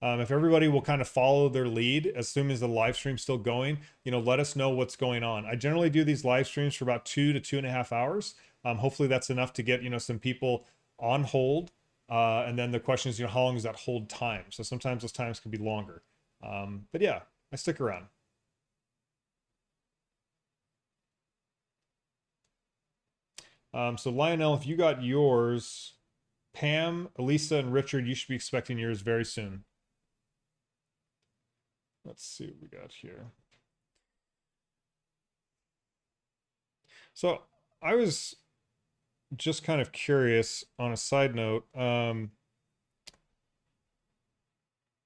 Um, if everybody will kind of follow their lead, as soon as the live stream's still going, you know, let us know what's going on. I generally do these live streams for about two to two and a half hours. Um, hopefully that's enough to get, you know, some people on hold. Uh, and then the question is, you know, how long is that hold time? So sometimes those times can be longer. Um, but yeah, I stick around. Um, so Lionel, if you got yours, Pam, Elisa, and Richard, you should be expecting yours very soon. Let's see what we got here. So I was just kind of curious on a side note, um,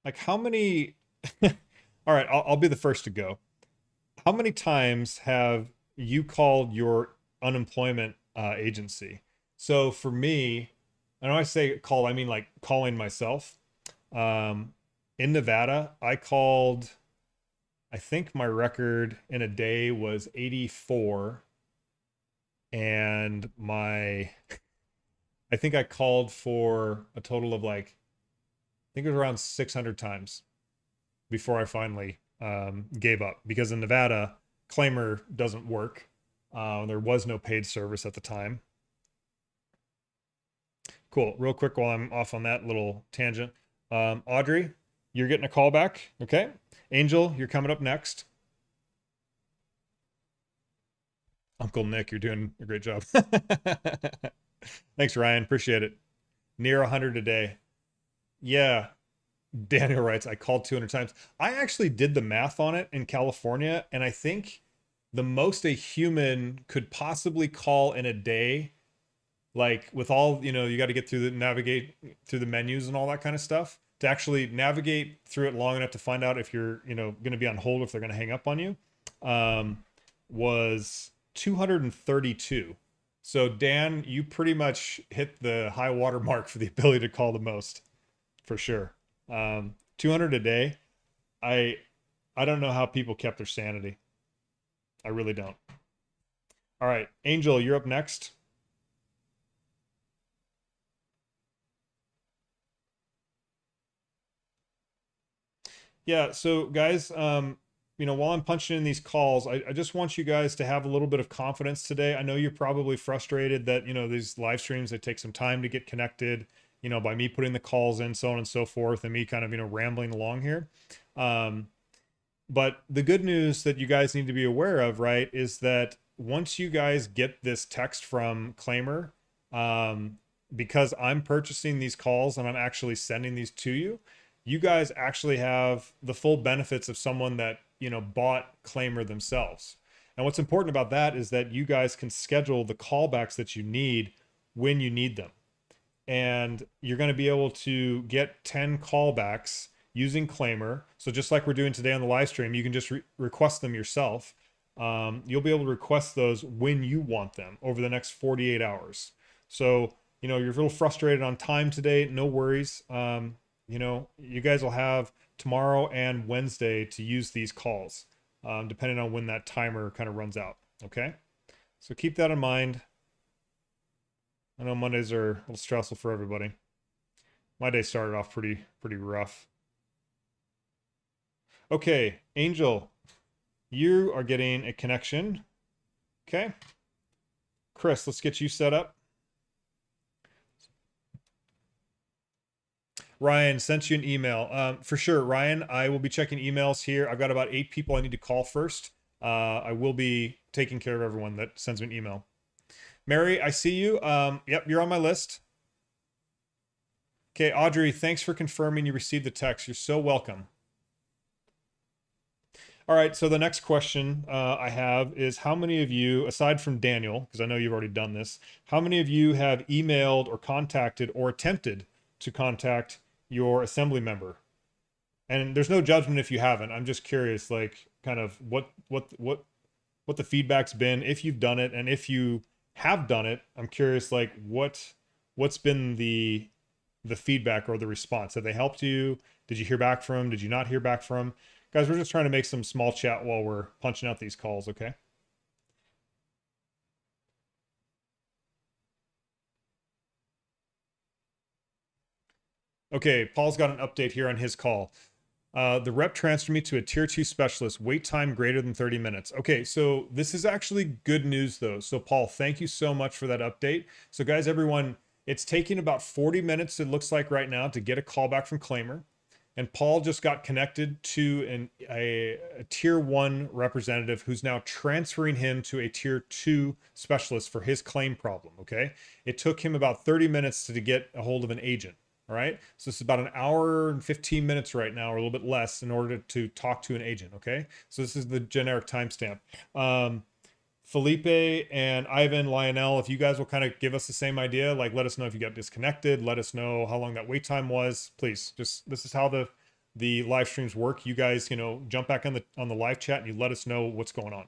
like how many... All right, I'll, I'll be the first to go. How many times have you called your unemployment uh, agency? So for me, and when I say call, I mean like calling myself. Um, in Nevada, I called, I think my record in a day was eighty-four. And my, I think I called for a total of like, I think it was around six hundred times before I finally um, gave up, because in Nevada, Claimyr doesn't work. Uh, there was no paid service at the time. Cool, real quick while I'm off on that little tangent. Um, Audrey, you're getting a call back, okay? Angel, you're coming up next. Uncle Nick, you're doing a great job. Thanks, Ryan, appreciate it. Near one hundred a day, yeah. Daniel writes, I called two hundred times. I actually did the math on it in California, and I think the most a human could possibly call in a day, like with all, you know, you got to get through the navigate through the menus and all that kind of stuff to actually navigate through it long enough to find out if you're, you know, going to be on hold, if they're going to hang up on you, um, was two hundred thirty-two. So Dan, you pretty much hit the high water mark for the ability to call the most, for sure. Um, two hundred a day. I, I don't know how people kept their sanity. I really don't. All right, Angel, you're up next. Yeah. So guys, um, you know, while I'm punching in these calls, I, I just want you guys to have a little bit of confidence today. I know you're probably frustrated that, you know, these live streams, they take some time to get connected, you know, by me putting the calls in, so on and so forth, and me kind of, you know, rambling along here. Um, but the good news that you guys need to be aware of, right, is that once you guys get this text from Claimyr, um, because I'm purchasing these calls and I'm actually sending these to you, you guys actually have the full benefits of someone that, you know, bought Claimyr themselves. And what's important about that is that you guys can schedule the callbacks that you need when you need them. And you're going to be able to get ten callbacks using Claimyr. So just like we're doing today on the live stream, you can just re request them yourself. Um, you'll be able to request those when you want them over the next forty-eight hours. So, you know, you're a little frustrated on time today. No worries. Um, you know, you guys will have tomorrow and Wednesday to use these calls. um, depending on when that timer kind of runs out. Okay, so keep that in mind. I know Mondays are a little stressful for everybody. My day started off pretty pretty rough. Okay, Angel, you are getting a connection. Okay, Chris, let's get you set up. Ryan, sent you an email. Um, for sure, Ryan, I will be checking emails here. I've got about eight people I need to call first. Uh, I will be taking care of everyone that sends me an email. Mary, I see you. Um, yep, you're on my list. Okay, Audrey, thanks for confirming you received the text. You're so welcome. All right, so the next question uh, I have is, how many of you, aside from Daniel, because I know you've already done this, how many of you have emailed or contacted or attempted to contact your assembly member? And there's no judgment if you haven't. I'm just curious, like, kind of what what what what the feedback's been, if you've done it, and if you have done it, I'm curious, like, what what's been the the feedback or the response? Have they helped you? Did you hear back from? Did you not hear back from? Guys, we're just trying to make some small chat while we're punching out these calls, okay? Okay, Paul's got an update here on his call. Uh, the rep transferred me to a tier two specialist, wait time greater than thirty minutes. Okay, so this is actually good news though. So Paul, thank you so much for that update. So guys, everyone, it's taking about forty minutes, it looks like right now, to get a call back from Claimyr. And Paul just got connected to an, a, a tier one representative who's now transferring him to a tier two specialist for his claim problem, okay? It took him about thirty minutes to, to get a hold of an agent, all right? So this is about an hour and fifteen minutes right now, or a little bit less, in order to talk to an agent, okay? So this is the generic timestamp. Um, Felipe and Ivan, Lionel, if you guys will kind of give us the same idea, like let us know if you got disconnected, let us know how long that wait time was, please. Just, this is how the the live streams work. You guys, you know, jump back on the on the live chat and you let us know what's going on.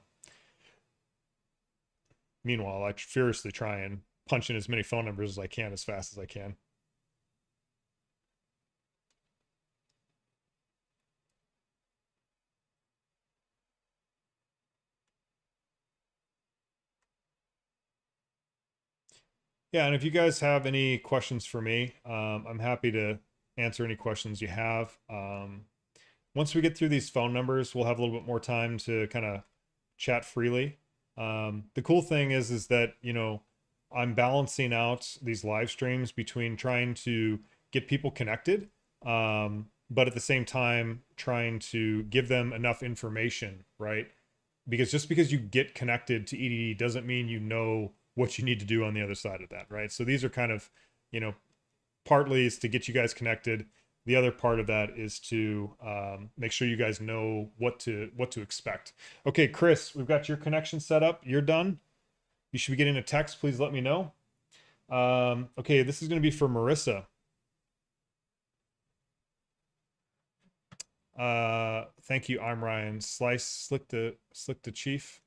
Meanwhile, I furiously try and punch in as many phone numbers as I can as fast as I can. Yeah, and if you guys have any questions for me, um, I'm happy to answer any questions you have. Um, once we get through these phone numbers, we'll have a little bit more time to kind of chat freely. Um, the cool thing is, is that, you know, I'm balancing out these live streams between trying to get people connected, um, but at the same time, trying to give them enough information, right? Because just because you get connected to E D D doesn't mean you know what you need to do on the other side of that, right? So these are kind of, you know, partly is to get you guys connected. The other part of that is to um, make sure you guys know what to what to expect. Okay, Chris, we've got your connection set up. You're done. You should be getting a text. Please let me know. Um, okay, this is going to be for Marissa. Uh, thank you. I'm Ryan. Slice, slick the slick the chief.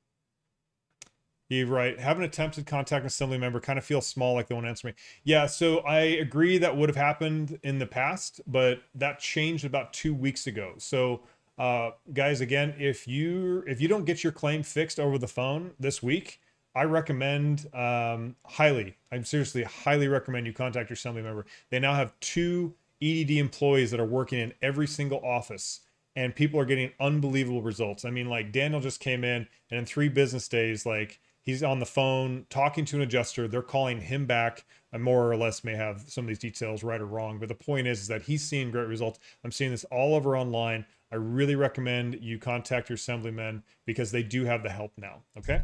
You're right. Haven't attempted contact an assembly member. Kind of feel small, like they won't answer me. Yeah, so I agree that would have happened in the past, but that changed about two weeks ago. So, uh, guys, again, if you if you don't get your claim fixed over the phone this week, I recommend um, highly. I'm seriously highly recommend you contact your assembly member. They now have two E D D employees that are working in every single office. And people are getting unbelievable results. I mean, like Daniel just came in, and in three business days, like, he's on the phone talking to an adjuster. They're calling him back. I more or less may have some of these details right or wrong, but the point is, is that he's seeing great results. I'm seeing this all over online. I really recommend you contact your assemblymen because they do have the help now. Okay.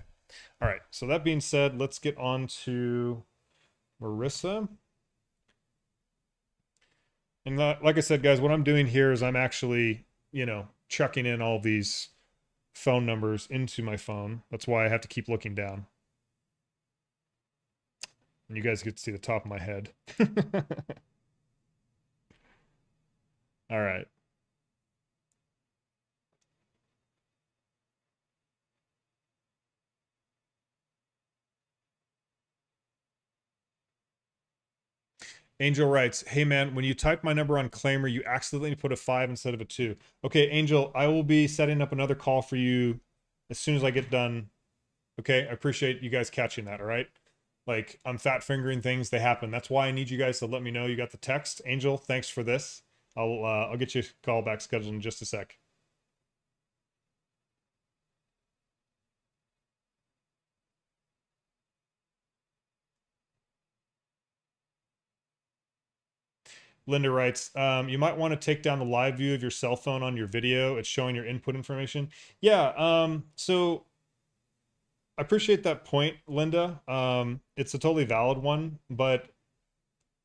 All right. So that being said, let's get on to Marissa. And like I said, guys, what I'm doing here is I'm actually, you know, chucking in all these phone numbers into my phone. That's why I have to keep looking down. And you guys get to see the top of my head. All right. Angel writes, hey man, when you type my number on Claimyr, you accidentally put a five instead of a two. Okay, Angel, I will be setting up another call for you as soon as I get done. Okay, I appreciate you guys catching that, all right? Like, I'm fat fingering things, they happen. That's why I need you guys to let me know you got the text. Angel, thanks for this. I'll, uh, I'll get you a call back scheduled in just a sec. Linda writes, um, you might want to take down the live view of your cell phone on your video. It's showing your input information. Yeah, um, so I appreciate that point, Linda. Um, it's a totally valid one, but,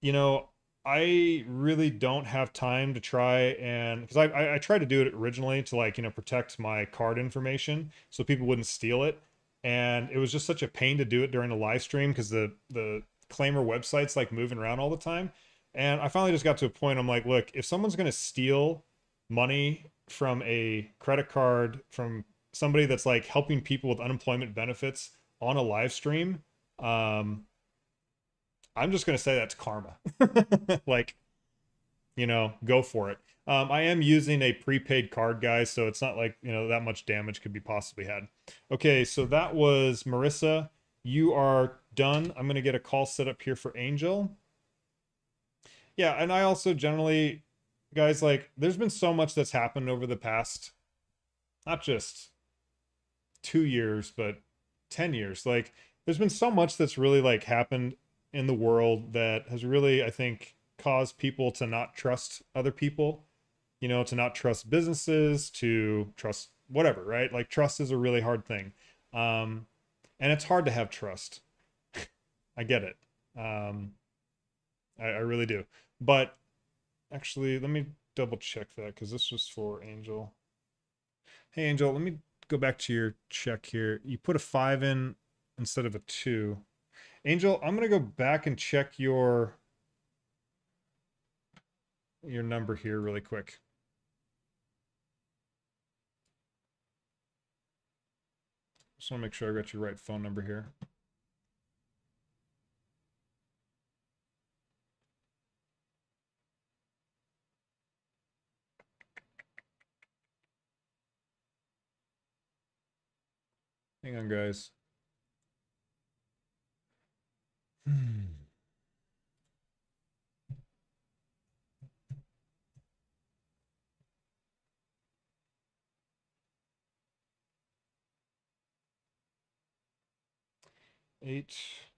you know, I really don't have time to try and, because I, I, I tried to do it originally to, like, you know, protect my card information so people wouldn't steal it. And it was just such a pain to do it during a live stream because the, the Claimyr website's like moving around all the time. And I finally just got to a point, I'm like, look, if someone's going to steal money from a credit card, from somebody that's like helping people with unemployment benefits on a live stream, um, I'm just going to say that's karma. Like, you know, go for it. Um, I am using a prepaid card, guys, so it's not like, you know, that much damage could be possibly had. Okay, so that was Marissa. You are done. I'm going to get a call set up here for Angel. Yeah, and I also generally, guys, like, there's been so much that's happened over the past, not just two years, but ten years. Like, there's been so much that's really, like, happened in the world that has really, I think, caused people to not trust other people, you know, to not trust businesses, to trust whatever, right? Like, trust is a really hard thing. Um, and it's hard to have trust. I get it. Um, I, I really do. But actually, let me double check that because this was for Angel. Hey, Angel, let me go back to your check here. You put a five in instead of a two. Angel, I'm going to go back and check your, your number here really quick. Just want to make sure I got your right phone number here. Hang on, guys. Hmm. Eight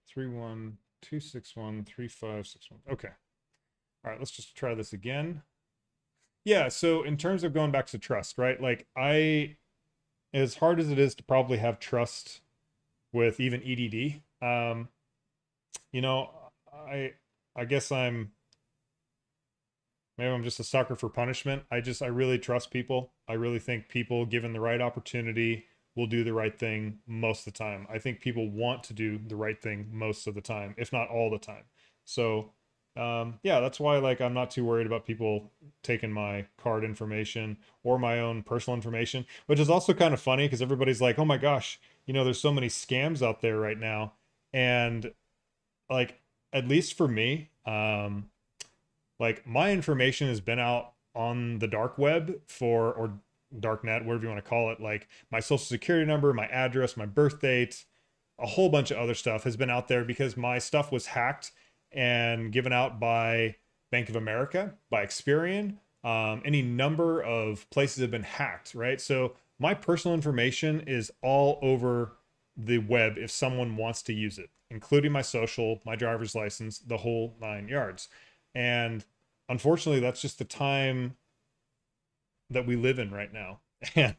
three one two six one three five six one. Okay. All right, let's just try this again. Yeah, so in terms of going back to trust, right? Like I as hard as it is to probably have trust with even E D D, um, you know, I, I guess I'm, maybe I'm just a sucker for punishment. I just, I really trust people. I really think people, given the right opportunity, will do the right thing most of the time. I think people want to do the right thing most of the time, if not all the time. So, um, yeah, that's why, like, I'm not too worried about people taking my card information or my own personal information, which is also kind of funny because everybody's like, oh my gosh, you know, there's so many scams out there right now. And like, at least for me, um, like my information has been out on the dark web for, or dark net, whatever you want to call it. Like my social security number, my address, my birth date, a whole bunch of other stuff has been out there because my stuff was hacked and given out by Bank of America, by Experian. Um, any number of places have been hacked, right? So my personal information is all over the web if someone wants to use it, including my social, my driver's license, the whole nine yards. And unfortunately, that's just the time that we live in right now. And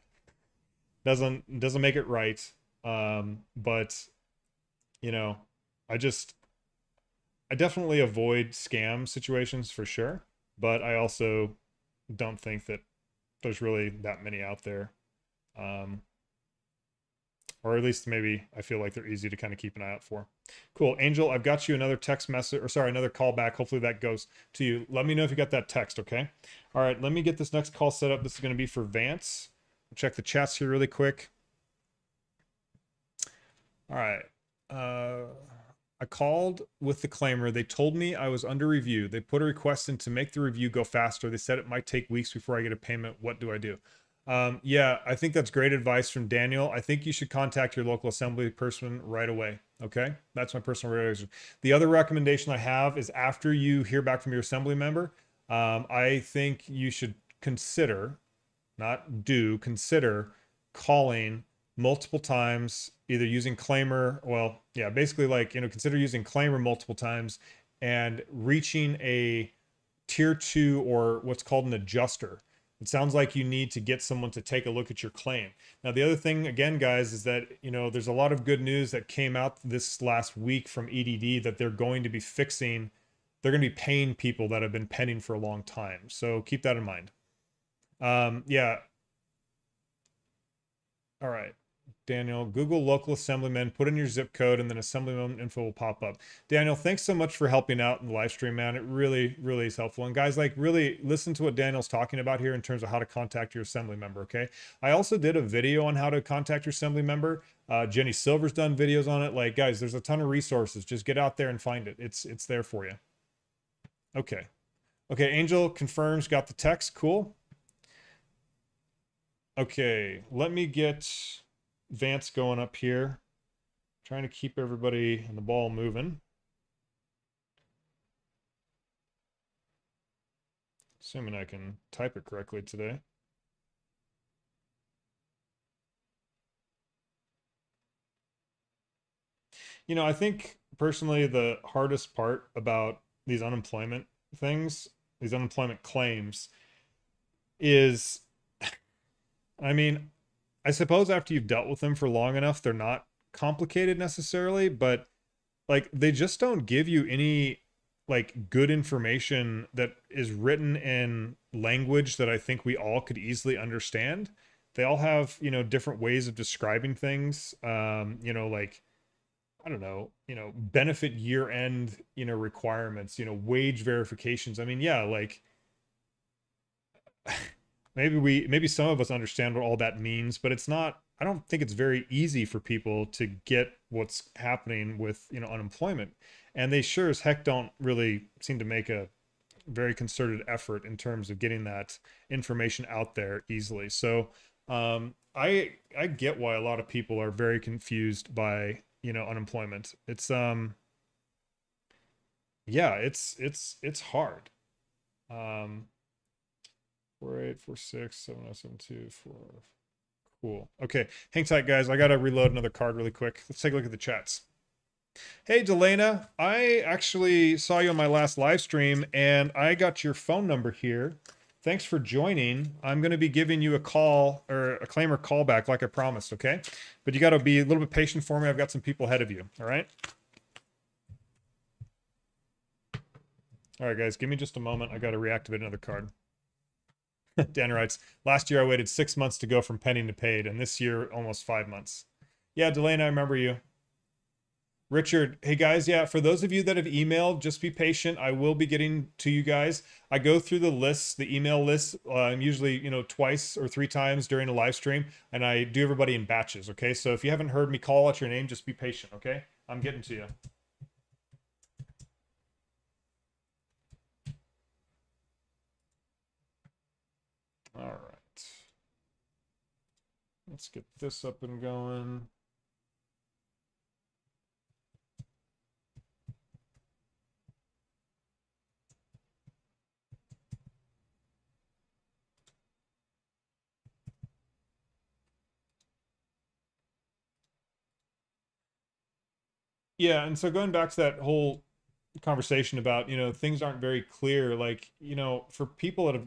doesn't, doesn't make it right. Um, but, you know, I just... I definitely avoid scam situations for sure, but I also don't think that there's really that many out there. Um, or at least maybe I feel like they're easy to kind of keep an eye out for. Cool. Angel, I've got you another text message, or sorry, another call back. Hopefully that goes to you. Let me know if you got that text, okay? All right, let me get this next call set up. This is going to be for Vance. Check the chats here really quick. All right. Uh... I called with the Claimyr. They told me I was under review. They put a request in to make the review go faster. They said it might take weeks before I get a payment. What do I do? Um, yeah, I think that's great advice from Daniel. I think you should contact your local assembly person right away. Okay, that's my personal recommendation. The other recommendation I have is after you hear back from your assembly member, um, I think you should consider, not do, consider calling multiple times, either using Claimyr, well, yeah, basically like, you know, consider using Claimyr multiple times and reaching a tier two or what's called an adjuster. It sounds like you need to get someone to take a look at your claim. Now, the other thing, again, guys, is that, you know, there's a lot of good news that came out this last week from E D D that they're going to be fixing, they're going to be paying people that have been pending for a long time. So keep that in mind. Um, yeah. All right. Daniel, Google local assemblyman, put in your zip code, and then assemblyman info will pop up. Daniel, thanks so much for helping out in the live stream, man. It really, really is helpful. And guys, like, really listen to what Daniel's talking about here in terms of how to contact your assembly member, okay? I also did a video on how to contact your assembly member. Uh, Jenny Silver's done videos on it. Like, guys, there's a ton of resources. Just get out there and find it. It's, it's there for you. Okay. Okay, Angel confirms, got the text. Cool. Okay, let me get Vance going up here, trying to keep everybody and the ball moving. Assuming I can type it correctly today. You know, I think personally the hardest part about these unemployment things, these unemployment claims, is, I mean, I suppose after you've dealt with them for long enough, they're not complicated necessarily, but like they just don't give you any like good information that is written in language that I think we all could easily understand. They all have, you know, different ways of describing things. Um, you know, like, I don't know, you know, benefit year end, you know, requirements, you know, wage verifications. I mean, yeah, like Maybe we, maybe some of us understand what all that means, but it's not, I don't think it's very easy for people to get what's happening with, you know, unemployment. And they sure as heck don't really seem to make a very concerted effort in terms of getting that information out there easily. So um, I, I get why a lot of people are very confused by, you know, unemployment. It's, um, yeah, it's, it's, it's hard. Um, four eight four six seven zero seven two four. Cool. Okay, hang tight, guys. I gotta reload another card really quick. Let's take a look at the chats. Hey, Delana, I actually saw you on my last live stream, and I got your phone number here. Thanks for joining. I'm gonna be giving you a call or a Claimyr callback, like I promised. Okay, but you gotta be a little bit patient for me. I've got some people ahead of you. All right. All right, guys. Give me just a moment. I gotta reactivate another card. Dan writes, last year I waited six months to go from pending to paid, and this year almost five months. Yeah, Delana, I remember you. Richard, hey guys, yeah, for those of you that have emailed, just be patient. I will be getting to you guys. I go through the lists, the email lists, uh, usually, you know, twice or three times during a live stream, and I do everybody in batches, okay? So if you haven't heard me call out your name, just be patient, okay? I'm getting to you. All right, let's get this up and going. Yeah, and so going back to that whole conversation about, you know, things aren't very clear, like, you know, for people that have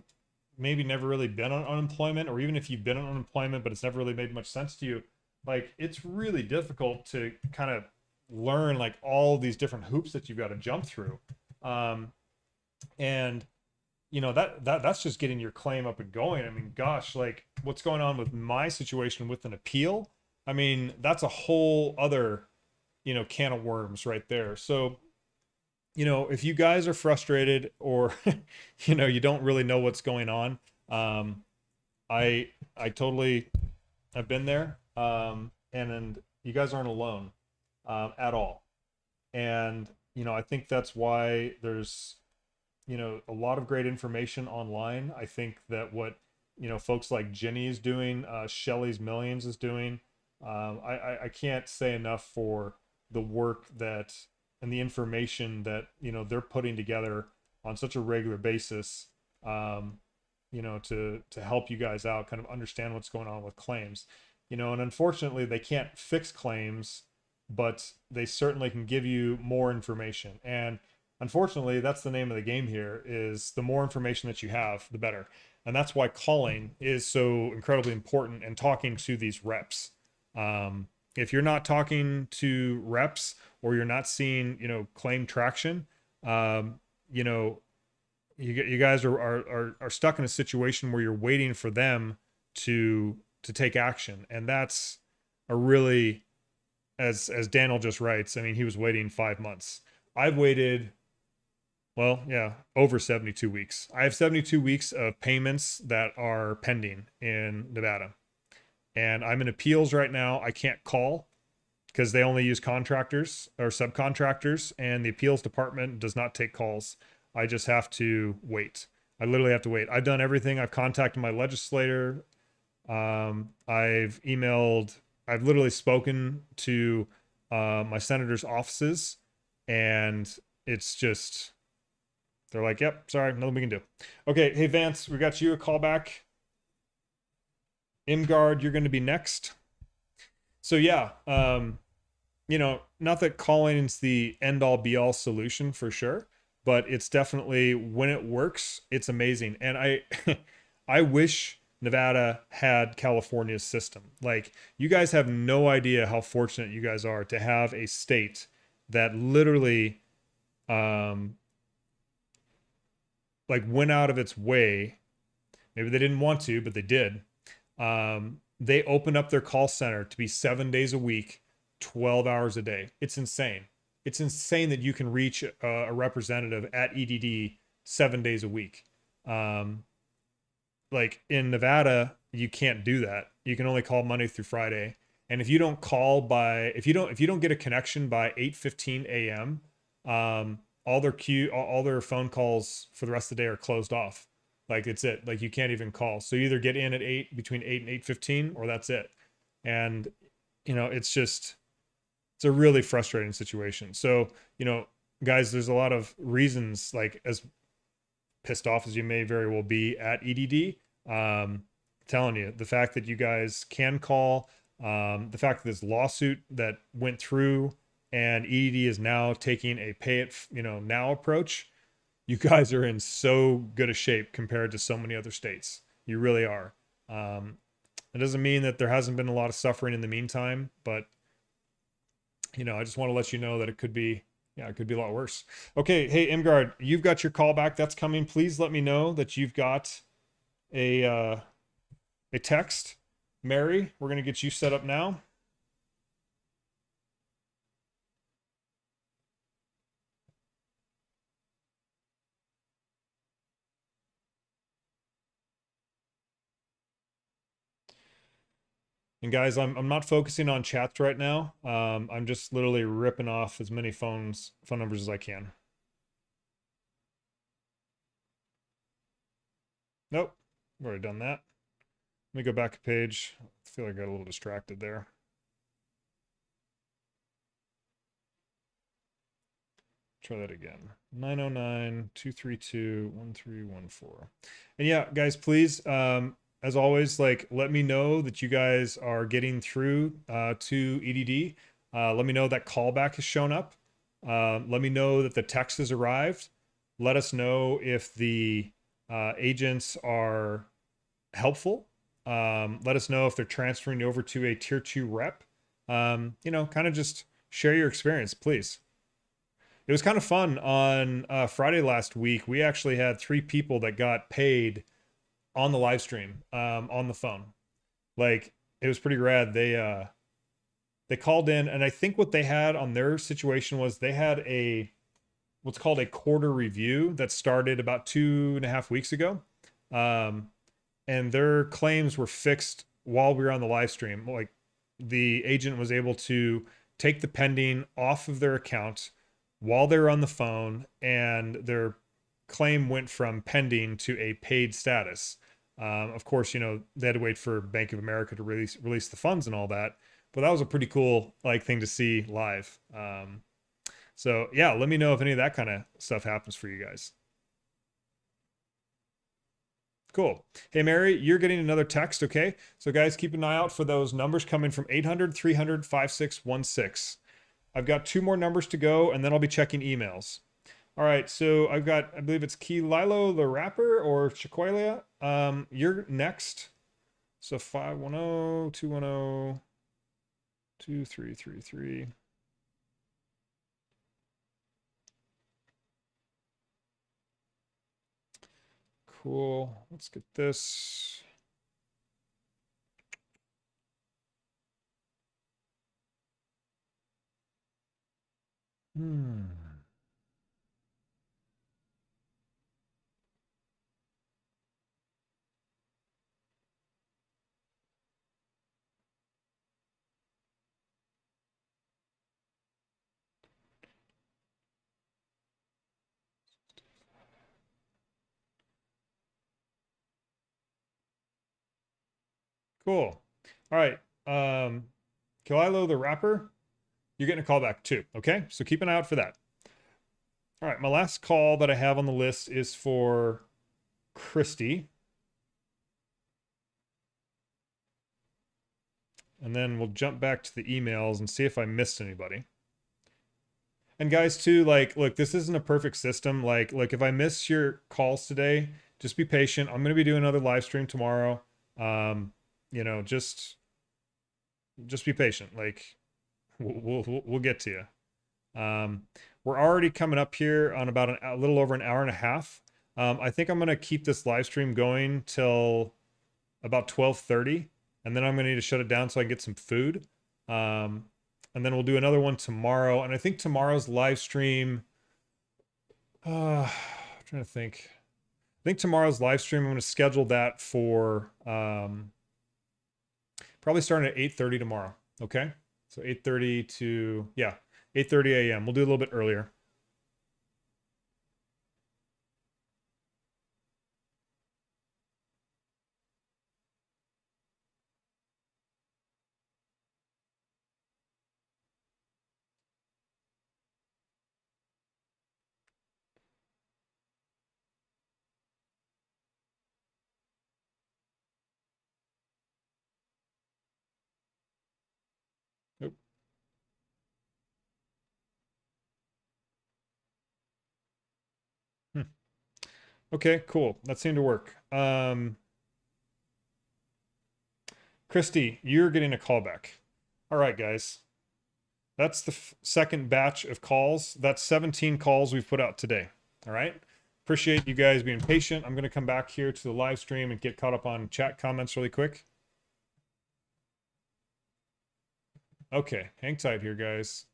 maybe never really been on unemployment, or even if you've been on unemployment but it's never really made much sense to you, like it's really difficult to kind of learn like all these different hoops that you've got to jump through. Um, and you know, that, that that's just getting your claim up and going. I mean, gosh, like what's going on with my situation with an appeal? I mean, that's a whole other, you know, can of worms right there. So, you know, if you guys are frustrated or, you know, you don't really know what's going on, um, I, I totally have been there. Um, and, and you guys aren't alone, um, uh, at all. And, you know, I think that's why there's, you know, a lot of great information online. I think that what, you know, folks like Jenny is doing, uh, Shelley's Millions is doing, um, I, I, I can't say enough for the work that, and the information that, you know, they're putting together on such a regular basis, um, you know, to, to help you guys out, kind of understand what's going on with claims, you know, and unfortunately they can't fix claims, but they certainly can give you more information. And unfortunately, that's the name of the game here, is the more information that you have, the better. And that's why calling is so incredibly important, and talking to these reps. Um, if you're not talking to reps, or you're not seeing, you know, claim traction, um, you know, you, you guys are, are, are stuck in a situation where you're waiting for them to, to take action. And that's a really, as, as Daniel just writes, I mean, he was waiting five months. I've waited, well, yeah, over seventy-two weeks. I have seventy-two weeks of payments that are pending in Nevada. And I'm in appeals right now. I can't call because they only use contractors or subcontractors, and the appeals department does not take calls. I just have to wait. I literally have to wait. I've done everything. I've contacted my legislator. Um, I've emailed, I've literally spoken to uh, my senator's offices, and it's just, they're like, yep, sorry, nothing we can do. Okay, hey Vance, we got you a call back. Imgard, you're going to be next. So yeah, um, you know, not that calling is the end all be all solution for sure, but it's definitely, when it works, it's amazing. And I, I wish Nevada had California's system. Like, you guys have no idea how fortunate you guys are to have a state that literally, um, like went out of its way. Maybe they didn't want to, but they did. Um, they opened up their call center to be seven days a week, twelve hours a day. It's insane. It's insane that you can reach a, a representative at E D D seven days a week. Um, like in Nevada, you can't do that. You can only call Monday through Friday. And if you don't call by, if you don't, if you don't get a connection by eight fifteen a m, um, all their queue, all, all their phone calls for the rest of the day are closed off. Like, it's it, like you can't even call. So you either get in at eight, between eight and eight fifteen, or that's it. And, you know, it's just, it's a really frustrating situation. So, you know, guys, there's a lot of reasons, like, as pissed off as you may very well be at E D D, um, telling you, the fact that you guys can call, um, the fact that this lawsuit that went through, and E D D is now taking a pay it, you know, now approach. You guys are in so good a shape compared to so many other states. You really are. Um, it doesn't mean that there hasn't been a lot of suffering in the meantime, but, you know, I just want to let you know that it could be, yeah, it could be a lot worse. Okay. Hey, Imgard, you've got your call back. That's coming. Please let me know that you've got a, uh, a text. Mary, we're going to get you set up now. And guys, I'm, I'm not focusing on chats right now. Um, I'm just literally ripping off as many phones, phone numbers as I can. Nope, I've already done that. Let me go back a page. I feel like I got a little distracted there. Try that again. nine oh nine, two three two, one three one four. And yeah, guys, please, um, as always, like, let me know that you guys are getting through uh, to E D D. Uh, let me know that callback has shown up. Uh, let me know that the text has arrived. Let us know if the uh, agents are helpful. Um, let us know if they're transferring over to a tier two rep. Um, you know, kind of just share your experience, please. It was kind of fun on uh, Friday last week. We actually had three people that got paid on the live stream, um, on the phone. Like, it was pretty rad. They, uh, they called in, and I think what they had on their situation was they had a, what's called a quarter review that started about two and a half weeks ago. Um, and their claims were fixed while we were on the live stream. Like, the agent was able to take the pending off of their account, while they're on the phone, and their claim went from pending to a paid status. Um, of course, you know, they had to wait for Bank of America to release release the funds and all that. But that was a pretty cool like thing to see live. Um, so yeah, let me know if any of that kind of stuff happens for you guys. Cool. Hey, Mary, you're getting another text. Okay. So guys, keep an eye out for those numbers coming from eight hundred, three hundred, five six one six. I've got two more numbers to go, and then I'll be checking emails. All right. So I've got, I believe it's Kililo the Rapper or Chiquelia. Um, you're next. So five one zero, two one zero, two three three three. Cool. Let's get this. Hmm. Cool. All right. Um, Kililo the Rapper, you're getting a call back too. Okay. So keep an eye out for that. All right. My last call that I have on the list is for Christy. And then we'll jump back to the emails and see if I missed anybody. And guys too, like, look, this isn't a perfect system. Like, look, if I miss your calls today, just be patient. I'm going to be doing another live stream tomorrow. Um, You know, just, just be patient. Like, we'll, we'll, we'll get to you. Um, we're already coming up here on about an, a little over an hour and a half. Um, I think I'm going to keep this live stream going till about twelve thirty, and then I'm going to need to shut it down so I can get some food. Um, and then we'll do another one tomorrow. And I think tomorrow's live stream, uh, I'm trying to think, I think tomorrow's live stream, I'm going to schedule that for, um, probably starting at eight thirty tomorrow. Okay. So eight thirty to, yeah, eight thirty a m We'll do a little bit earlier. Okay, cool. That seemed to work. Um, Christy, you're getting a call back. All right, guys. That's the f second batch of calls. That's seventeen calls we've put out today. All right. Appreciate you guys being patient. I'm going to come back here to the live stream and get caught up on chat comments really quick. Okay, hang tight here, guys.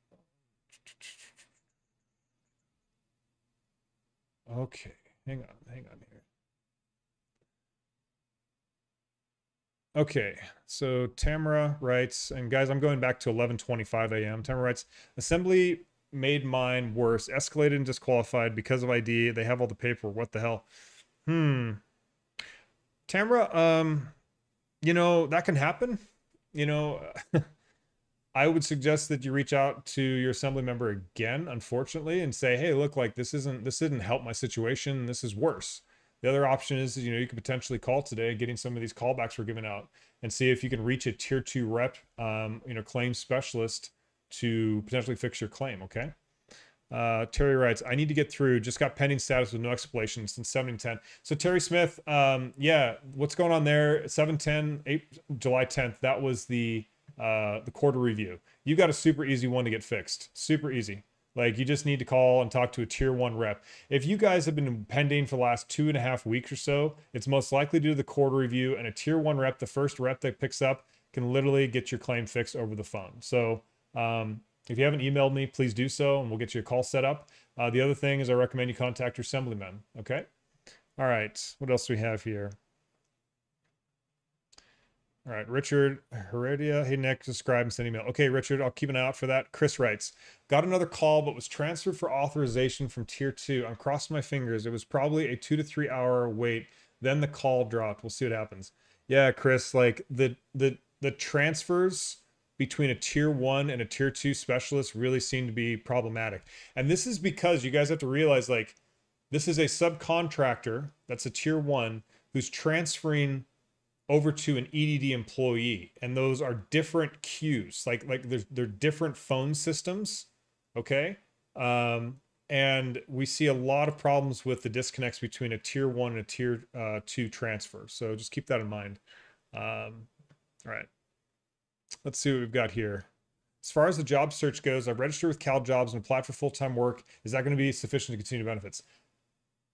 Okay. Hang on, hang on here. Okay, so Tamara writes, and guys, I'm going back to eleven twenty-five a m Tamara writes, Assembly made mine worse, escalated and disqualified because of I D. They have all the paper. What the hell? Hmm. Tamara, um, you know, that can happen. You know, I would suggest that you reach out to your assembly member again, unfortunately, and say, hey, look, like this isn't, this didn't help my situation. This is worse. The other option is, you know, you could potentially call today, getting some of these callbacks we're giving out, and see if you can reach a tier two rep, um, you know, claim specialist to potentially fix your claim. Okay. Uh, Terry writes, I need to get through. Just got pending status with no explanation since seven ten. So Terry Smith, um, yeah, what's going on there? seven ten, eight, July tenth. That was the, uh, the quarter review. You got a super easy one to get fixed. Super easy. Like, you just need to call and talk to a tier one rep. If you guys have been pending for the last two and a half weeks or so, it's most likely due to the quarter review, and a tier one rep, the first rep that picks up, can literally get your claim fixed over the phone. So, um, if you haven't emailed me, please do so, and we'll get you a call set up. Uh, the other thing is, I recommend you contact your assemblyman. Okay. All right. What else do we have here? All right, Richard Heredia, hey Nick, subscribe and send an email. Okay, Richard, I'll keep an eye out for that. Chris writes, got another call, but was transferred for authorization from tier two. I'm crossing my fingers. It was probably a two to three hour wait. Then the call dropped. We'll see what happens. Yeah, Chris, like the the the transfers between a tier one and a tier two specialist really seem to be problematic. And this is because you guys have to realize, like, this is a subcontractor that's a tier one who's transferring over to an E D D employee, and those are different queues. Like, like they're, they're different phone systems, okay? Um, and we see a lot of problems with the disconnects between a tier one and a tier uh, two transfer. So just keep that in mind. Um, all right, let's see what we've got here. As far as the job search goes, I've registered with Cal Jobs and applied for full-time work. Is that gonna be sufficient to continue benefits?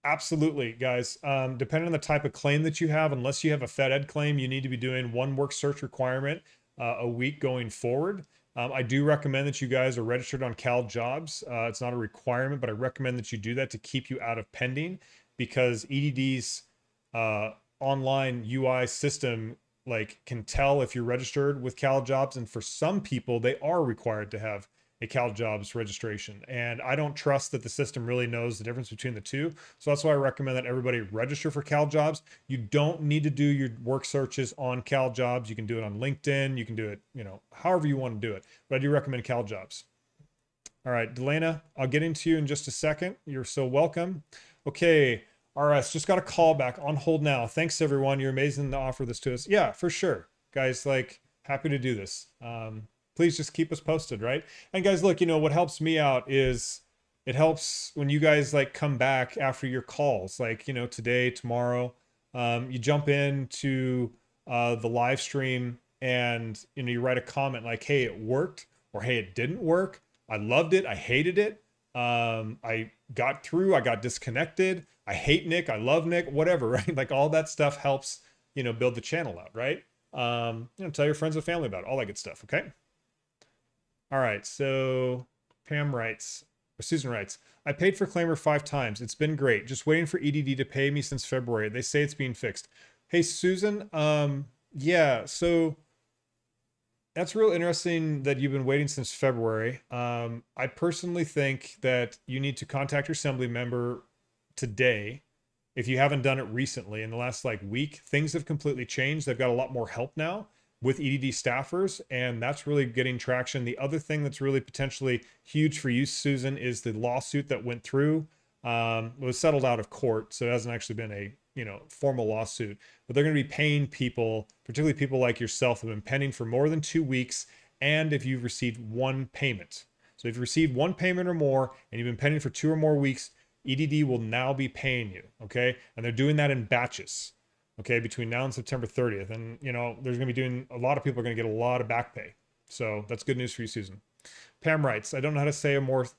Absolutely, guys. Um, depending on the type of claim that you have, unless you have a FedEd claim, you need to be doing one work search requirement uh, a week going forward. Um, I do recommend that you guys are registered on Cal Jobs. Uh, it's not a requirement, but I recommend that you do that to keep you out of pending, because E D D's uh, online U I system like can tell if you're registered with Cal Jobs. And for some people, they are required to have a Cal Jobs registration. And I don't trust that the system really knows the difference between the two. So that's why I recommend that everybody register for Cal Jobs. You don't need to do your work searches on Cal Jobs. You can do it on LinkedIn. You can do it, you know, however you want to do it. But I do recommend Cal Jobs. All right, Delana, I'll get into you in just a second. You're so welcome. Okay, R S, just got a call back, on hold now. Thanks everyone, you're amazing to offer this to us. Yeah, for sure. Guys, like, happy to do this. Um, Please just keep us posted, right? And guys, look, you know, what helps me out is it helps when you guys like come back after your calls, like, you know, today, tomorrow, um, you jump into uh, the live stream and, you know, you write a comment like, hey, it worked, or hey, it didn't work. I loved it. I hated it. Um, I got through, I got disconnected. I hate Nick. I love Nick, whatever, right? Like all that stuff helps, you know, build the channel out, right? Um, you know, tell your friends and family about it, all that good stuff, okay? All right, so Pam writes, or Susan writes, I paid for Claimyr five times. It's been great. Just waiting for E D D to pay me since February. They say it's being fixed. Hey, Susan, um, yeah, so that's real interesting that you've been waiting since February. Um, I personally think that you need to contact your assembly member today if you haven't done it recently in the last like week. Things have completely changed. They've got a lot more help now with E D D staffers, and that's really getting traction. The other thing that's really potentially huge for you, Susan, is the lawsuit that went through. Um, it was settled out of court, so it hasn't actually been a, you know, formal lawsuit, but they're going to be paying people, particularly people like yourself who have been pending for more than two weeks, and if you've received one payment. So if you received one payment or more, and you've been pending for two or more weeks, E D D will now be paying you, okay? And they're doing that in batches. Okay, between now and September thirtieth. And, you know, there's going to be doing, a lot of people are going to get a lot of back pay. So that's good news for you, Susan. Pam writes, I don't know how to say a more th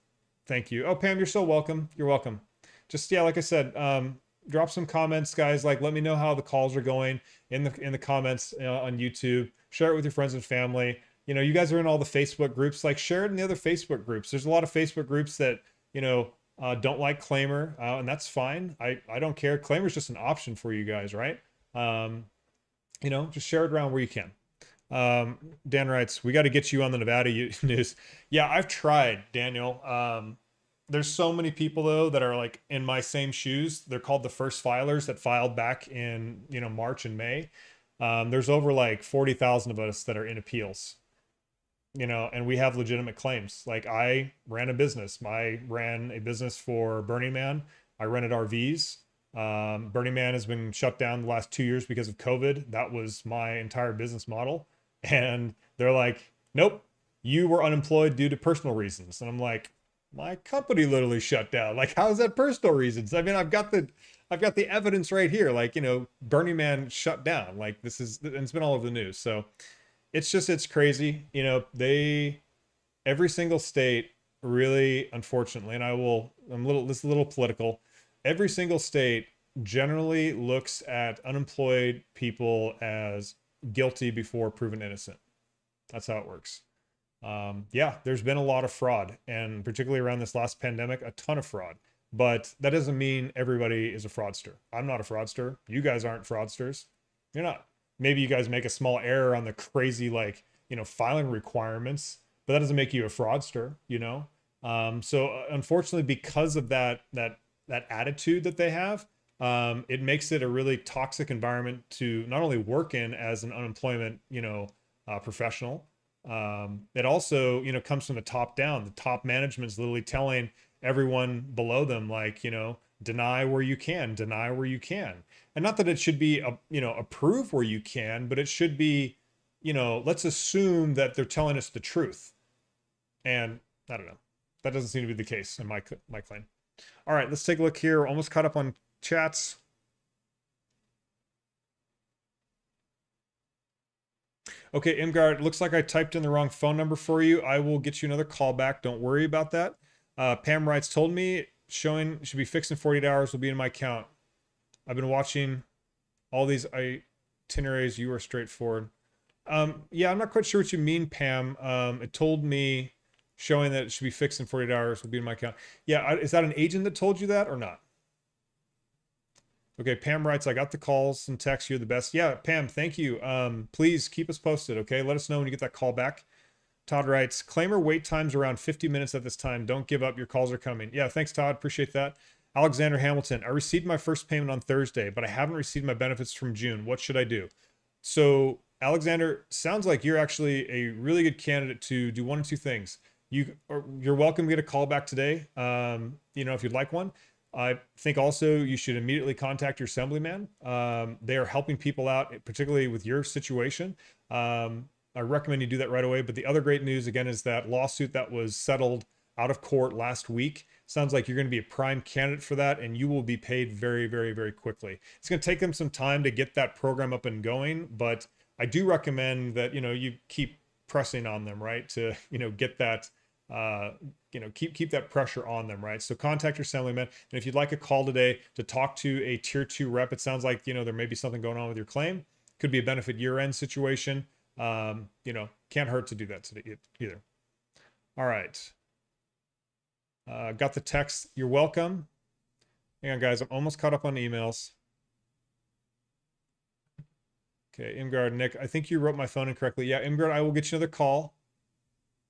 thank you. Oh, Pam, you're so welcome. You're welcome. Just, yeah, like I said, um, drop some comments, guys. Like, let me know how the calls are going in the, in the comments uh, on YouTube. Share it with your friends and family. You know, you guys are in all the Facebook groups. Like, share it in the other Facebook groups. There's a lot of Facebook groups that, you know, uh, don't like Claimyr. Uh, and that's fine. I, I don't care. Claimyr's just an option for you guys, right? Um, you know, just share it around where you can. Um, Dan writes, we got to get you on the Nevada news. Yeah, I've tried, Daniel. Um, there's so many people though that are like in my same shoes. They're called the first filers that filed back in, you know, March and May. Um, there's over like forty thousand of us that are in appeals, you know, and we have legitimate claims. Like I ran a business. I ran a business for Burning Man. I rented R Vs. Um, Burning Man has been shut down the last two years because of COVID. That was my entire business model. And they're like, nope, you were unemployed due to personal reasons. And I'm like, my company literally shut down. Like, how is that personal reasons? I mean, I've got the, I've got the evidence right here. Like, you know, Burning Man shut down. Like this is, and it's been all over the news. So it's just, it's crazy. You know, they, every single state really, unfortunately, and I will, I'm a little, this is a little political. Every single state generally looks at unemployed people as guilty before proven innocent. That's how it works. Um, yeah, there's been a lot of fraud, and particularly around this last pandemic, a ton of fraud. But that doesn't mean everybody is a fraudster. I'm not a fraudster. You guys aren't fraudsters. You're not. maybe you guys make a small error on the crazy, like, you know, filing requirements, but that doesn't make you a fraudster, you know? Um, so unfortunately, because of that, that, that attitude that they have, um, it makes it a really toxic environment to not only work in as an unemployment, you know, uh, professional. Um, it also, you know, comes from the top down. The top management's literally telling everyone below them, like, you know, deny where you can, deny where you can. And not that it should be, a, you know, approve where you can, but it should be, you know, let's assume that they're telling us the truth. And I don't know, that doesn't seem to be the case in my, my claim. All right, let's take a look here. We're almost caught up on chats. Okay, Imgard, looks like I typed in the wrong phone number for you. I will get you another call back. Don't worry about that. Uh, Pam writes, told me showing should be fixed in forty-eight hours, will be in my account. I've been watching all these itineraries. You are straightforward. Um, yeah, I'm not quite sure what you mean, Pam. Um, it told me showing that it should be fixed in forty-eight hours, will be in my account. Yeah, I, is that an agent that told you that or not? Okay, Pam writes, I got the calls and texts. You're the best. Yeah, Pam, thank you. Um, please keep us posted, okay? Let us know when you get that call back. Todd writes, Claimyr wait times around fifty minutes at this time. Don't give up. Your calls are coming. Yeah, thanks, Todd. Appreciate that. Alexander Hamilton, I received my first payment on Thursday, but I haven't received my benefits from June. What should I do? So, Alexander, sounds like you're actually a really good candidate to do one or two things. You, or you're welcome to get a call back today, um, you know, if you'd like one. I think also you should immediately contact your assemblyman. Um, they are helping people out, particularly with your situation. Um, I recommend you do that right away. But the other great news, again, is that lawsuit that was settled out of court last week. Sounds like you're going to be a prime candidate for that, and you will be paid very, very, very quickly. It's going to take them some time to get that program up and going, but I do recommend that, you know, you keep pressing on them, right, to, you know, get that, uh, you know, keep, keep that pressure on them, right? So contact your assemblyman. And if you'd like a call today to talk to a tier two rep, it sounds like, you know, there may be something going on with your claim. Could be a benefit year end situation. Um, you know, can't hurt to do that today either. All right. Uh, got the text. You're welcome. Hang on, guys. I'm almost caught up on emails. Okay. Imgard, Nick, I think you wrote my phone incorrectly. Yeah. Imgard, I will get you another call.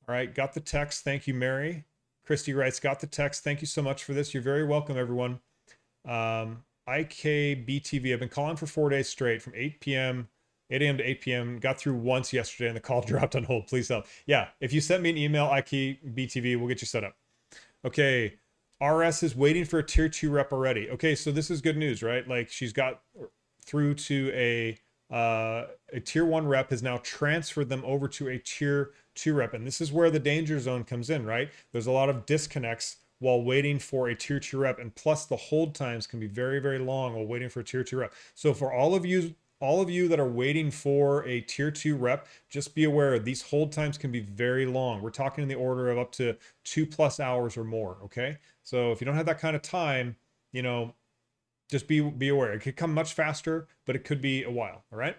All right. Got the text. Thank you, Mary. Christy writes, got the text. Thank you so much for this. You're very welcome, everyone. Um, I K B T V. I've been calling for four days straight from eight p m, eight a m to eight p m Got through once yesterday and the call dropped on hold. Please help. Yeah. If you send me an email, I K B T V, we'll get you set up. Okay. R S is waiting for a tier two rep already. Okay. So this is good news, right? Like she's got through to a, uh, a tier one rep has now transferred them over to a tier two rep. And this is where the danger zone comes in, right? There's a lot of disconnects while waiting for a tier two rep. And plus the hold times can be very, very long while waiting for a tier two rep. So for all of you, all of you that are waiting for a tier two rep, just be aware these hold times can be very long. We're talking in the order of up to two plus hours or more. Okay. So if you don't have that kind of time, you know, just be, be aware. It could come much faster, but it could be a while. All right.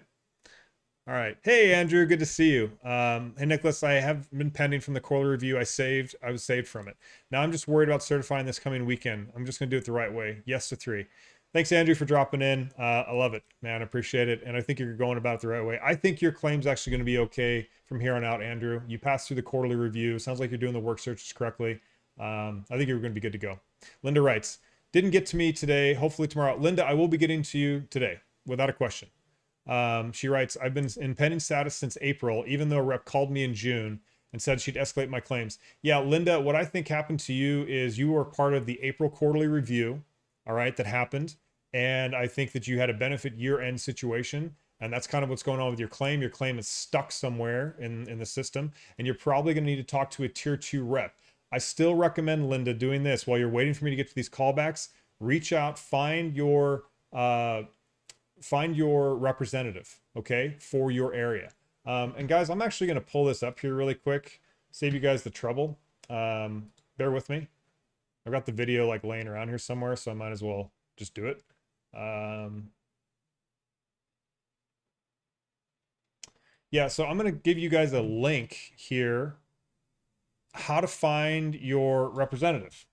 All right. Hey, Andrew, good to see you. Um, hey, Nicholas, I have been pending from the quarterly review. I saved, I was saved from it. Now I'm just worried about certifying this coming weekend. I'm just going to do it the right way. Yes to three. Thanks, Andrew, for dropping in. Uh, I love it, man. I appreciate it. And I think you're going about it the right way. I think your claim's actually going to be okay from here on out, Andrew. You passed through the quarterly review. It sounds like you're doing the work searches correctly. Um, I think you're going to be good to go. Linda writes, didn't get to me today. Hopefully tomorrow. Linda, I will be getting to you today without a question. Um, she writes, I've been in pending status since April, even though a rep called me in June and said she'd escalate my claims. Yeah, Linda, what I think happened to you is you were part of the April quarterly review. All right, that happened. And I think that you had a benefit year-end situation. And that's kind of what's going on with your claim. Your claim is stuck somewhere in, in the system. And you're probably going to need to talk to a tier two rep. I still recommend, Linda, doing this while you're waiting for me to get to these callbacks. Reach out, find your, uh, find your representative, okay, for your area. Um, and guys, I'm actually going to pull this up here really quick, save you guys the trouble. Um, bear with me. I've got the video like laying around here somewhere, so I might as well just do it. Um, yeah, so I'm going to give you guys a link here, how to find your representative.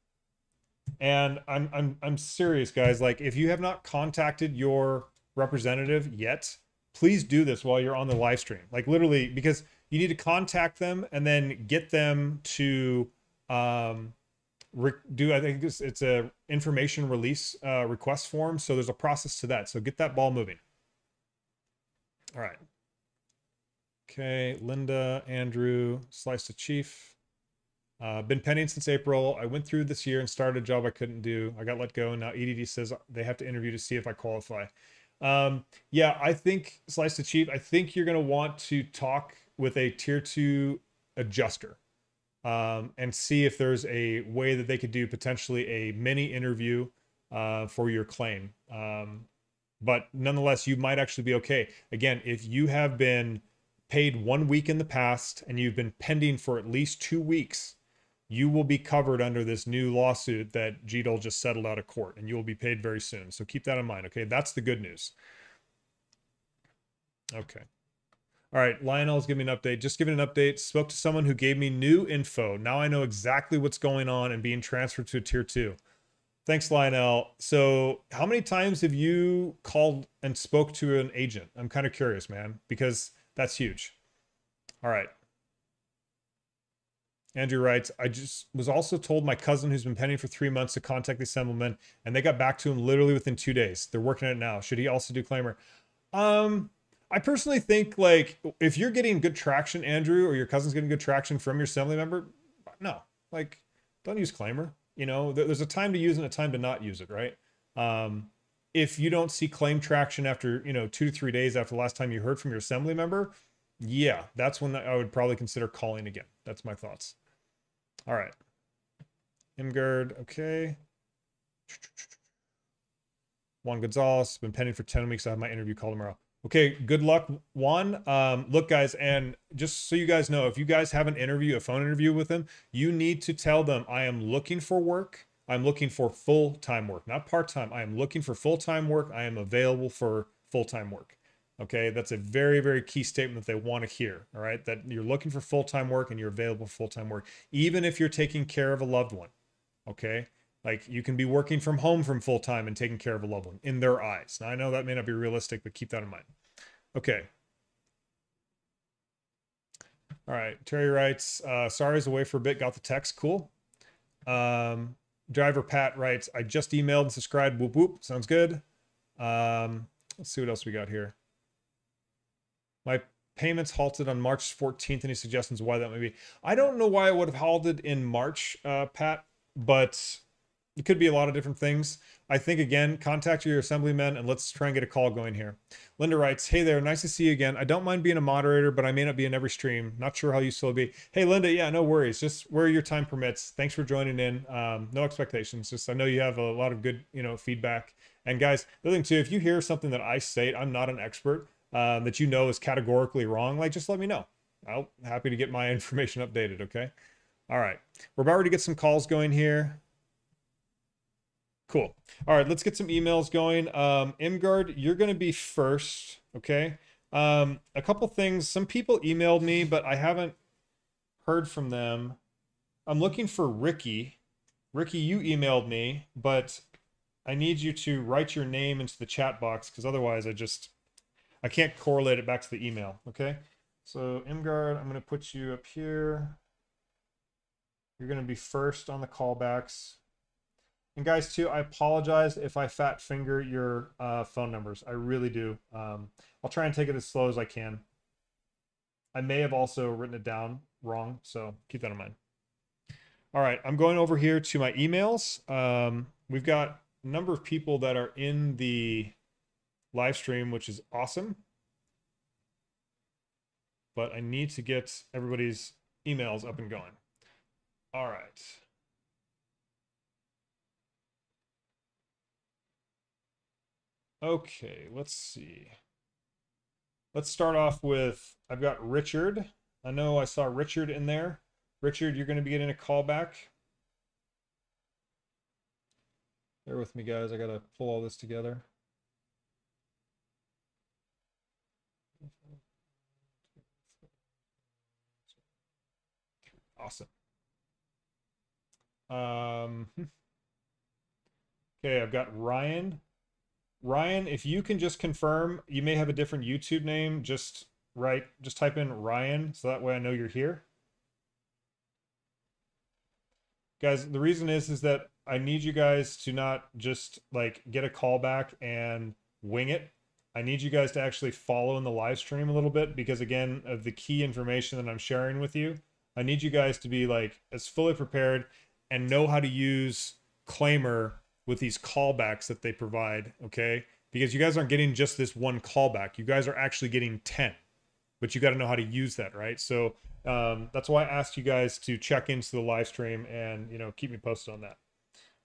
And I'm, I'm, I'm serious, guys. Like if you have not contacted your representative yet, please do this while you're on the live stream. Like literally, because you need to contact them and then get them to um, do, I think it's, it's a information release uh, request form. So there's a process to that. So get that ball moving. All right. Okay, Linda, Andrew, Slice to Chief. Uh, been pending since April. I went through this year and started a job I couldn't do. I got let go. Now E D D says they have to interview to see if I qualify. Um, yeah, I think Slice to Chief, I think you're going to want to talk with a tier two adjuster, um, and see if there's a way that they could do potentially a mini interview, uh, for your claim. Um, but nonetheless, you might actually be okay. Again, if you have been paid one week in the past and you've been pending for at least two weeks, you will be covered under this new lawsuit that G D O L just settled out of court, and you will be paid very soon. So keep that in mind. Okay. That's the good news. Okay. All right. Lionel's giving me an update. Just giving an update. Spoke to someone who gave me new info. Now I know exactly what's going on and being transferred to a tier two. Thanks, Lionel. So how many times have you called and spoke to an agent? I'm kind of curious, man, because that's huge. All right. Andrew writes, I just was also told my cousin who's been pending for three months to contact the assemblyman, and they got back to him literally within two days. They're working on it now. Should he also do Claimyr? Um, I personally think, like, if you're getting good traction, Andrew, or your cousin's getting good traction from your assembly member, no, like, don't use Claimyr. You know, there's a time to use and a time to not use it, right? Um, if you don't see claim traction after, you know, two to three days after the last time you heard from your assembly member, yeah, that's when I would probably consider calling again. That's my thoughts. All right. Imgird, okay. Juan Gonzalez, been pending for ten weeks. I have my interview call tomorrow. Okay, good luck, Juan. Um, look, guys, and just so you guys know, if you guys have an interview, a phone interview with them, you need to tell them, I am looking for work. I'm looking for full-time work, not part-time. I am looking for full-time work. I am available for full-time work. Okay, that's a very, very key statement that they want to hear, all right? That you're looking for full-time work and you're available for full-time work, even if you're taking care of a loved one, okay? Like, you can be working from home from full-time and taking care of a loved one in their eyes. Now, I know that may not be realistic, but keep that in mind. Okay. All right, Terry writes, uh, sorry I was away for a bit, got the text, cool. Um, Driver Pat writes, I just emailed and subscribed, whoop, whoop, sounds good. Um, let's see what else we got here. My payments halted on March fourteenth. Any suggestions why that may be? I don't know why it would have halted in March, uh, Pat, but it could be a lot of different things. I think, again, contact your assemblymen and let's try and get a call going here. Linda writes, hey there, nice to see you again. I don't mind being a moderator, but I may not be in every stream. Not sure how useful it'll be. Hey, Linda, yeah, no worries. Just where your time permits. Thanks for joining in. Um, no expectations. Just I know you have a lot of good, you know, feedback. And guys, the other thing too, if you hear something that I say, I'm not an expert, Um, that you know is categorically wrong, like, just let me know. I'll happy to get my information updated, okay? All right, we're about ready to get some calls going here. Cool. All right, let's get some emails going. Um, Imgard, you're gonna be first, okay? Um, a couple things, some people emailed me, but I haven't heard from them. I'm looking for Ricky. Ricky, you emailed me, but I need you to write your name into the chat box, because otherwise I just, I can't correlate it back to the email, okay? So Imgard, I'm gonna put you up here. You're gonna be first on the callbacks. And guys too, I apologize if I fat finger your uh, phone numbers. I really do. Um, I'll try and take it as slow as I can. I may have also written it down wrong, so keep that in mind. All right, I'm going over here to my emails. Um, we've got a number of people that are in the live stream, which is awesome, but I need to get everybody's emails up and going. All right. Okay, let's see. Let's start off with, I've got Richard. I know I saw Richard in there. Richard, you're going to be getting a callback. Bear with me, guys. I got to pull all this together. Awesome. Um, okay, I've got Ryan. Ryan, if you can just confirm, you may have a different YouTube name. Just write, just type in Ryan, so that way I know you're here. Guys, the reason is, is that I need you guys to not just like get a call back and wing it. I need you guys to actually follow in the live stream a little bit, because again, of the key information that I'm sharing with you, I need you guys to be like as fully prepared and know how to use Claimyr with these callbacks that they provide, okay? Because you guys aren't getting just this one callback. You guys are actually getting ten, but you gotta know how to use that, right? So um, that's why I asked you guys to check into the live stream and, you know, keep me posted on that.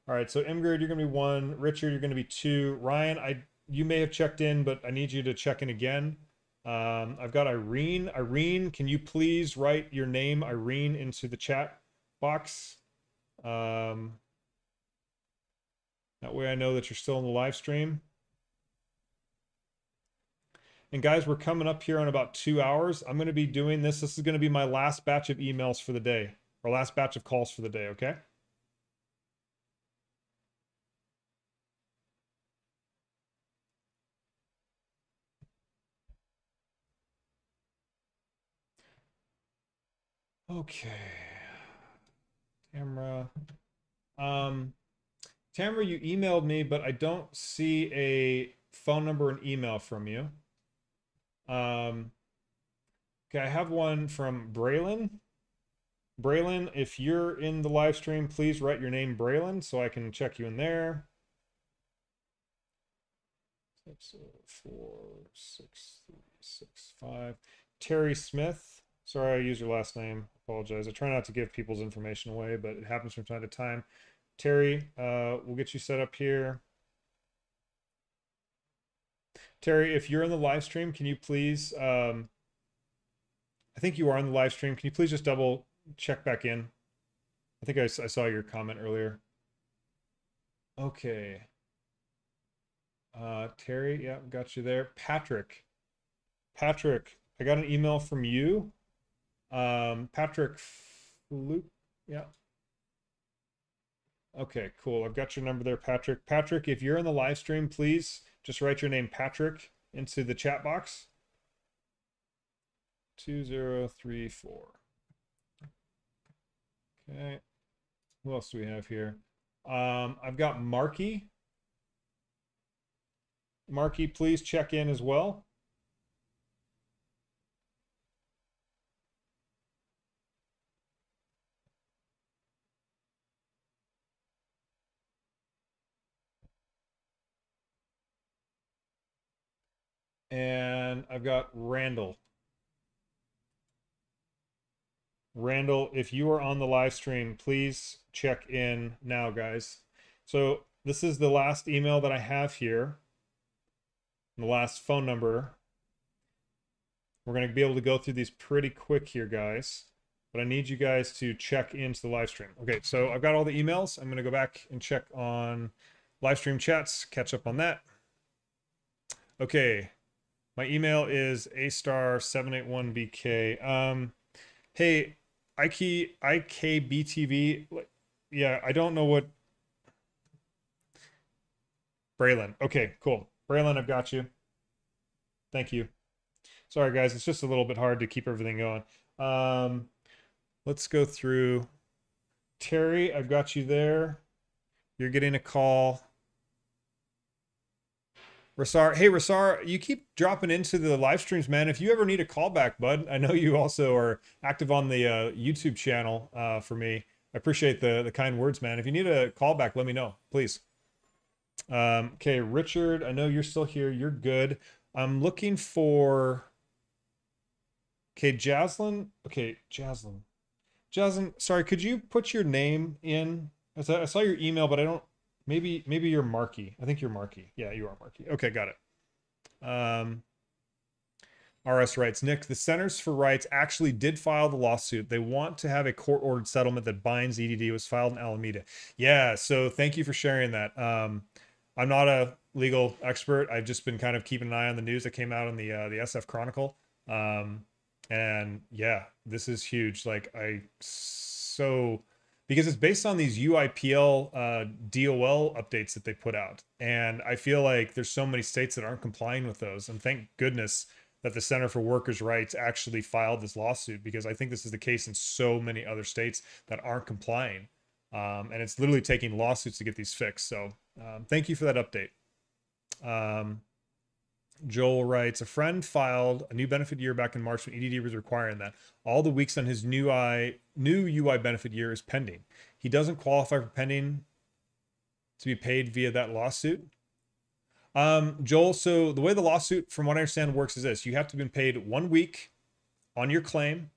All right, so Imgrid, you're gonna be one. Richard, you're gonna be two. Ryan, I. You may have checked in, but I need you to check in again. Um, I've got Irene. Irene, can you please write your name, Irene, into the chat box? Um, that way I know that you're still in the live stream. And guys, we're coming up here on about two hours. I'm going to be doing this. This is going to be my last batch of emails for the day, or last batch of calls for the day, okay? Okay, Tamara. Um, Tamara, you emailed me, but I don't see a phone number and email from you. Um, okay, I have one from Braylon. Braylon, if you're in the live stream, please write your name, Braylon, so I can check you in there. Six, four, six, three, six, five. Terry Smith. Sorry, I used your last name. Apologize. I try not to give people's information away, but it happens from time to time. Terry, uh, we'll get you set up here. Terry, if you're in the live stream, can you please, um, I think you are in the live stream. Can you please just double check back in? I think I, I saw your comment earlier. Okay. Uh, Terry, yeah, got you there. Patrick, Patrick, I got an email from you. Um, Patrick Luke. Yeah. Okay, cool. I've got your number there, Patrick. Patrick, if you're in the live stream, please just write your name, Patrick, into the chat box. two zero three four. Okay. Who else do we have here? Um, I've got Marky. Marky, please check in as well. And I've got Randall. Randall, if you are on the live stream, please check in now, guys. So this is the last email that I have here, and the last phone number. We're going to be able to go through these pretty quick here, guys, but I need you guys to check into the live stream. Okay, so I've got all the emails. I'm going to go back and check on live stream chats, catch up on that. Okay. My email is A star seven eight one B K. Um, hey, I K B T V. Yeah, I don't know what. Braylon. Okay, cool. Braylon, I've got you. Thank you. Sorry, guys. It's just a little bit hard to keep everything going. Um, let's go through. Terry, I've got you there. You're getting a call. Rasar, hey Rasar, you keep dropping into the live streams, man. If you ever need a callback, bud, I know you also are active on the uh, YouTube channel uh, for me. I appreciate the the kind words, man. If you need a callback, let me know, please. Um, okay, Richard, I know you're still here. You're good. I'm looking for. Okay, Jaslyn. Okay, Jaslyn. Jaslyn, sorry, could you put your name in? I saw, I saw your email, but I don't. Maybe, maybe you're Marky. I think you're Marky. Yeah, you are Marky. Okay, got it. Um, R S writes, Nick, the Centers for Rights actually did file the lawsuit. They want to have a court-ordered settlement that binds E D D. It was filed in Alameda. Yeah, so thank you for sharing that. Um, I'm not a legal expert. I've just been kind of keeping an eye on the news that came out on the, uh, the S F Chronicle. Um, and yeah, this is huge. Like, I so... because it's based on these U I P L uh, D O L updates that they put out. And I feel like there's so many states that aren't complying with those. And thank goodness that the Center for Workers' Rights actually filed this lawsuit, because I think this is the case in so many other states that aren't complying. Um, and it's literally taking lawsuits to get these fixed. So um, thank you for that update. Um, Joel writes, a friend filed a new benefit year back in March when E D D was requiring that. All the weeks on his new I, new U I benefit year is pending. He doesn't qualify for pending to be paid via that lawsuit. Um, Joel, so the way the lawsuit, from what I understand, works is this. You have to be paid one week on your claim,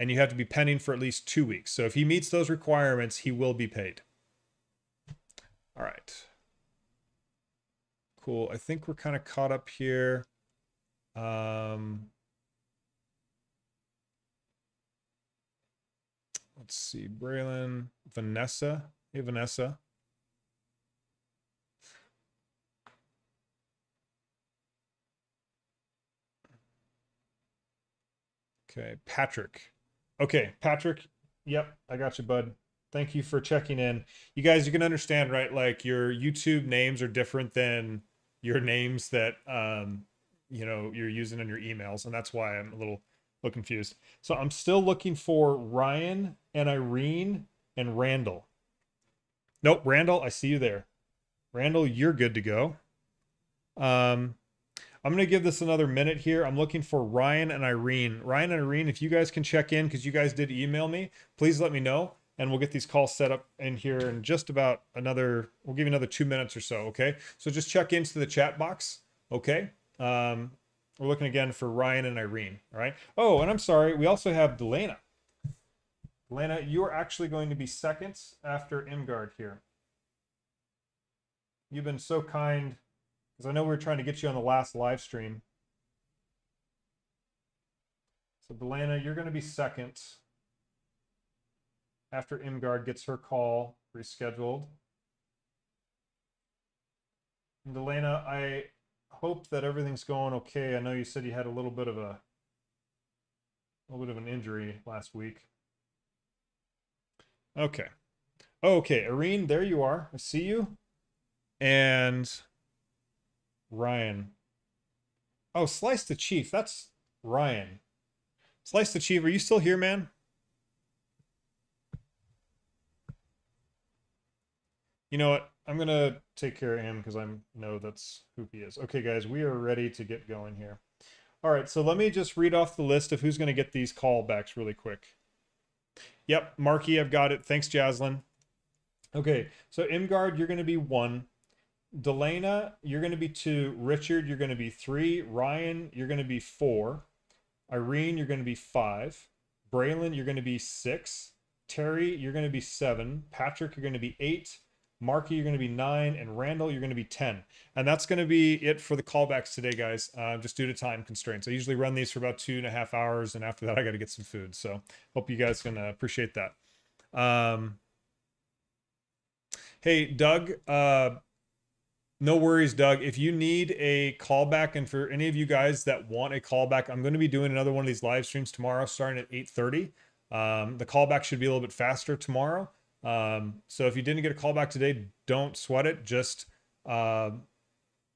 and you have to be pending for at least two weeks. So if he meets those requirements, he will be paid. All right. Cool. I think we're kind of caught up here. Um, let's see, Braylon, Vanessa. Hey, Vanessa. Okay, Patrick. Okay, Patrick. Yep, I got you, bud. Thank you for checking in. You guys, you can understand, right? Like, your YouTube names are different than your names that, um, you know, you're using in your emails. And that's why I'm a little, little confused. So I'm still looking for Ryan and Irene and Randall. Nope. Randall, I see you there. Randall, you're good to go. Um, I'm going to give this another minute here. I'm looking for Ryan and Irene. Ryan and Irene, if you guys can check in, because you guys did email me, please let me know. And we'll get these calls set up in here in just about another, we'll give you another two minutes or so, okay? So just check into the chat box, okay? Um, we're looking again for Ryan and Irene, all right? Oh, and I'm sorry, we also have Delana. Delana, you are actually going to be seconds after Imgard here. You've been so kind, because I know we were trying to get you on the last live stream. So Delana, you're going to be second after Imgard gets her call rescheduled. And Delana, I hope that everything's going okay. I know you said you had a little bit of a, a little bit of an injury last week. Okay. Okay, Irene, there you are. I see you. And Ryan. Oh, Slice the Chief. That's Ryan. Slice the Chief, are you still here, man? You know what? I'm going to take care of him because I know that's who he is. Okay, guys, we are ready to get going here. All right, so let me just read off the list of who's going to get these callbacks really quick. Yep, Marky, I've got it. Thanks, Jaslyn. Okay, so Imgard, you're going to be one. Delana, you're going to be two. Richard, you're going to be three. Ryan, you're going to be four. Irene, you're going to be five. Braylon, you're going to be six. Terry, you're going to be seven. Patrick, you're going to be eight. Marky, you're going to be nine, and Randall, you're going to be ten. And that's going to be it for the callbacks today, guys, uh, just due to time constraints. I usually run these for about two and a half hours, and after that, I got to get some food. So hope you guys can uh, appreciate that. Um, hey, Doug, uh, no worries, Doug. If you need a callback, and for any of you guys that want a callback, I'm going to be doing another one of these live streams tomorrow starting at eight thirty. Um, the callback should be a little bit faster tomorrow. Um, so if you didn't get a call back today, don't sweat it. Just, uh,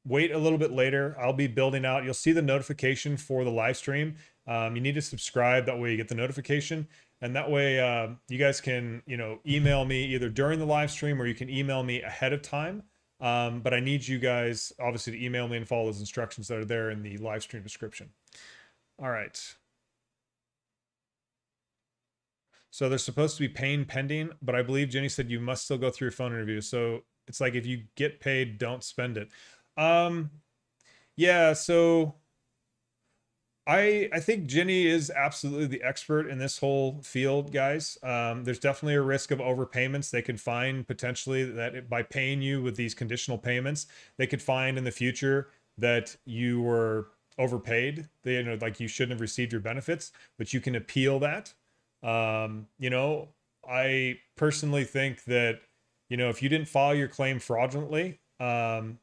wait a little bit later. I'll be building out. You'll see the notification for the live stream. Um, you need to subscribe. That way you get the notification, and that way, uh, you guys can, you know, email me either during the live stream or you can email me ahead of time. Um, but I need you guys obviously to email me and follow those instructions that are there in the live stream description. All right. So they're supposed to be paying pending, but I believe Jenny said you must still go through your phone interview. So it's like, if you get paid, don't spend it. Um, yeah, so I I think Jenny is absolutely the expert in this whole field, guys. Um, there's definitely a risk of overpayments. They could find potentially that by paying you with these conditional payments, they could find in the future that you were overpaid. They, you know, like you shouldn't have received your benefits, but you can appeal that. Um, you know, I personally think that, you know, if you didn't file your claim fraudulently, um,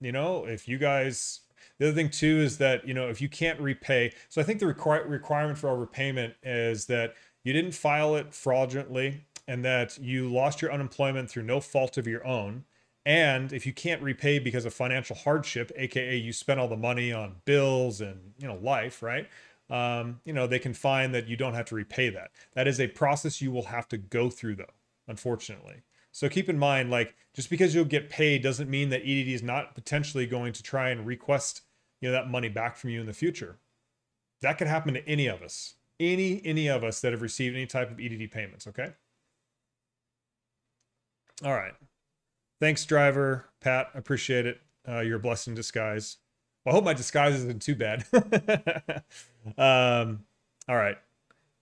you know, if you guys, the other thing too, is that, you know, if you can't repay, so I think the requir- requirement for overpayment is that you didn't file it fraudulently. and that you lost your unemployment through no fault of your own. And if you can't repay because of financial hardship, A K A you spent all the money on bills and, you know, life, right? Um, you know, they can find that you don't have to repay that. That is a process you will have to go through, though, unfortunately. So keep in mind, like, just because you'll get paid doesn't mean that E D D is not potentially going to try and request, you know, that money back from you in the future. That could happen to any of us, any, any of us that have received any type of E D D payments. Okay. All right. Thanks, driver Pat. Appreciate it. Uh, you're a blessing in disguise. Well, I hope my disguise isn't too bad. um, all right.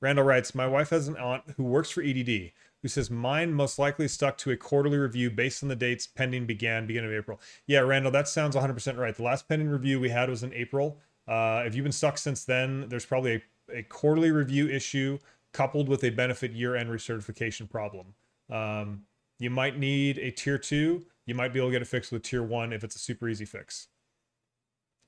Randall writes, my wife has an aunt who works for E D D, who says mine most likely stuck to a quarterly review based on the dates pending began beginning of April. Yeah, Randall, that sounds one hundred percent right. The last pending review we had was in April. Uh, if you've been stuck since then, there's probably a, a quarterly review issue coupled with a benefit year-end recertification problem. Um, you might need a tier two. You might be able to get it fixed with tier one if it's a super easy fix.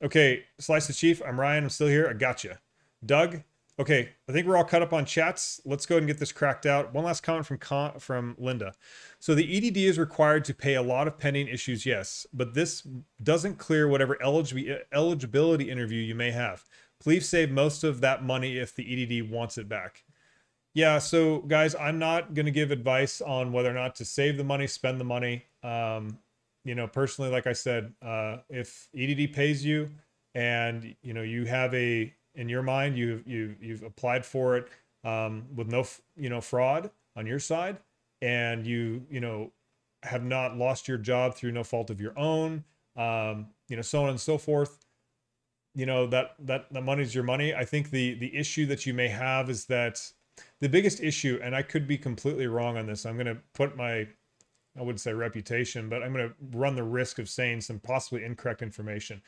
Okay, Slice the Chief. I'm Ryan. I'm still here. I gotcha. Doug. Okay, I think we're all caught up on chats. Let's go ahead and get this cracked out. One last comment from Con from Linda. So the E D D is required to pay a lot of pending issues, yes, but this doesn't clear whatever eligi eligibility interview you may have. Please save most of that money if the E D D wants it back. Yeah, so guys, I'm not going to give advice on whether or not to save the money, spend the money. Um, you know, personally, like I said, uh, if E D D pays you and, you know, you have a... in your mind, you, you, you've applied for it um, with no, you know, fraud on your side, and you, you know, have not lost your job through no fault of your own, um, you know, so on and so forth. You know, that, that, that money's your money. I think the, the issue that you may have is that the biggest issue, and I could be completely wrong on this. I'm going to put my, I wouldn't say reputation, but I'm going to run the risk of saying some possibly incorrect information.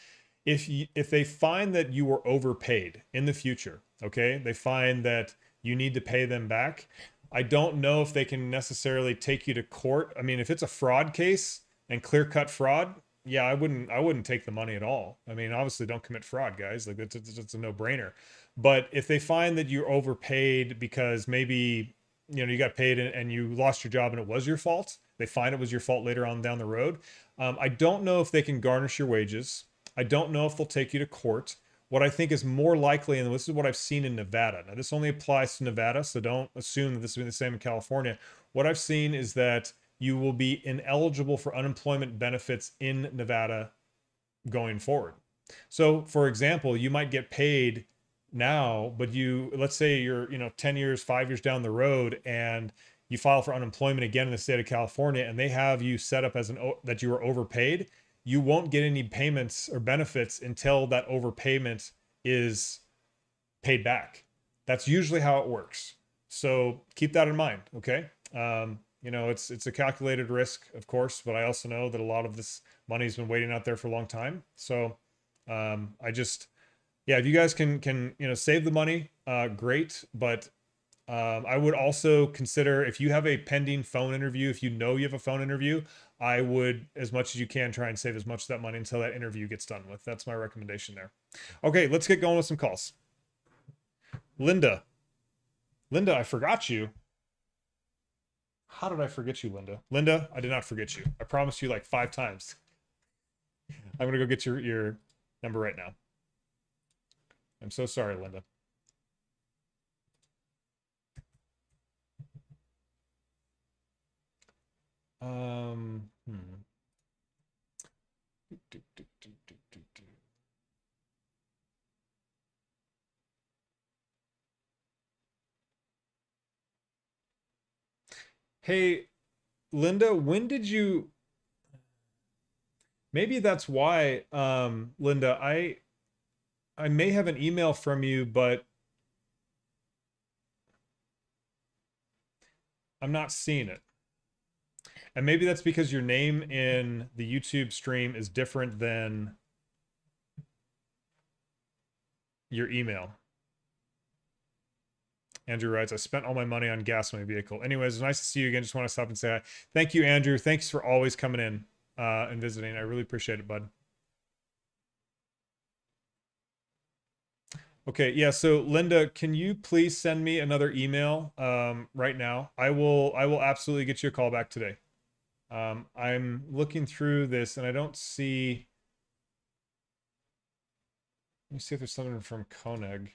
If, you, if they find that you were overpaid in the future, okay, they find that you need to pay them back, I don't know if they can necessarily take you to court. I mean, if it's a fraud case and clear-cut fraud, yeah, I wouldn't, I wouldn't take the money at all. I mean, obviously don't commit fraud, guys. Like, that's, that's a no-brainer. But if they find that you're overpaid because maybe, you know, you got paid and, and you lost your job and it was your fault, they find it was your fault later on down the road, um, I don't know if they can garnish your wages. I don't know if they'll take you to court. What I think is more likely, and this is what I've seen in Nevada. Now, this only applies to Nevada, so don't assume that this will be the same in California. What I've seen is that you will be ineligible for unemployment benefits in Nevada going forward. So, for example, you might get paid now, but you, let's say you're, you know, ten years, five years down the road, and you file for unemployment again in the state of California, and they have you set up as an, that you were overpaid. You won't get any payments or benefits until that overpayment is paid back. That's usually how it works. So keep that in mind, okay? Um, you know, it's it's a calculated risk, of course, but I also know that a lot of this money's been waiting out there for a long time. So um, I just, yeah, if you guys can, can you know, save the money, uh, great. But um, I would also consider, if you have a pending phone interview, if you know you have a phone interview, I would, as much as you can, try and save as much of that money until that interview gets done with. That's my recommendation there. Okay, let's get going with some calls. Linda. Linda, I forgot you. How did I forget you, Linda? Linda, I did not forget you. I promised you like five times. I'm going to go get your, your number right now. I'm so sorry, Linda. Um, hmm. Do, do, do, do, do, do. Hey, Linda, when did you, maybe that's why, um, Linda, I, I may have an email from you, but I'm not seeing it. And maybe that's because your name in the YouTube stream is different than your email. Andrew writes, I spent all my money on gas in my vehicle. Anyways, it's nice to see you again. Just want to stop and say hi. Thank you, Andrew. Thanks for always coming in uh, and visiting. I really appreciate it, bud. Okay, yeah, so Linda, can you please send me another email um, right now? I will I will absolutely get you a call back today. Um, I'm looking through this and I don't see, let me see if there's something from Koenig.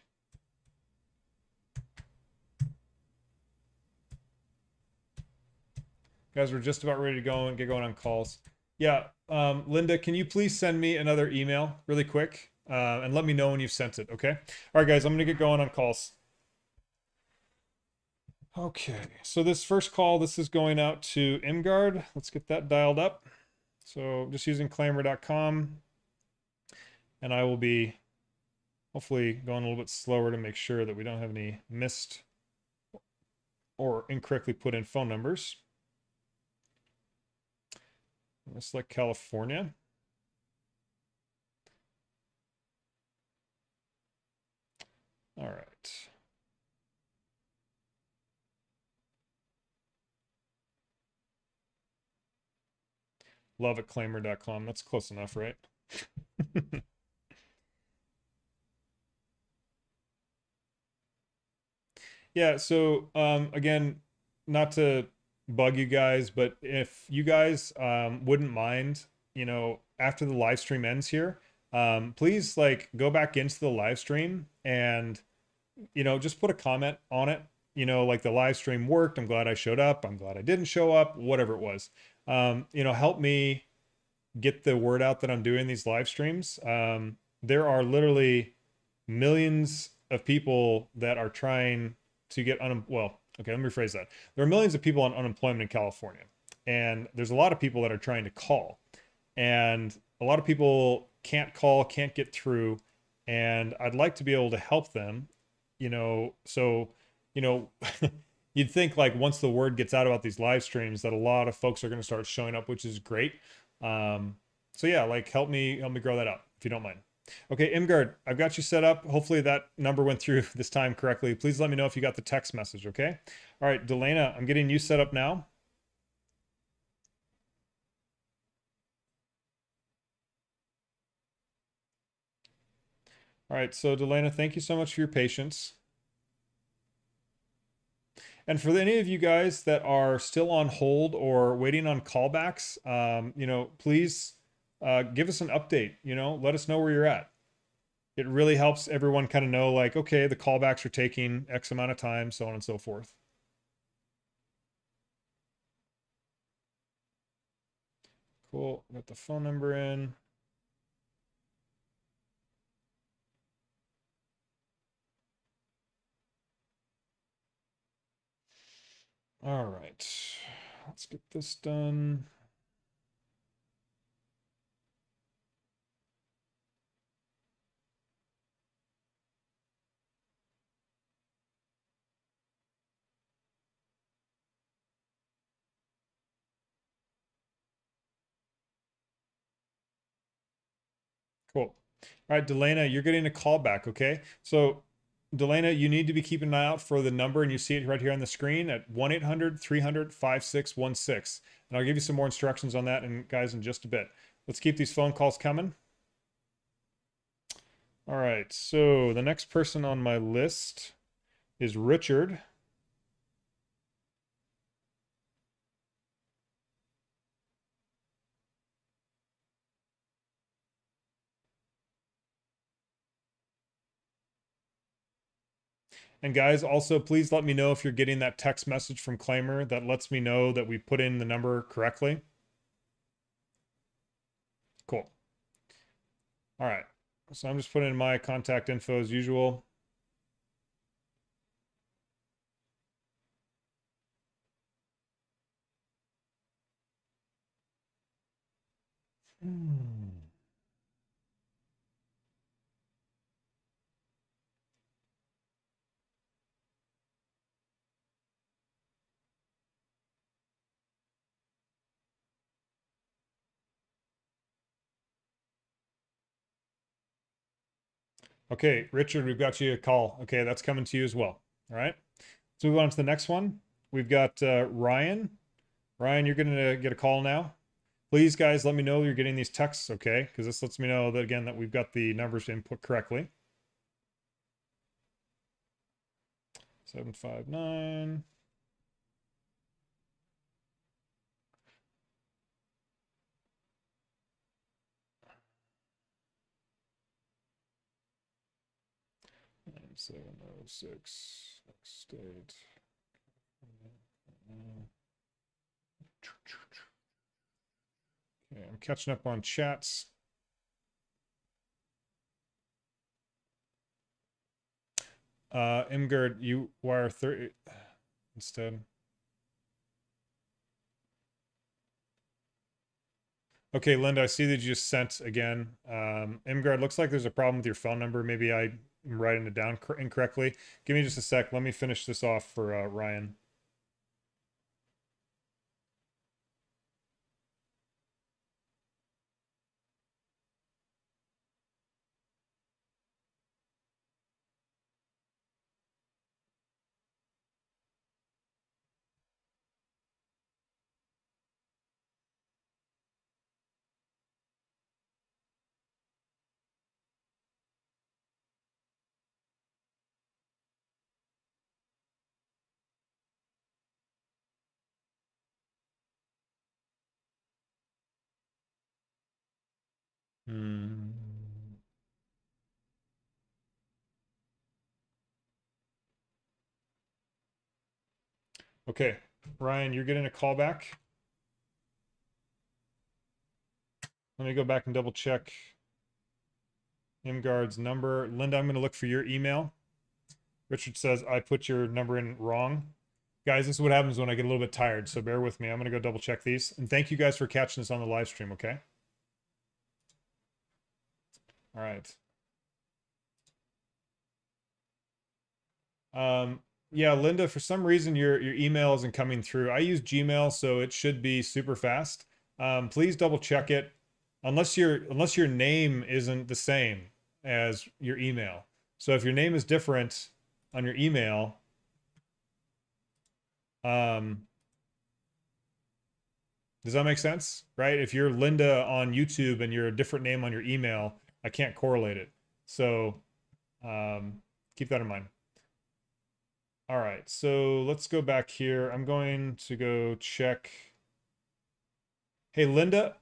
Guys, we're just about ready to go and get going on calls. Yeah, um, Linda, can you please send me another email really quick? Uh, and let me know when you've sent it, okay? All right, guys, I'm gonna get going on calls. Okay, so this first call, this is going out to Imgard. Let's get that dialed up. So just using Claimyr dot com, and I will be hopefully going a little bit slower to make sure that we don't have any missed or incorrectly put in phone numbers. I'm gonna select California. All right. Love at Claimyr dot com. That's close enough, right? Yeah, so um, again, not to bug you guys, but if you guys um, wouldn't mind, you know, after the live stream ends here, Um, please like go back into the live stream and, you know, just put a comment on it, you know, like the live stream worked. I'm glad I showed up. I'm glad I didn't show up, whatever it was. Um, you know, help me get the word out that I'm doing these live streams. Um, there are literally millions of people that are trying to get un- well, okay, let me rephrase that. There are millions of people on unemployment in California, and there's a lot of people that are trying to call, and a lot of people can't call, can't get through, and I'd like to be able to help them, you know. So, you know, you'd think like once the word gets out about these live streams that a lot of folks are going to start showing up, which is great. Um, so yeah, like help me, help me grow that up if you don't mind. Okay, Imgard, I've got you set up. Hopefully that number went through this time correctly. Please let me know if you got the text message, okay? All right, Delana, I'm getting you set up now. All right, so Delana, thank you so much for your patience. And for any of you guys that are still on hold or waiting on callbacks, um, you know, please uh, give us an update, you know, let us know where you're at. It really helps everyone kind of know like, okay, the callbacks are taking X amount of time, so on and so forth. Cool, got the phone number in. All right, let's get this done. Cool. All right, Delana, you're getting a call back, okay? So Delana, you need to be keeping an eye out for the number, and you see it right here on the screen at one eight hundred, three hundred, five six one six. And I'll give you some more instructions on that, and guys, in just a bit. Let's keep these phone calls coming. All right, so the next person on my list is Richard. And guys, also please let me know if you're getting that text message from Claimyr that lets me know that we put in the number correctly. Cool. All right, so I'm just putting in my contact info as usual. Hmm. Okay, Richard, we've got you a call. Okay, that's coming to you as well. All right, let's move on to the next one. We've got uh, Ryan. Ryan, you're gonna get a call now. Please, guys, let me know you're getting these texts, okay? Because this lets me know that, again, that we've got the numbers input correctly. seven five nine. And seven oh six, next state. Okay, I'm catching up on chats. Uh, Imgard, you wire thirty instead. Okay, Linda, I see that you just sent again. Um, Imgard, looks like there's a problem with your phone number. Maybe I'm writing it down incorrectly. Give me just a sec. Let me finish this off for uh, Ryan. Hmm. Okay, Ryan, you're getting a call back. Let me go back and double check Imgard's number. Linda, I'm going to look for your email. Richard says, I put your number in wrong. Guys, this is what happens when I get a little bit tired, so bear with me. I'm going to go double check these. And thank you guys for catching this on the live stream, okay? All right. Um, yeah, Linda, for some reason, your, your email isn't coming through. I use Gmail, so it should be super fast. Um, please double check it unless your, unless your name isn't the same as your email. So if your name is different on your email, um, does that make sense? Right? If you're Linda on YouTube and you're a different name on your email, I can't correlate it. So um, keep that in mind. All right, so let's go back here. I'm going to go check. Hey, Linda,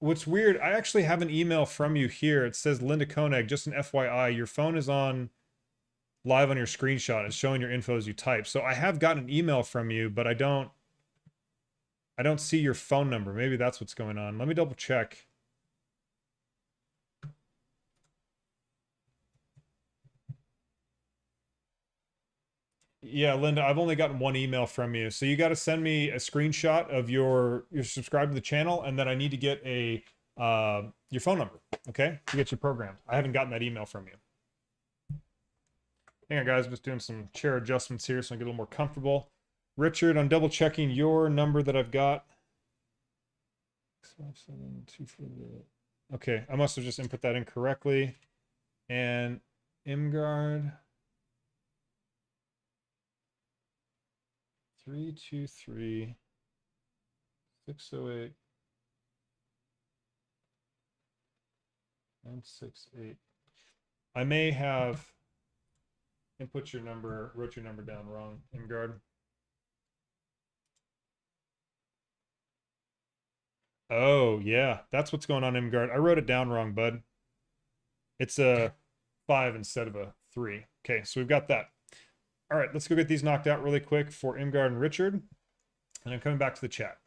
what's weird, I actually have an email from you here. It says Linda Koenig, just an F Y I, your phone is on live on your screenshot. It's showing your info as you type. So I have gotten an email from you, but I don't, I don't see your phone number. Maybe that's what's going on. Let me double check. Yeah, Linda, I've only gotten one email from you. So you got to send me a screenshot of your, you're subscribed to the channel, and then I need to get a, uh, your phone number, okay? To get you programmed. I haven't gotten that email from you. Hang on, guys, I'm just doing some chair adjustments here so I get a little more comfortable. Richard, I'm double checking your number that I've got. Okay, I must have just input that incorrectly. And Imgard. Three two three six oh eight and six eight. I may have input your number, wrote your number down wrong, Imgard. Oh yeah, that's what's going on, Imgard. I wrote it down wrong, bud. It's a five instead of a three. Okay, so we've got that. All right, let's go get these knocked out really quick for Imgard and Richard. And I'm coming back to the chat.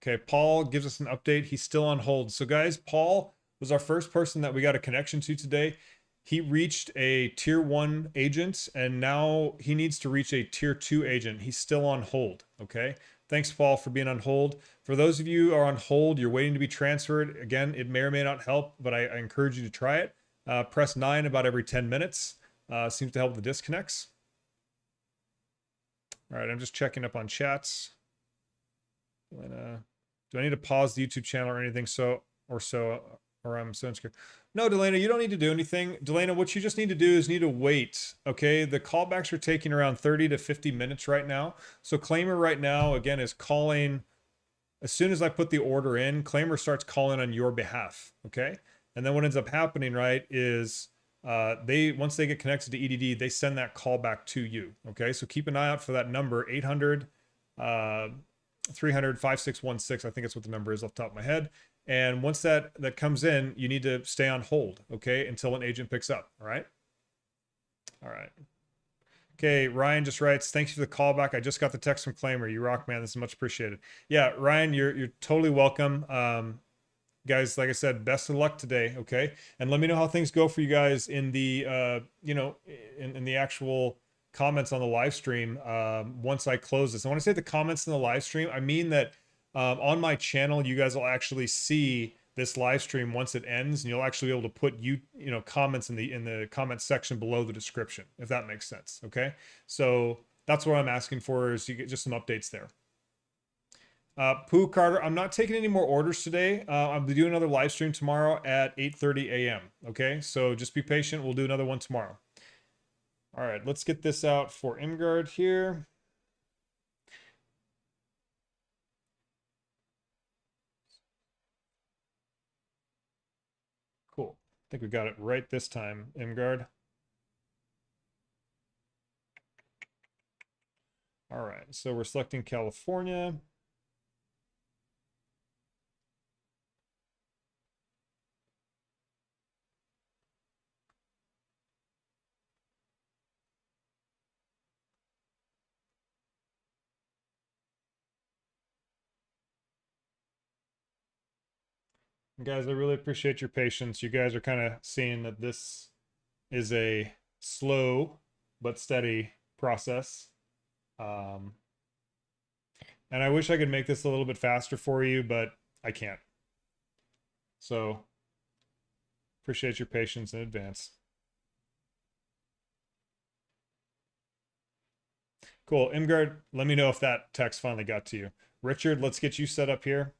Okay, Paul gives us an update. He's still on hold. So guys, Paul was our first person that we got a connection to today. He reached a tier one agent, and now he needs to reach a tier two agent. He's still on hold, okay? Thanks, Paul, for being on hold. For those of you who are on hold, you're waiting to be transferred. Again, it may or may not help, but I, I encourage you to try it. Uh, press nine about every ten minutes. Uh, seems to help the disconnects. All right, I'm just checking up on chats. Delana, do I need to pause the YouTube channel or anything so or so or I'm so insecure? No, Delana, you don't need to do anything. Delana, what you just need to do is need to wait, okay? The callbacks are taking around thirty to fifty minutes right now. So Claimyr right now, again, is calling. As soon as I put the order in, Claimyr starts calling on your behalf, okay? And then what ends up happening, right, is uh, they, once they get connected to E D D, they send that call back to you. Okay, so keep an eye out for that number, eight hundred, three hundred, five six one six. I think that's what the number is off the top of my head. And once that, that comes in, you need to stay on hold, okay, until an agent picks up, all right? All right. Okay, Ryan just writes, thanks for the callback. I just got the text from Claimyr. You rock, man. This is much appreciated. Yeah, Ryan, you're, you're totally welcome. Um, guys, like I said, best of luck today, okay? And let me know how things go for you guys in the, uh, you know, in, in the actual comments on the live stream um, once I close this. And when I say the comments in the live stream, I mean that Um, on my channel, you guys will actually see this live stream once it ends, and you'll actually be able to put you you know comments in the in the comment section below the description, if that makes sense. Okay, so that's what I'm asking for, is you get just some updates there. Uh, Pooh Carter, I'm not taking any more orders today. Uh, I'll be doing another live stream tomorrow at eight thirty a m Okay, so just be patient. We'll do another one tomorrow. All right, let's get this out for Imgard here. I think we got it right this time, Imgard. All right, so we're selecting California. Guys, I really appreciate your patience. You guys are kind of seeing that this is a slow but steady process. Um, and I wish I could make this a little bit faster for you, but I can't. So appreciate your patience in advance. Cool. Imgard, let me know if that text finally got to you. Richard, let's get you set up here.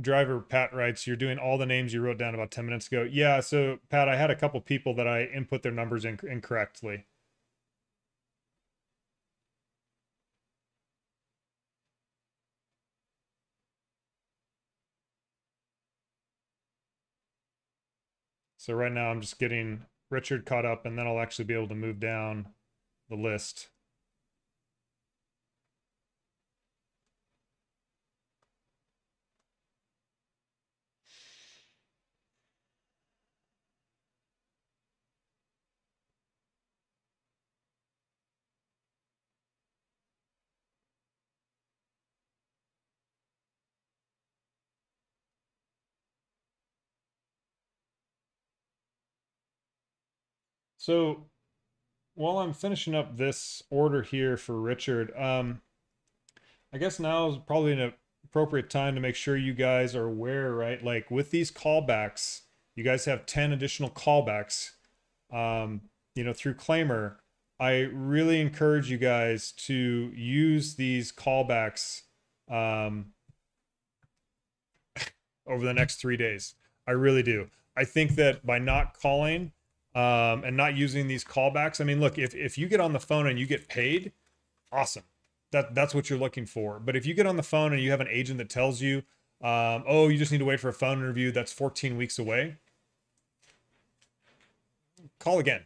Driver Pat writes, you're doing all the names you wrote down about ten minutes ago. Yeah, so Pat, I had a couple people that I input their numbers in incorrectly. So right now I'm just getting Richard caught up, and then I'll actually be able to move down the list. So while I'm finishing up this order here for Richard, um, I guess now is probably an appropriate time to make sure you guys are aware, right? Like with these callbacks, you guys have ten additional callbacks, um, you know, through Claimyr. I really encourage you guys to use these callbacks um, over the next three days. I really do. I think that by not calling, Um, and not using these callbacks. I mean, look, if, if you get on the phone and you get paid, awesome. That, that's what you're looking for. But if you get on the phone and you have an agent that tells you, um, oh, you just need to wait for a phone interview, that's fourteen weeks away, call again.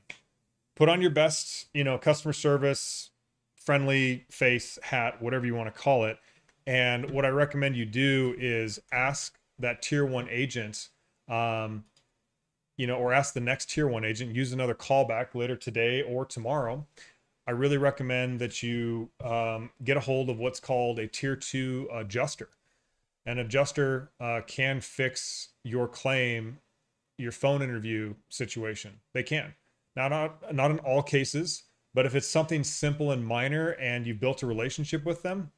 Put on your best, you know, customer service, friendly face, hat, whatever you want to call it. And what I recommend you do is ask that tier one agent, um, you know, or ask the next tier one agent, use another callback later today or tomorrow. I really recommend that you um, get a hold of what's called a tier two adjuster. An adjuster uh, can fix your claim, your phone interview situation. They can. Now, not, not in all cases, but if it's something simple and minor and you've built a relationship with them,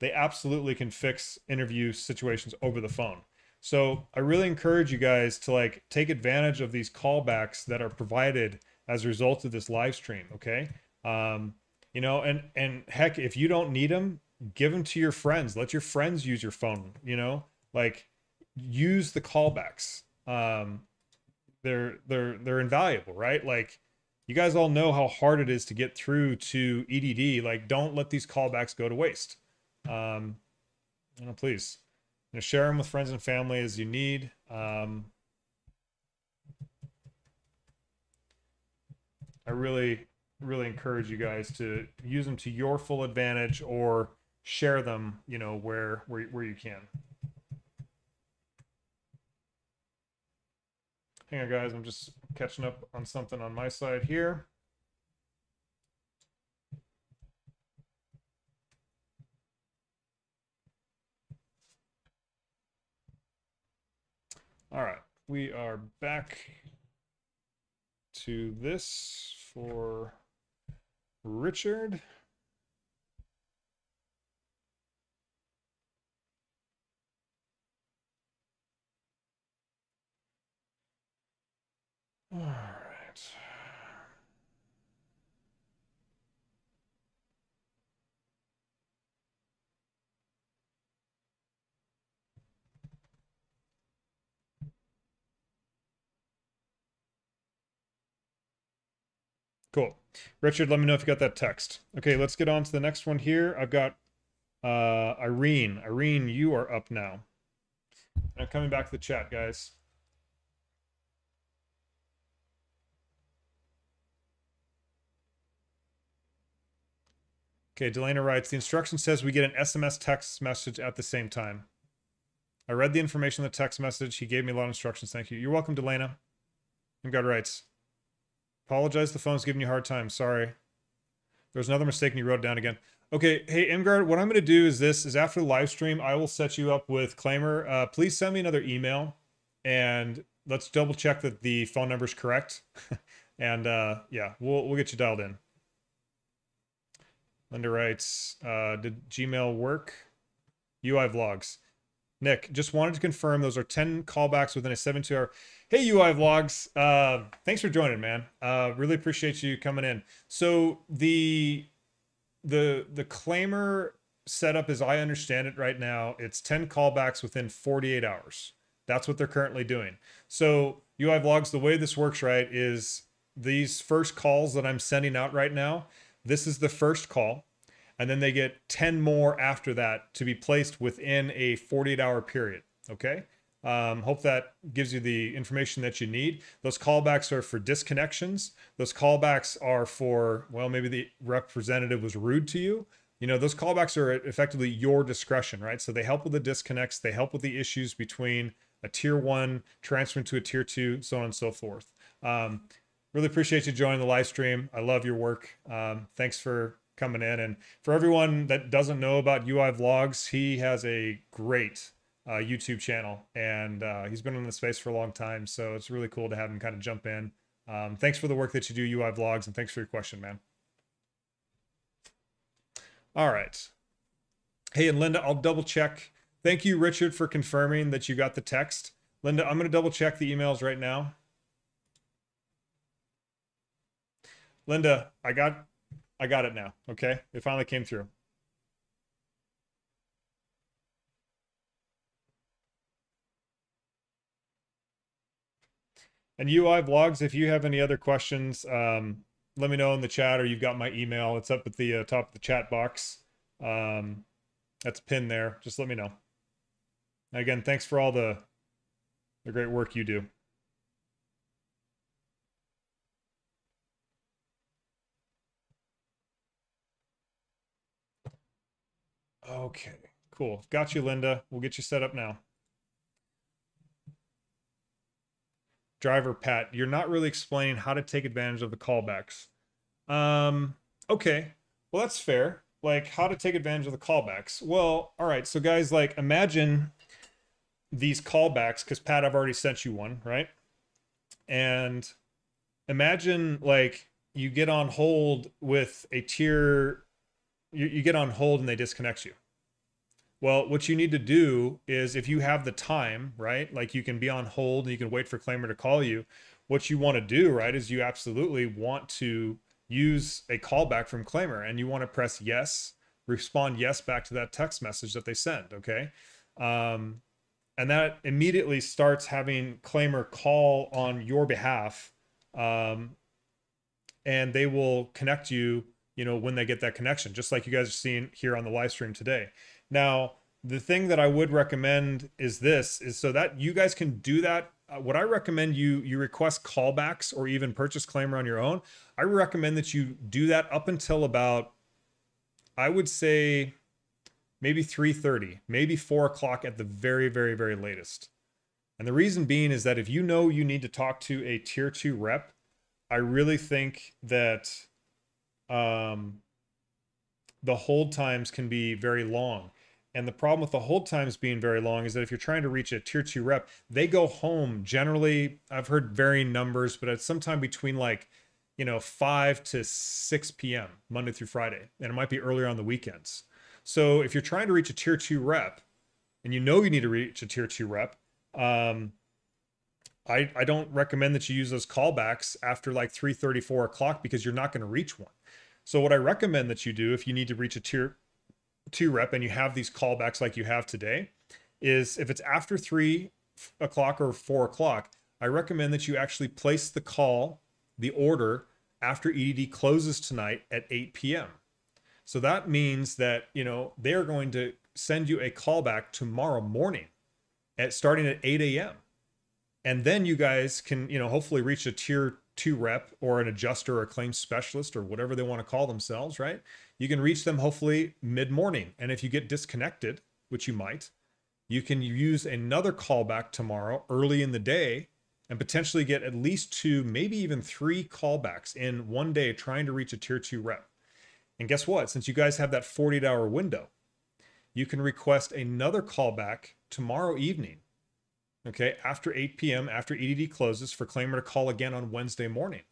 they absolutely can fix interview situations over the phone. So I really encourage you guys to like take advantage of these callbacks that are provided as a result of this live stream. Okay. Um, you know, and, and heck, if you don't need them, give them to your friends, let your friends use your phone, you know, like use the callbacks. Um, they're, they're, they're invaluable, right? Like you guys all know how hard it is to get through to E D D. Like, don't let these callbacks go to waste. Um, you know, please. You know, share them with friends and family as you need. Um, I really, really encourage you guys to use them to your full advantage or share them, you know, where, where, where you can. Hang on guys, I'm just catching up on something on my side here. All right, we are back to this for Richard. All right. Cool. Richard, let me know if you got that text. Okay, let's get on to the next one here. I've got uh, Irene. Irene, you are up now. I'm coming back to the chat, guys. Okay, Delana writes, the instruction says we get an S M S text message at the same time. I read the information in the text message. He gave me a lot of instructions. Thank you. You're welcome, Delana. And God writes, apologize, the phone's giving you a hard time. Sorry. There's another mistake and you wrote it down again. Okay, hey, Imgard, what I'm going to do is this, is after the live stream, I will set you up with Claimyr. Uh, please send me another email and let's double check that the phone number is correct. and uh, yeah, we'll, we'll get you dialed in. Linda writes, uh, did Gmail work? U I Vlogs. Nick, just wanted to confirm those are ten callbacks within a seventy-two hour. Hey, U I Vlogs. Uh, thanks for joining, man. Uh, really appreciate you coming in. So the the the Claimyr setup, as I understand it right now, it's ten callbacks within forty-eight hours. That's what they're currently doing. So U I Vlogs, the way this works, right, is these first calls that I'm sending out right now, this is the first call, and then they get ten more after that to be placed within a forty-eight hour period, okay? Um, hope that gives you the information that you need. Those callbacks are for disconnections. Those callbacks are for, well, maybe the representative was rude to you. You know, those callbacks are effectively your discretion, right? So they help with the disconnects. They help with the issues between a tier one, transferring to a tier two, so on and so forth. Um, really appreciate you joining the live stream. I love your work. Um, thanks for coming in. And for everyone that doesn't know about U I Vlogs, he has a great Uh, YouTube channel, and uh, he's been in the space for a long time, so it's really cool to have him kind of jump in. Um, thanks for the work that you do, U I Vlogs, and thanks for your question, man. All right. Hey, and Linda, I'll double check. Thank you, Richard, for confirming that you got the text. Linda, I'm going to double check the emails right now. Linda, I got, I got it now. Okay, it finally came through. And U I Vlogs, if you have any other questions, um, let me know in the chat, or you've got my email. It's up at the uh, top of the chat box. Um, that's pinned there. Just let me know. And again, thanks for all the, the great work you do. Okay, cool. Got you, Linda. We'll get you set up now. Driver Pat, you're not really explaining how to take advantage of the callbacks. Um, okay, well, that's fair. Like, how to take advantage of the callbacks. Well, all right, so guys, like, imagine these callbacks, because Pat, I've already sent you one, right? And imagine, like, you get on hold with a tier, you, you get on hold and they disconnect you. Well, what you need to do is, if you have the time, right? Like, you can be on hold and you can wait for Claimyr to call you. What you want to do, right, is you absolutely want to use a callback from Claimyr, and you want to press yes, respond yes back to that text message that they send, okay? Um, and that immediately starts having Claimyr call on your behalf, um, and they will connect you, you know, when they get that connection, just like you guys are seeing here on the live stream today. Now, the thing that I would recommend is this, is so that you guys can do that. Uh, what I recommend you, you request callbacks or even purchase Claimyr on your own. I recommend that you do that up until about, I would say maybe three thirty, maybe four o'clock at the very, very, very latest. And the reason being is that if you know you need to talk to a tier two rep, I really think that um, the hold times can be very long. And the problem with the hold times being very long is that if you're trying to reach a tier two rep, they go home generally, I've heard varying numbers, but it's sometime between like, you know, five to six P M Monday through Friday. And it might be earlier on the weekends. So if you're trying to reach a tier two rep and you know you need to reach a tier two rep, um, I, I don't recommend that you use those callbacks after like three thirty, four o'clock, because you're not going to reach one. So what I recommend that you do if you need to reach a tier two rep and you have these callbacks like you have today, is if it's after three o'clock or four o'clock, I recommend that you actually place the call, the order, after E D D closes tonight at eight P M So that means that, you know, they're going to send you a callback tomorrow morning at starting at eight A M And then you guys can, you know, hopefully reach a tier two rep or an adjuster or a claims specialist or whatever they want to call themselves, right? You can reach them hopefully mid-morning. And if you get disconnected, which you might, you can use another callback tomorrow early in the day and potentially get at least two, maybe even three callbacks in one day trying to reach a tier two rep. And guess what? Since you guys have that forty-eight hour window, you can request another callback tomorrow evening, okay, after eight P M, after E D D closes, for Claimyr to call again on Wednesday morning.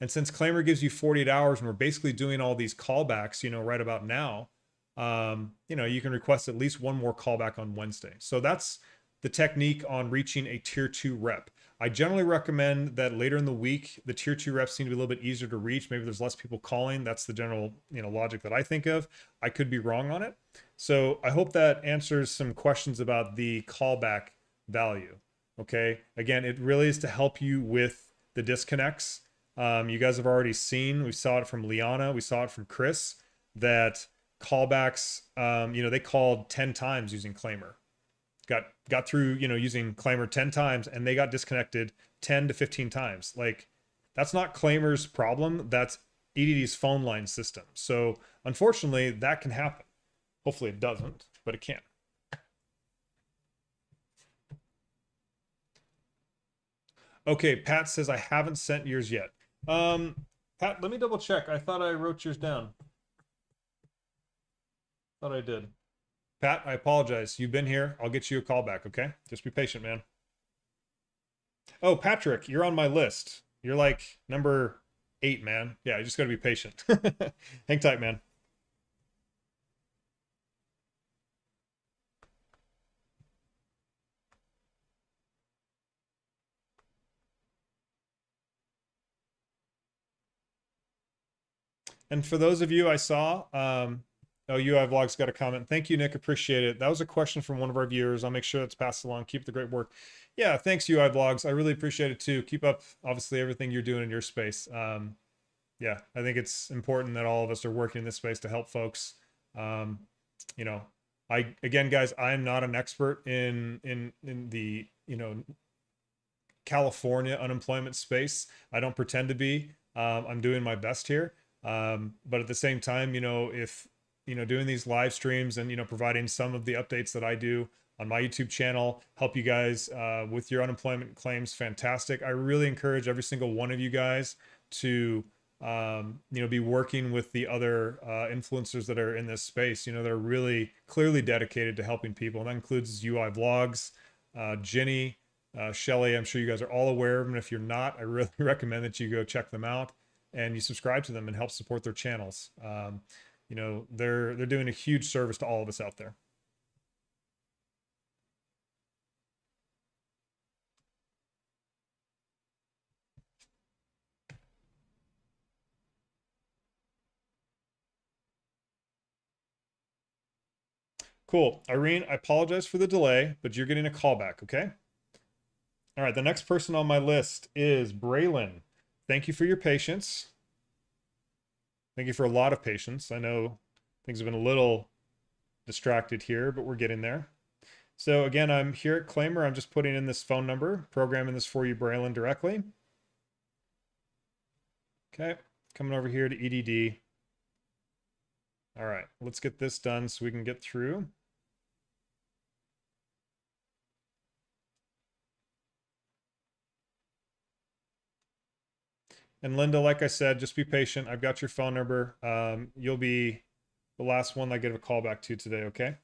And since Claimyr gives you forty-eight hours and we're basically doing all these callbacks, you know, right about now, um, you know, you can request at least one more callback on Wednesday. So that's the technique on reaching a tier two rep. I generally recommend that later in the week, the tier two reps seem to be a little bit easier to reach. Maybe there's less people calling. That's the general, you know, logic that I think of. I could be wrong on it. So I hope that answers some questions about the callback value. Okay. Again, it really is to help you with the disconnects. Um, you guys have already seen, we saw it from Liana, we saw it from Chris, that callbacks, um, you know, they called ten times using Claimyr, got, got through, you know, using Claimyr ten times, and they got disconnected ten to fifteen times. Like, that's not Claimyr's problem. That's E D D's phone line system. So unfortunately that can happen. Hopefully it doesn't, but it can. Okay, Pat says, I haven't sent yours yet. Um, Pat, let me double check. I thought I wrote yours down. Thought I did. Pat, I apologize. You've been here. I'll get you a call back, okay? Just be patient, man. Oh, Patrick, you're on my list. You're like number eight, man. Yeah, you just got to be patient. Hang tight, man. And for those of you I saw, um, oh, U I Vlogs got a comment. Thank you, Nick. Appreciate it. That was a question from one of our viewers. I'll make sure that's passed along. Keep the great work. Yeah, thanks, U I Vlogs. I really appreciate it too. Keep up, obviously, everything you're doing in your space. Um, yeah, I think it's important that all of us are working in this space to help folks. Um, you know, I again, guys, I am not an expert in in in the you know California unemployment space. I don't pretend to be. Um, I'm doing my best here. Um, but at the same time, you know, if, you know, doing these live streams and, you know, providing some of the updates that I do on my YouTube channel, help you guys, uh, with your unemployment claims, fantastic. I really encourage every single one of you guys to, um, you know, be working with the other, uh, influencers that are in this space, you know, they're really clearly dedicated to helping people. And that includes U I Vlogs, uh, Jenny, uh, Shelley. I'm sure you guys are all aware of them. And if you're not, I really recommend that you go check them out and you subscribe to them and help support their channels. Um, you know, they're, they're doing a huge service to all of us out there. Cool. Irene, I apologize for the delay, but you're getting a call back, okay? All right, the next person on my list is Braylon. Thank you for your patience. Thank you for a lot of patience. I know things have been a little distracted here, but we're getting there. So again, I'm here at Claimyr. I'm just putting in this phone number, programming this for you, Braylon, directly. Okay, coming over here to E D D. All right, let's get this done so we can get through. And Linda, like I said, just be patient. I've got your phone number. Um, you'll be the last one I give a call back to today, okay?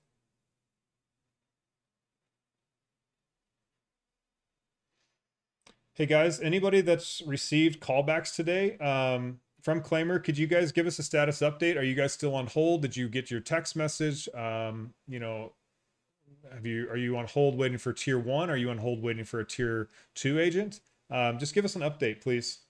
Hey guys, anybody that's received callbacks today um, from Claimyr, could you guys give us a status update? Are you guys still on hold? Did you get your text message? Um, you know, have you? Are you on hold waiting for tier one? Are you on hold waiting for a tier two agent? Um, just give us an update, please.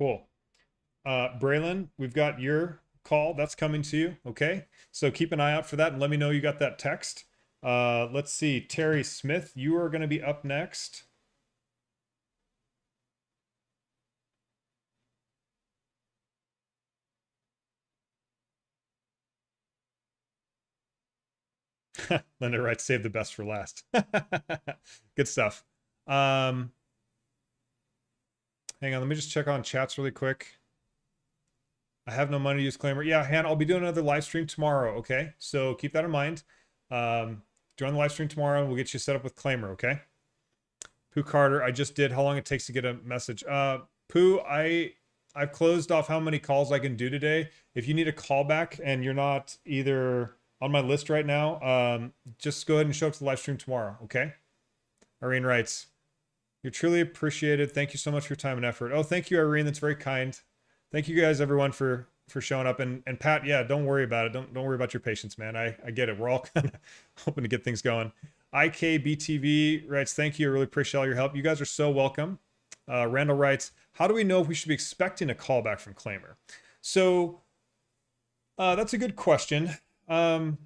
Cool. Uh, Braylon, we've got your call. That's coming to you. Okay. So keep an eye out for that and let me know you got that text. Uh, let's see. Terry Smith, you are going to be up next. Linda writes, save the best for last. Good stuff. Um, Hang on, let me just check on chats really quick. I have no money to use Claimyr. Yeah, Hannah, I'll be doing another live stream tomorrow, okay? So keep that in mind. Um, join the live stream tomorrow. We'll get you set up with Claimyr, okay? Pooh Carter, I just did. How long it takes to get a message? Uh, Pooh, I, I've closed off how many calls I can do today. If you need a callback and you're not either on my list right now, um, just go ahead and show up to the live stream tomorrow, okay? Irene writes, you're truly appreciated. Thank you so much for your time and effort. Oh, thank you, Irene. That's very kind. Thank you guys, everyone, for, for showing up. And, and Pat, yeah, don't worry about it. Don't, don't worry about your patience, man. I, I get it. We're all kind of hoping to get things going. I K B T V writes, thank you. I really appreciate all your help. You guys are so welcome. Uh, Randall writes, how do we know if we should be expecting a callback from Claimyr? So uh, that's a good question. Um,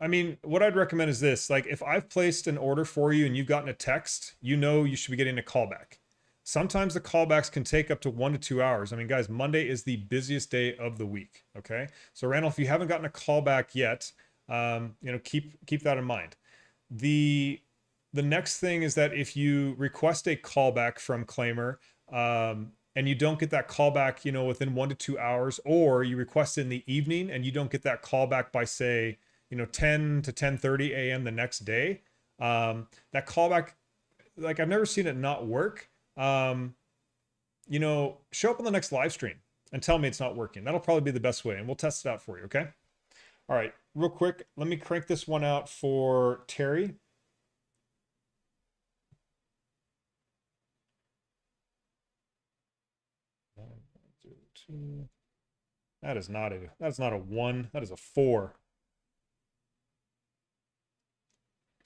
I mean, what I'd recommend is this, like if I've placed an order for you and you've gotten a text, you know you should be getting a callback. Sometimes the callbacks can take up to one to two hours. I mean, guys, Monday is the busiest day of the week, okay? So Randall, if you haven't gotten a callback yet, um, you know, keep keep that in mind. The, the next thing is that if you request a callback from Claimyr um, and you don't get that callback, you know, within one to two hours, or you request it in the evening and you don't get that callback by say, you know, ten to ten thirty a m the next day, um, that callback, like I've never seen it not work. Um, you know, show up on the next live stream and tell me it's not working. That'll probably be the best way and we'll test it out for you, okay? All right, real quick, let me crank this one out for Terry. That is not a, that's not a one, that is a four.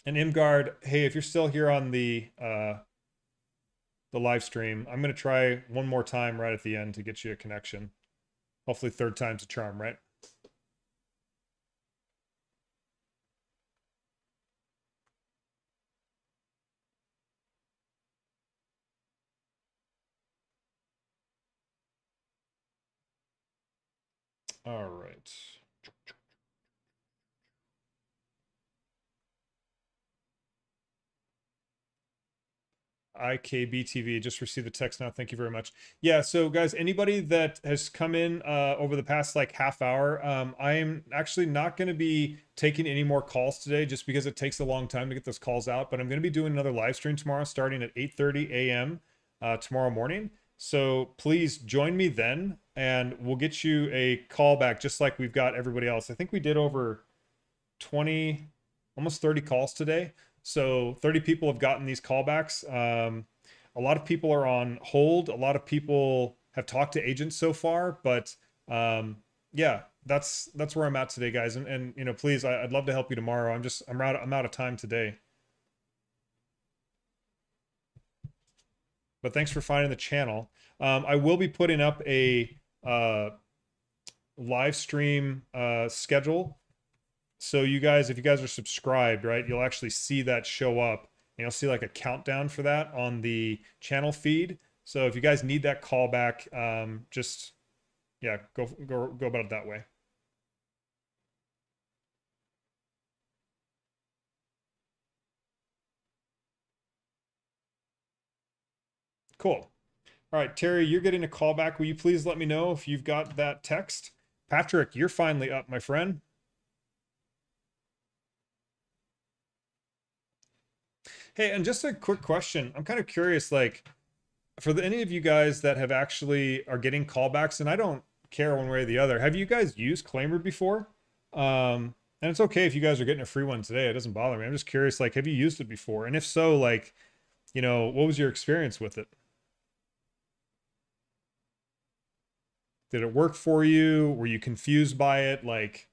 And Imgard, hey, if you're still here on the uh, the live stream, I'm going to try one more time right at the end to get you a connection. Hopefully third time's a charm, right? All right. I K B T V, just received the text now. Thank you very much. Yeah, so guys, anybody that has come in uh, over the past like half hour, um, I am actually not going to be taking any more calls today just because it takes a long time to get those calls out. But I'm going to be doing another live stream tomorrow starting at eight thirty a m Uh, tomorrow morning. So please join me then and we'll get you a call back just like we've got everybody else. I think we did over twenty, almost thirty calls today. So thirty people have gotten these callbacks. Um, a lot of people are on hold. A lot of people have talked to agents so far, but um, yeah, that's that's where I'm at today, guys. And, and you know, please, I, I'd love to help you tomorrow. I'm just I'm out I'm out of time today. But thanks for finding the channel. Um, I will be putting up a uh, live stream uh, schedule. So you guys, if you guys are subscribed, right, you'll actually see that show up and you'll see like a countdown for that on the channel feed. So if you guys need that callback, um, just, yeah, go, go, go about it that way. Cool. All right, Terry, you're getting a callback. Will you please let me know if you've got that text? Patrick, you're finally up, my friend. Hey, and just a quick question. I'm kind of curious, like, for the, any of you guys that have actually are getting callbacks, and I don't care one way or the other, have you guys used Claimyr before? Um, and it's okay if you guys are getting a free one today. It doesn't bother me. I'm just curious, like, have you used it before? And if so, like, you know, what was your experience with it? Did it work for you? Were you confused by it? Like,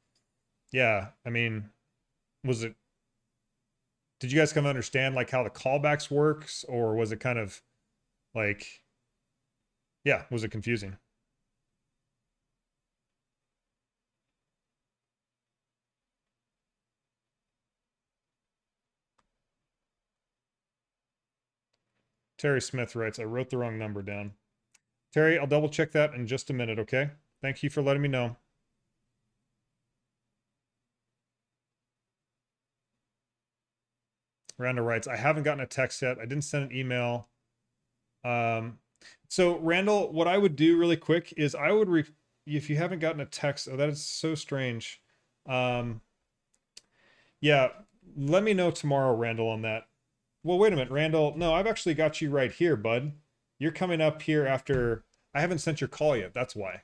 yeah, I mean, was it, did you guys come understand like how the callbacks works, or was it kind of like, yeah, was it confusing? Terry Smith writes, I wrote the wrong number down. Terry, I'll double check that in just a minute, okay? Thank you for letting me know. Randa writes, I haven't gotten a text yet. I didn't send an email. Um, so Randall, what I would do really quick is I would, re if you haven't gotten a text, oh, that is so strange. Um, yeah, let me know tomorrow, Randall, on that. Well, wait a minute, Randall. No, I've actually got you right here, bud. You're coming up here after, I haven't sent your call yet. That's why.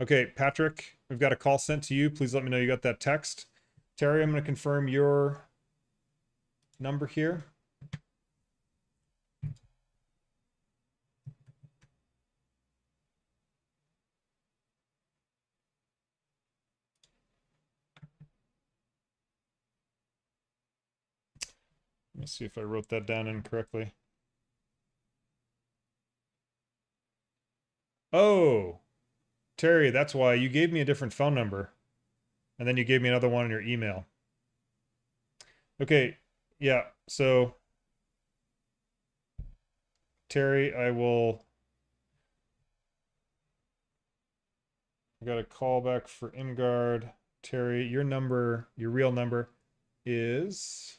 Okay, Patrick, we've got a call sent to you. Please let me know you got that text. Terry, I'm going to confirm your number here. Let me see if I wrote that down incorrectly. Oh! Terry, that's why you gave me a different phone number and then you gave me another one in your email. Okay. Yeah. So Terry, I will, I got a call back for Imgard. Terry, your number, your real number is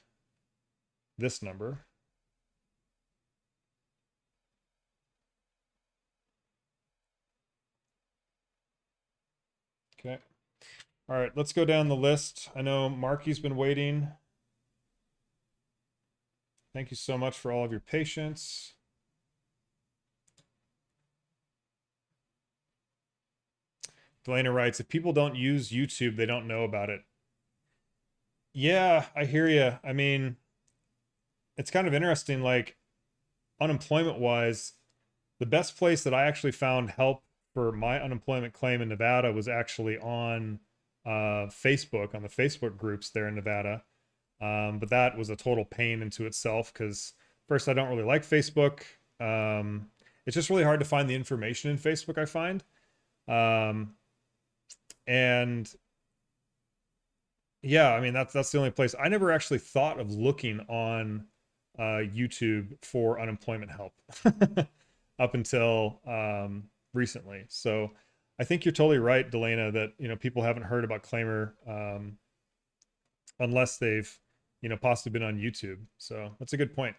this number. Okay. All right, let's go down the list. I know Marky's been waiting. Thank you so much for all of your patience. Delana writes, if people don't use YouTube, they don't know about it. Yeah, I hear you. I mean, it's kind of interesting, like unemployment-wise, the best place that I actually found help for my unemployment claim in Nevada was actually on uh, Facebook, on the Facebook groups there in Nevada. Um, but that was a total pain into itself because first, I don't really like Facebook. Um, it's just really hard to find the information in Facebook, I find. Um, and yeah, I mean, that's that's the only place. I never actually thought of looking on uh, YouTube for unemployment help up until um, recently. So I think you're totally right, Delana, that, you know, people haven't heard about Claimyr um, unless they've, you know, possibly been on YouTube. So that's a good point.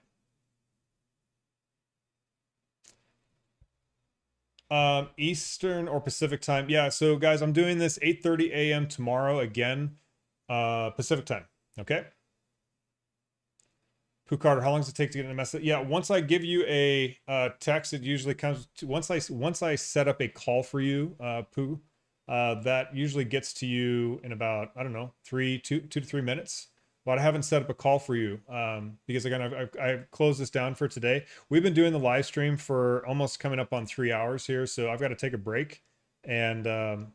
Um, Eastern or Pacific time. Yeah. So guys, I'm doing this eight thirty a m tomorrow again, uh, Pacific time. Okay. Pooh Carter, how long does it take to get in a message? Yeah. Once I give you a, uh, text, it usually comes to, once I, once I set up a call for you, uh, Pooh, uh, that usually gets to you in about, I don't know, three, two, two to three minutes. But I haven't set up a call for you um, because again, I've, I've closed this down for today. We've been doing the live stream for almost coming up on three hours here. So I've got to take a break and, um,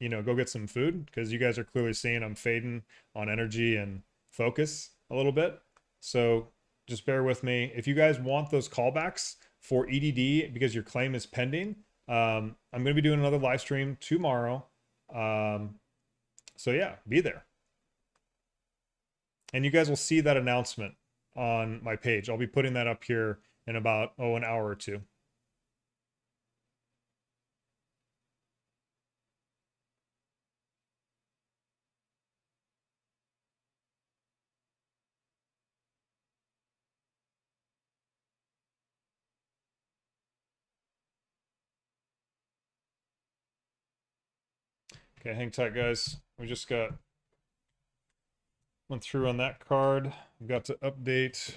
you know, go get some food because you guys are clearly seeing I'm fading on energy and focus a little bit. So just bear with me. If you guys want those callbacks for E D D because your claim is pending, um, I'm going to be doing another live stream tomorrow. Um, so yeah, be there. And you guys will see that announcement on my page. I'll be putting that up here in about, oh, an hour or two. Okay, hang tight, guys. We just got... went through on that card. I've got to update.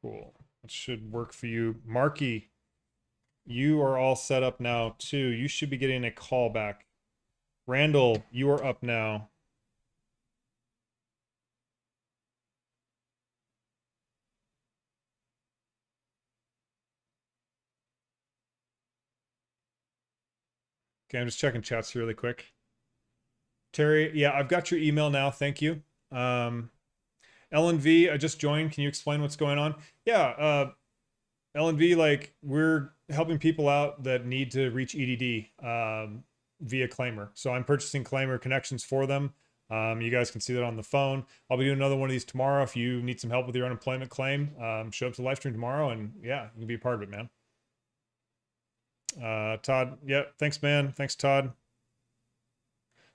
Cool. Should work for you. Marky, you are all set up now too. You should be getting a call back. Randall, you are up now. Okay, I'm just checking chats really quick. Terry, yeah, I've got your email now. Thank you. Um, L N V, I just joined. Can you explain what's going on? Yeah, uh, L N V, like we're helping people out that need to reach E D D um, via Claimyr. So I'm purchasing Claimyr connections for them. Um, you guys can see that on the phone. I'll be doing another one of these tomorrow. If you need some help with your unemployment claim, um, show up to the live stream tomorrow and yeah, you can be a part of it, man. Uh, Todd, yeah, thanks, man. Thanks, Todd.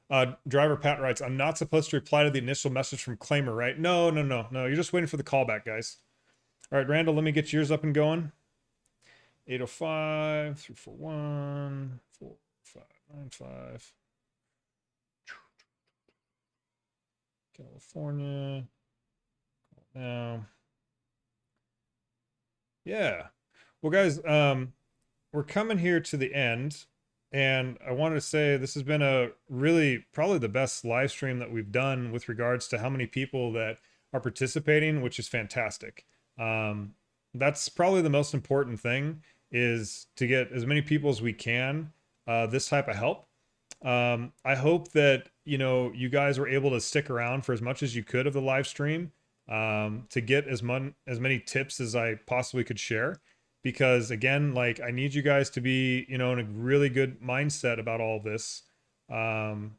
Uh, Driver Pat writes, I'm not supposed to reply to the initial message from Claimyr, right? No, no, no, no. You're just waiting for the callback, guys. All right, Randall, let me get yours up and going. eight oh five, three four one, four five nine five. California. Now. Yeah. Well, guys, um, we're coming here to the end. And I wanted to say this has been a really probably the best live stream that we've done with regards to how many people that are participating, which is fantastic. Um, that's probably the most important thing is to get as many people as we can uh, this type of help. Um, I hope that, you know, you guys were able to stick around for as much as you could of the live stream um, to get as, mon- as many tips as I possibly could share. Because again, like I need you guys to be, you know, in a really good mindset about all this. Um,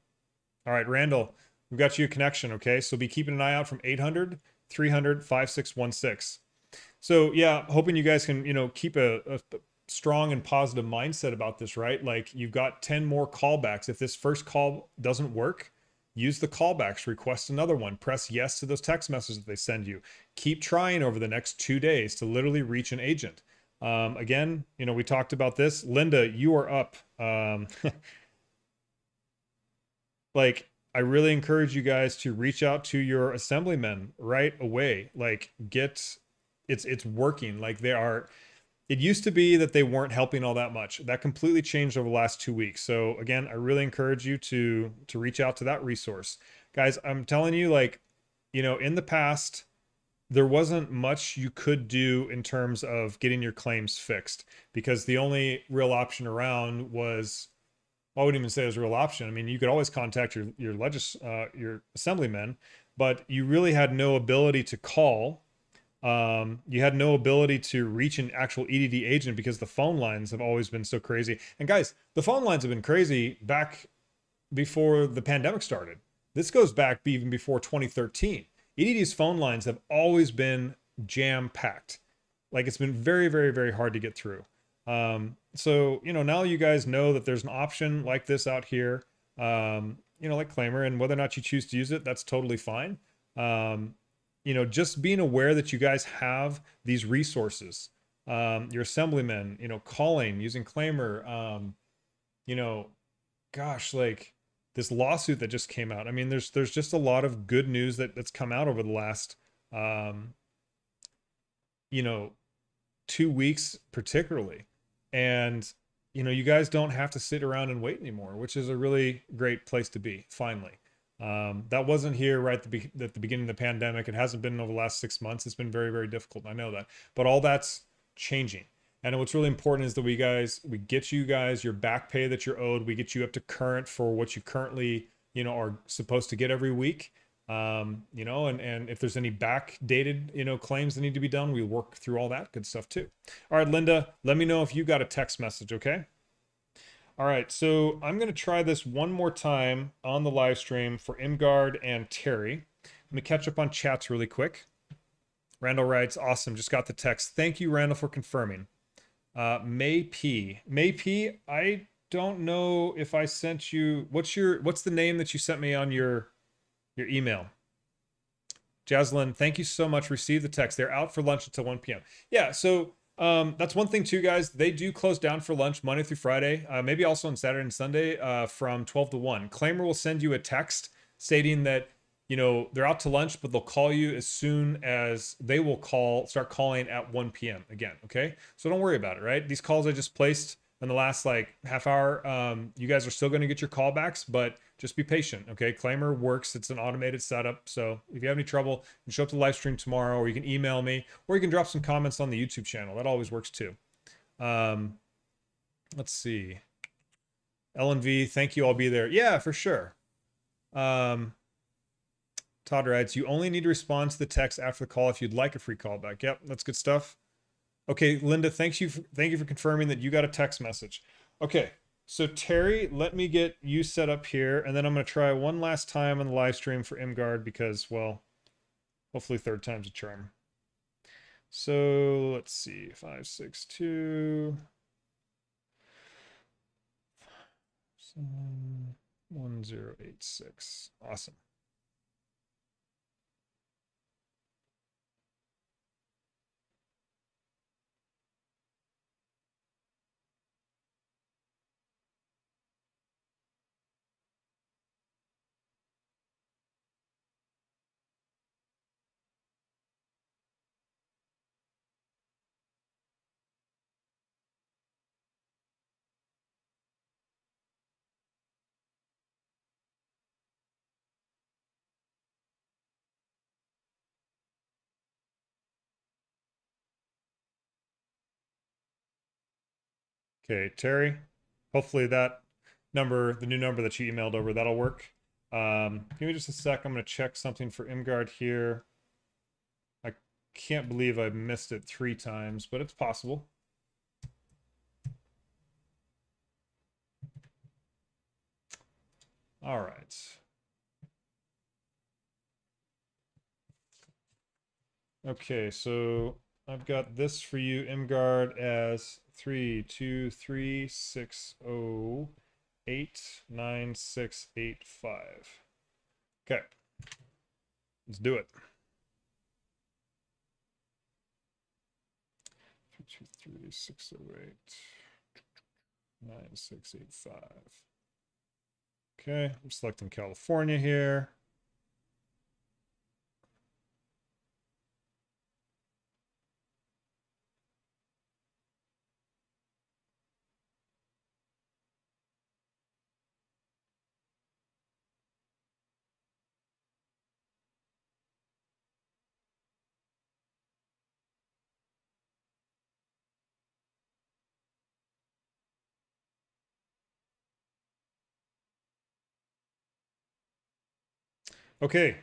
all right, Randall, we've got you a connection. Okay. So be keeping an eye out from eight hundred, three hundred, five six one six. So yeah, hoping you guys can, you know, keep a, a strong and positive mindset about this, right? Like you've got ten more callbacks. If this first call doesn't work, use the callbacks, request another one, press yes to those text messages that they send you. Keep trying over the next two days to literally reach an agent. Um, again, you know, we talked about this. Linda, you are up. Um, like, I really encourage you guys to reach out to your assemblymen right away. Like, get, it's, it's working. Like, they are, it used to be that they weren't helping all that much. That completely changed over the last two weeks. So, again, I really encourage you to, to reach out to that resource. Guys, I'm telling you, like, you know, in the past... there wasn't much you could do in terms of getting your claims fixed, because the only real option around was, I wouldn't even say it was a real option. I mean, you could always contact your, your, legis, uh, your assemblymen, but you really had no ability to call. Um, you had no ability to reach an actual E D D agent because the phone lines have always been so crazy. And guys, the phone lines have been crazy back before the pandemic started. This goes back even before twenty thirteen. E D D's phone lines have always been jam-packed. Like, it's been very, very, very hard to get through. Um, so, you know, now you guys know that there's an option like this out here, um, you know, like Claimyr, and whether or not you choose to use it, that's totally fine. Um, you know, just being aware that you guys have these resources, um, your assemblymen, you know, calling, using Claimyr, um, you know, gosh, like this lawsuit that just came out. I mean, there's, there's just a lot of good news that that's come out over the last, um, you know, two weeks particularly. And, you know, you guys don't have to sit around and wait anymore, which is a really great place to be, finally. Um, that wasn't here right at the, be at the beginning of the pandemic. It hasn't been over the last six months. It's been very, very difficult. I know that. But all that's changing. And what's really important is that we guys, we get you guys your back pay that you're owed. We get you up to current for what you currently, you know, are supposed to get every week. Um, you know, and, and if there's any backdated, you know, claims that need to be done, we work through all that good stuff too. All right, Linda, let me know if you got a text message. Okay. All right. So I'm going to try this one more time on the live stream for Imgard and Terry. Let me catch up on chats really quick. Randall writes, awesome. Just got the text. Thank you, Randall, for confirming. Uh, May P. May P, I don't know if I sent you, what's your, what's the name that you sent me on your, your email? Jaslyn, thank you so much. Received the text. They're out for lunch until one P M Yeah, so um, that's one thing too, guys. They do close down for lunch Monday through Friday, uh, maybe also on Saturday and Sunday uh, from twelve to one. Claimyr will send you a text stating that, you know, they're out to lunch, but they'll call you as soon as they will call, start calling at one P M again, okay? So don't worry about it, right? These calls I just placed in the last like half hour, um, you guys are still going to get your callbacks, but just be patient. Okay. Claimyr works. It's an automated setup. So if you have any trouble, you can show up to the live stream tomorrow, or you can email me, or you can drop some comments on the YouTube channel. That always works too. Um, let's see. L N V, thank you. I'll be there. Yeah, for sure. Um, Todd writes, you only need to respond to the text after the call if you'd like a free callback. Yep. That's good stuff. Okay, Linda, thanks you for, thank you for confirming that you got a text message. Okay, so Terry, let me get you set up here, and then I'm going to try one last time on the live stream for Imgard because, well, hopefully third time's a charm. So let's see, five, six, two, seven, one, zero, eight, six. Awesome. Okay, Terry, hopefully that number, the new number that you emailed over, that'll work. Um, give me just a sec. I'm going to check something for Imgard here. I can't believe I missed it three times, but it's possible. All right. Okay, so I've got this for you, Imgard, as three two three six zero eight nine six eight five. Okay, let's do it. three two three six zero eight nine six eight five. Okay, I'm selecting California here. Okay,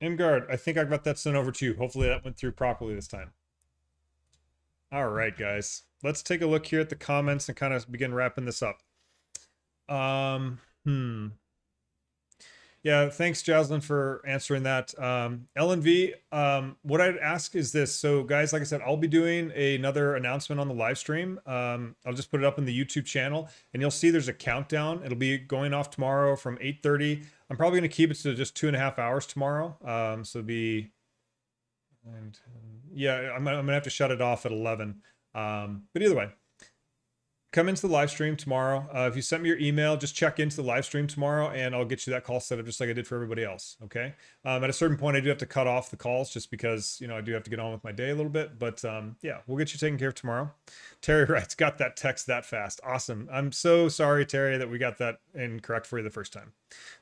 M-Guard, I think I got that sent over to you. Hopefully that went through properly this time. All right, guys, let's take a look here at the comments and kind of begin wrapping this up. Um, hmm. Yeah, thanks, Jocelyn, for answering that. Um, L N V, um, what I'd ask is this. So, guys, like I said, I'll be doing a, another announcement on the live stream. Um, I'll just put it up in the YouTube channel, and you'll see there's a countdown. It'll be going off tomorrow from eight thirty. I'm probably going to keep it to just two and a half hours tomorrow. Um, so, it'll be... And, yeah, I'm, I'm going to have to shut it off at eleven. Um, but either way, come into the live stream tomorrow. Uh, if you sent me your email, just check into the live stream tomorrow and I'll get you that call set up just like I did for everybody else, okay? Um, at a certain point, I do have to cut off the calls just because, you know, I do have to get on with my day a little bit. But um, yeah, we'll get you taken care of tomorrow. Terry writes, got that text that fast. Awesome. I'm so sorry, Terry, that we got that incorrect for you the first time.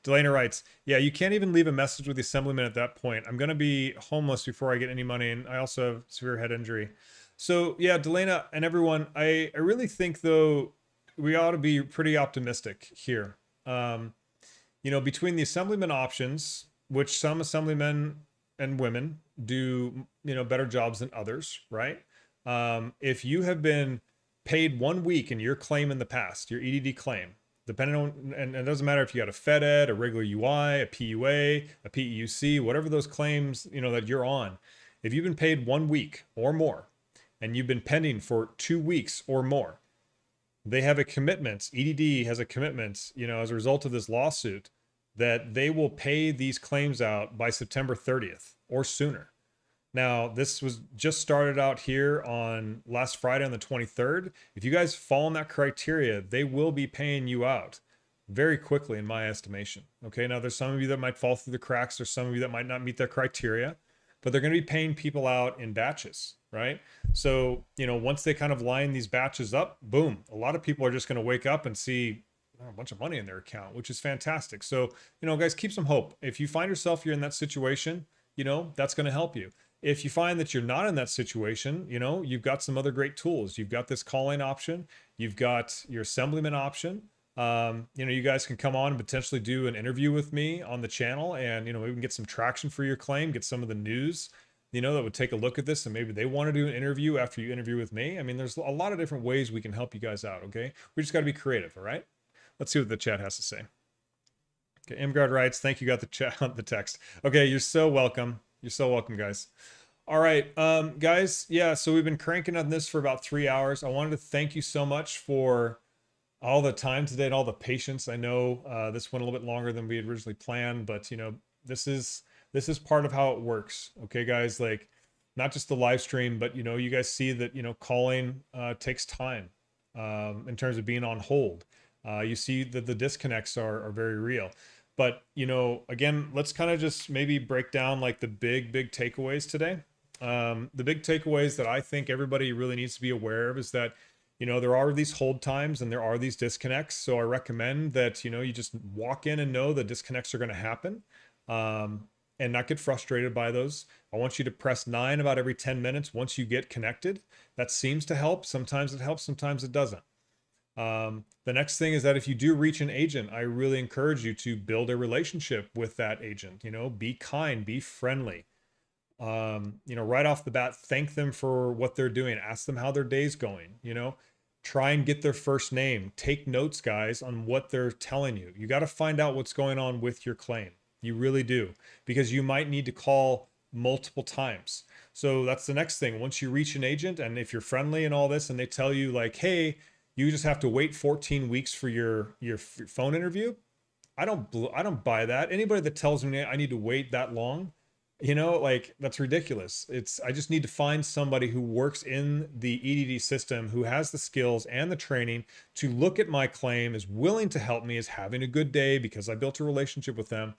Delana writes, yeah, you can't even leave a message with the assemblyman at that point. I'm going to be homeless before I get any money, and I also have severe head injury. So yeah, Delana and everyone, I, I really think though, we ought to be pretty optimistic here. Um, you know, between the assemblyman options, which some assemblymen and women do, you know, better jobs than others, right? Um, if you have been paid one week in your claim in the past, your E D D claim, depending on, and it doesn't matter if you got a FedEd, a regular U I, a P U A, a P E U C, whatever those claims, you know, that you're on, if you've been paid one week or more, and you've been pending for two weeks or more, they have a commitment, E D D has a commitment, you know, as a result of this lawsuit, that they will pay these claims out by September thirtieth or sooner. Now, this was just started out here on last Friday on the twenty-third. If you guys fall in that criteria, they will be paying you out very quickly in my estimation. Okay, now there's some of you that might fall through the cracks. There's some of you that might not meet their criteria, but they're gonna be paying people out in batches. Right? So, you know, once they kind of line these batches up, boom, a lot of people are just going to wake up and see oh, a bunch of money in their account, which is fantastic. So, you know, guys, keep some hope. If you find yourself, you're in that situation, you know, that's going to help you. If you find that you're not in that situation, you know, you've got some other great tools. You've got this call-in option. You've got your assemblyman option. Um, you know, you guys can come on and potentially do an interview with me on the channel and, you know, we can get some traction for your claim, get some of the news, you know, that would take a look at this and maybe they want to do an interview after you interview with me. I mean, there's a lot of different ways we can help you guys out, okay? We just got to be creative, all right? Let's see what the chat has to say. Okay, M-Guard writes, thank you, got the chat, the text. Okay, you're so welcome. You're so welcome, guys. All right, um, guys, yeah, so we've been cranking on this for about three hours. I wanted to thank you so much for all the time today and all the patience. I know uh, this went a little bit longer than we had originally planned, but, you know, this is... This is part of how it works. Okay, guys, like not just the live stream, but you know, you guys see that, you know, calling uh, takes time um, in terms of being on hold. Uh, you see that the disconnects are, are very real, but you know, again, let's kind of just maybe break down like the big, big takeaways today. Um, the big takeaways that I think everybody really needs to be aware of is that, you know, there are these hold times and there are these disconnects. So I recommend that, you know, you just walk in and know the disconnects are going to happen. Um, and not get frustrated by those. I want you to press nine about every ten minutes once you get connected. That seems to help. Sometimes it helps, sometimes it doesn't. Um, the next thing is that if you do reach an agent, I really encourage you to build a relationship with that agent. You know, be kind, be friendly. Um, you know, right off the bat, thank them for what they're doing. Ask them how their day's going, you know. Try and get their first name. Take notes, guys, on what they're telling you. You got to find out what's going on with your claim. You really do, because you might need to call multiple times. So that's the next thing. Once you reach an agent and if you're friendly and all this and they tell you like, hey, you just have to wait fourteen weeks for your, your phone interview. I don't, I don't buy that. Anybody that tells me I need to wait that long, you know, like that's ridiculous. It's, I just need to find somebody who works in the E D D system, who has the skills and the training to look at my claim, is willing to help me, is having a good day because I built a relationship with them,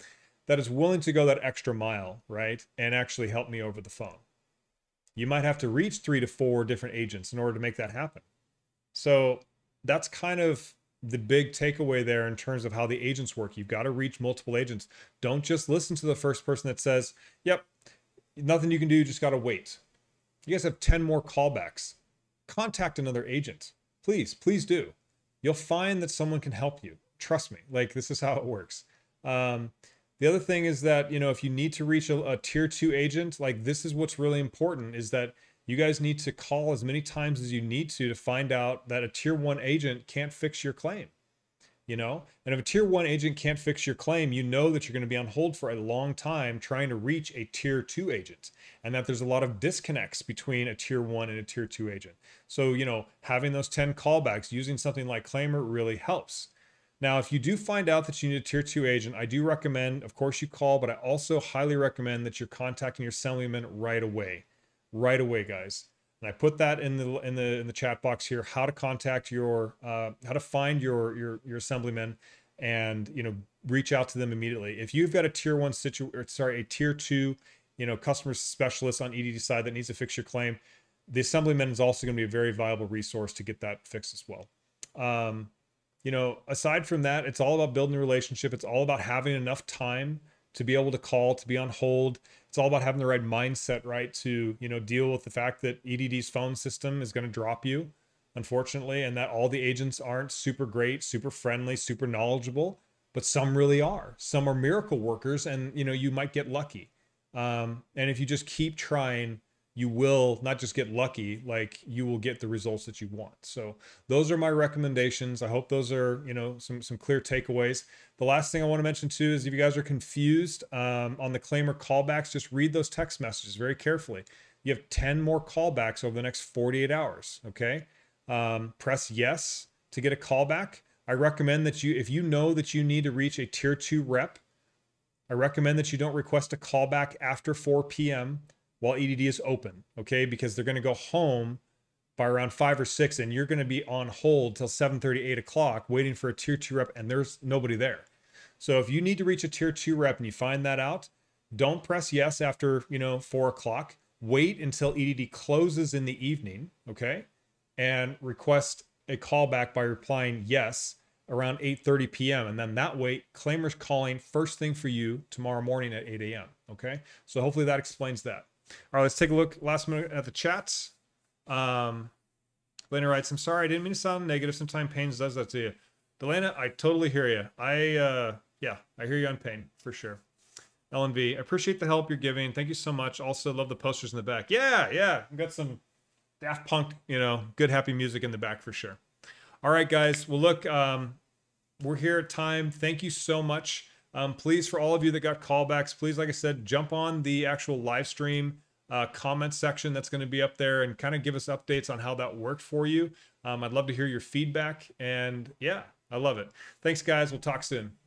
that is willing to go that extra mile, right? And actually help me over the phone. You might have to reach three to four different agents in order to make that happen. So that's kind of the big takeaway there in terms of how the agents work. You've got to reach multiple agents. Don't just listen to the first person that says, yep, nothing you can do, you just got to wait. You guys have ten more callbacks. Contact another agent. Please, please do. You'll find that someone can help you. Trust me, like this is how it works. Um, The other thing is that, you know, if you need to reach a, a tier two agent, like this is what's really important, is that you guys need to call as many times as you need to to find out that a tier one agent can't fix your claim, you know? And if a tier one agent can't fix your claim, you know that you're going to be on hold for a long time trying to reach a tier two agent, and that there's a lot of disconnects between a tier one and a tier two agent. So, you know, having those ten callbacks using something like Claimyr really helps. Now, if you do find out that you need a tier two agent, I do recommend, of course, you call, but I also highly recommend that you're contacting your assemblyman right away, right away, guys. And I put that in the in the in the chat box here, how to contact your, uh, how to find your your your assemblyman, and you know, reach out to them immediately. If you've got a tier one situ, or sorry, a tier two, you know, customer specialist on E D D side that needs to fix your claim, the assemblyman is also going to be a very viable resource to get that fixed as well. Um, You know, aside from that, it's all about building a relationship. It's all about having enough time to be able to call, to be on hold. It's all about having the right mindset, right, to, you know, deal with the fact that E D D's phone system is going to drop you, unfortunately, and that all the agents aren't super great, super friendly, super knowledgeable, but some really are. Some are miracle workers, and, you know, you might get lucky. Um, and if you just keep trying, you will not just get lucky, like you will get the results that you want. So those are my recommendations. I hope those are, you know, some, some clear takeaways. The last thing I want to mention too is if you guys are confused um, on the Claimyr callbacks, just read those text messages very carefully. You have ten more callbacks over the next forty-eight hours, okay? Um, press yes to get a callback. I recommend that you, if you know that you need to reach a tier two rep, I recommend that you don't request a callback after four P M while E D D is open, okay? Because they're gonna go home by around five or six, and you're gonna be on hold till seven thirty, eight o'clock, waiting for a tier two rep, and there's nobody there. So if you need to reach a tier two rep and you find that out, don't press yes after, you know, four o'clock. Wait until E D D closes in the evening, okay? And request a callback by replying yes around eight thirty P M And then that way, Claimyr's calling first thing for you tomorrow morning at eight A M, okay? So hopefully that explains that. All right, let's take a look last minute at the chats. Um, Lena writes, I'm sorry, I didn't mean to sound negative. Sometimes pain does that to you. But Lena, I totally hear you. I, uh, yeah, I hear you on pain for sure. L N V, I appreciate the help you're giving. Thank you so much. Also love the posters in the back. Yeah, yeah. I've got some Daft Punk, you know, good, happy music in the back for sure. All right, guys. Well, look, um, we're here at time. Thank you so much. Um, please, for all of you that got callbacks, please, like I said, jump on the actual live stream uh, comment section that's going to be up there and kind of give us updates on how that worked for you. Um, I'd love to hear your feedback, and yeah, I love it. Thanks, guys. We'll talk soon.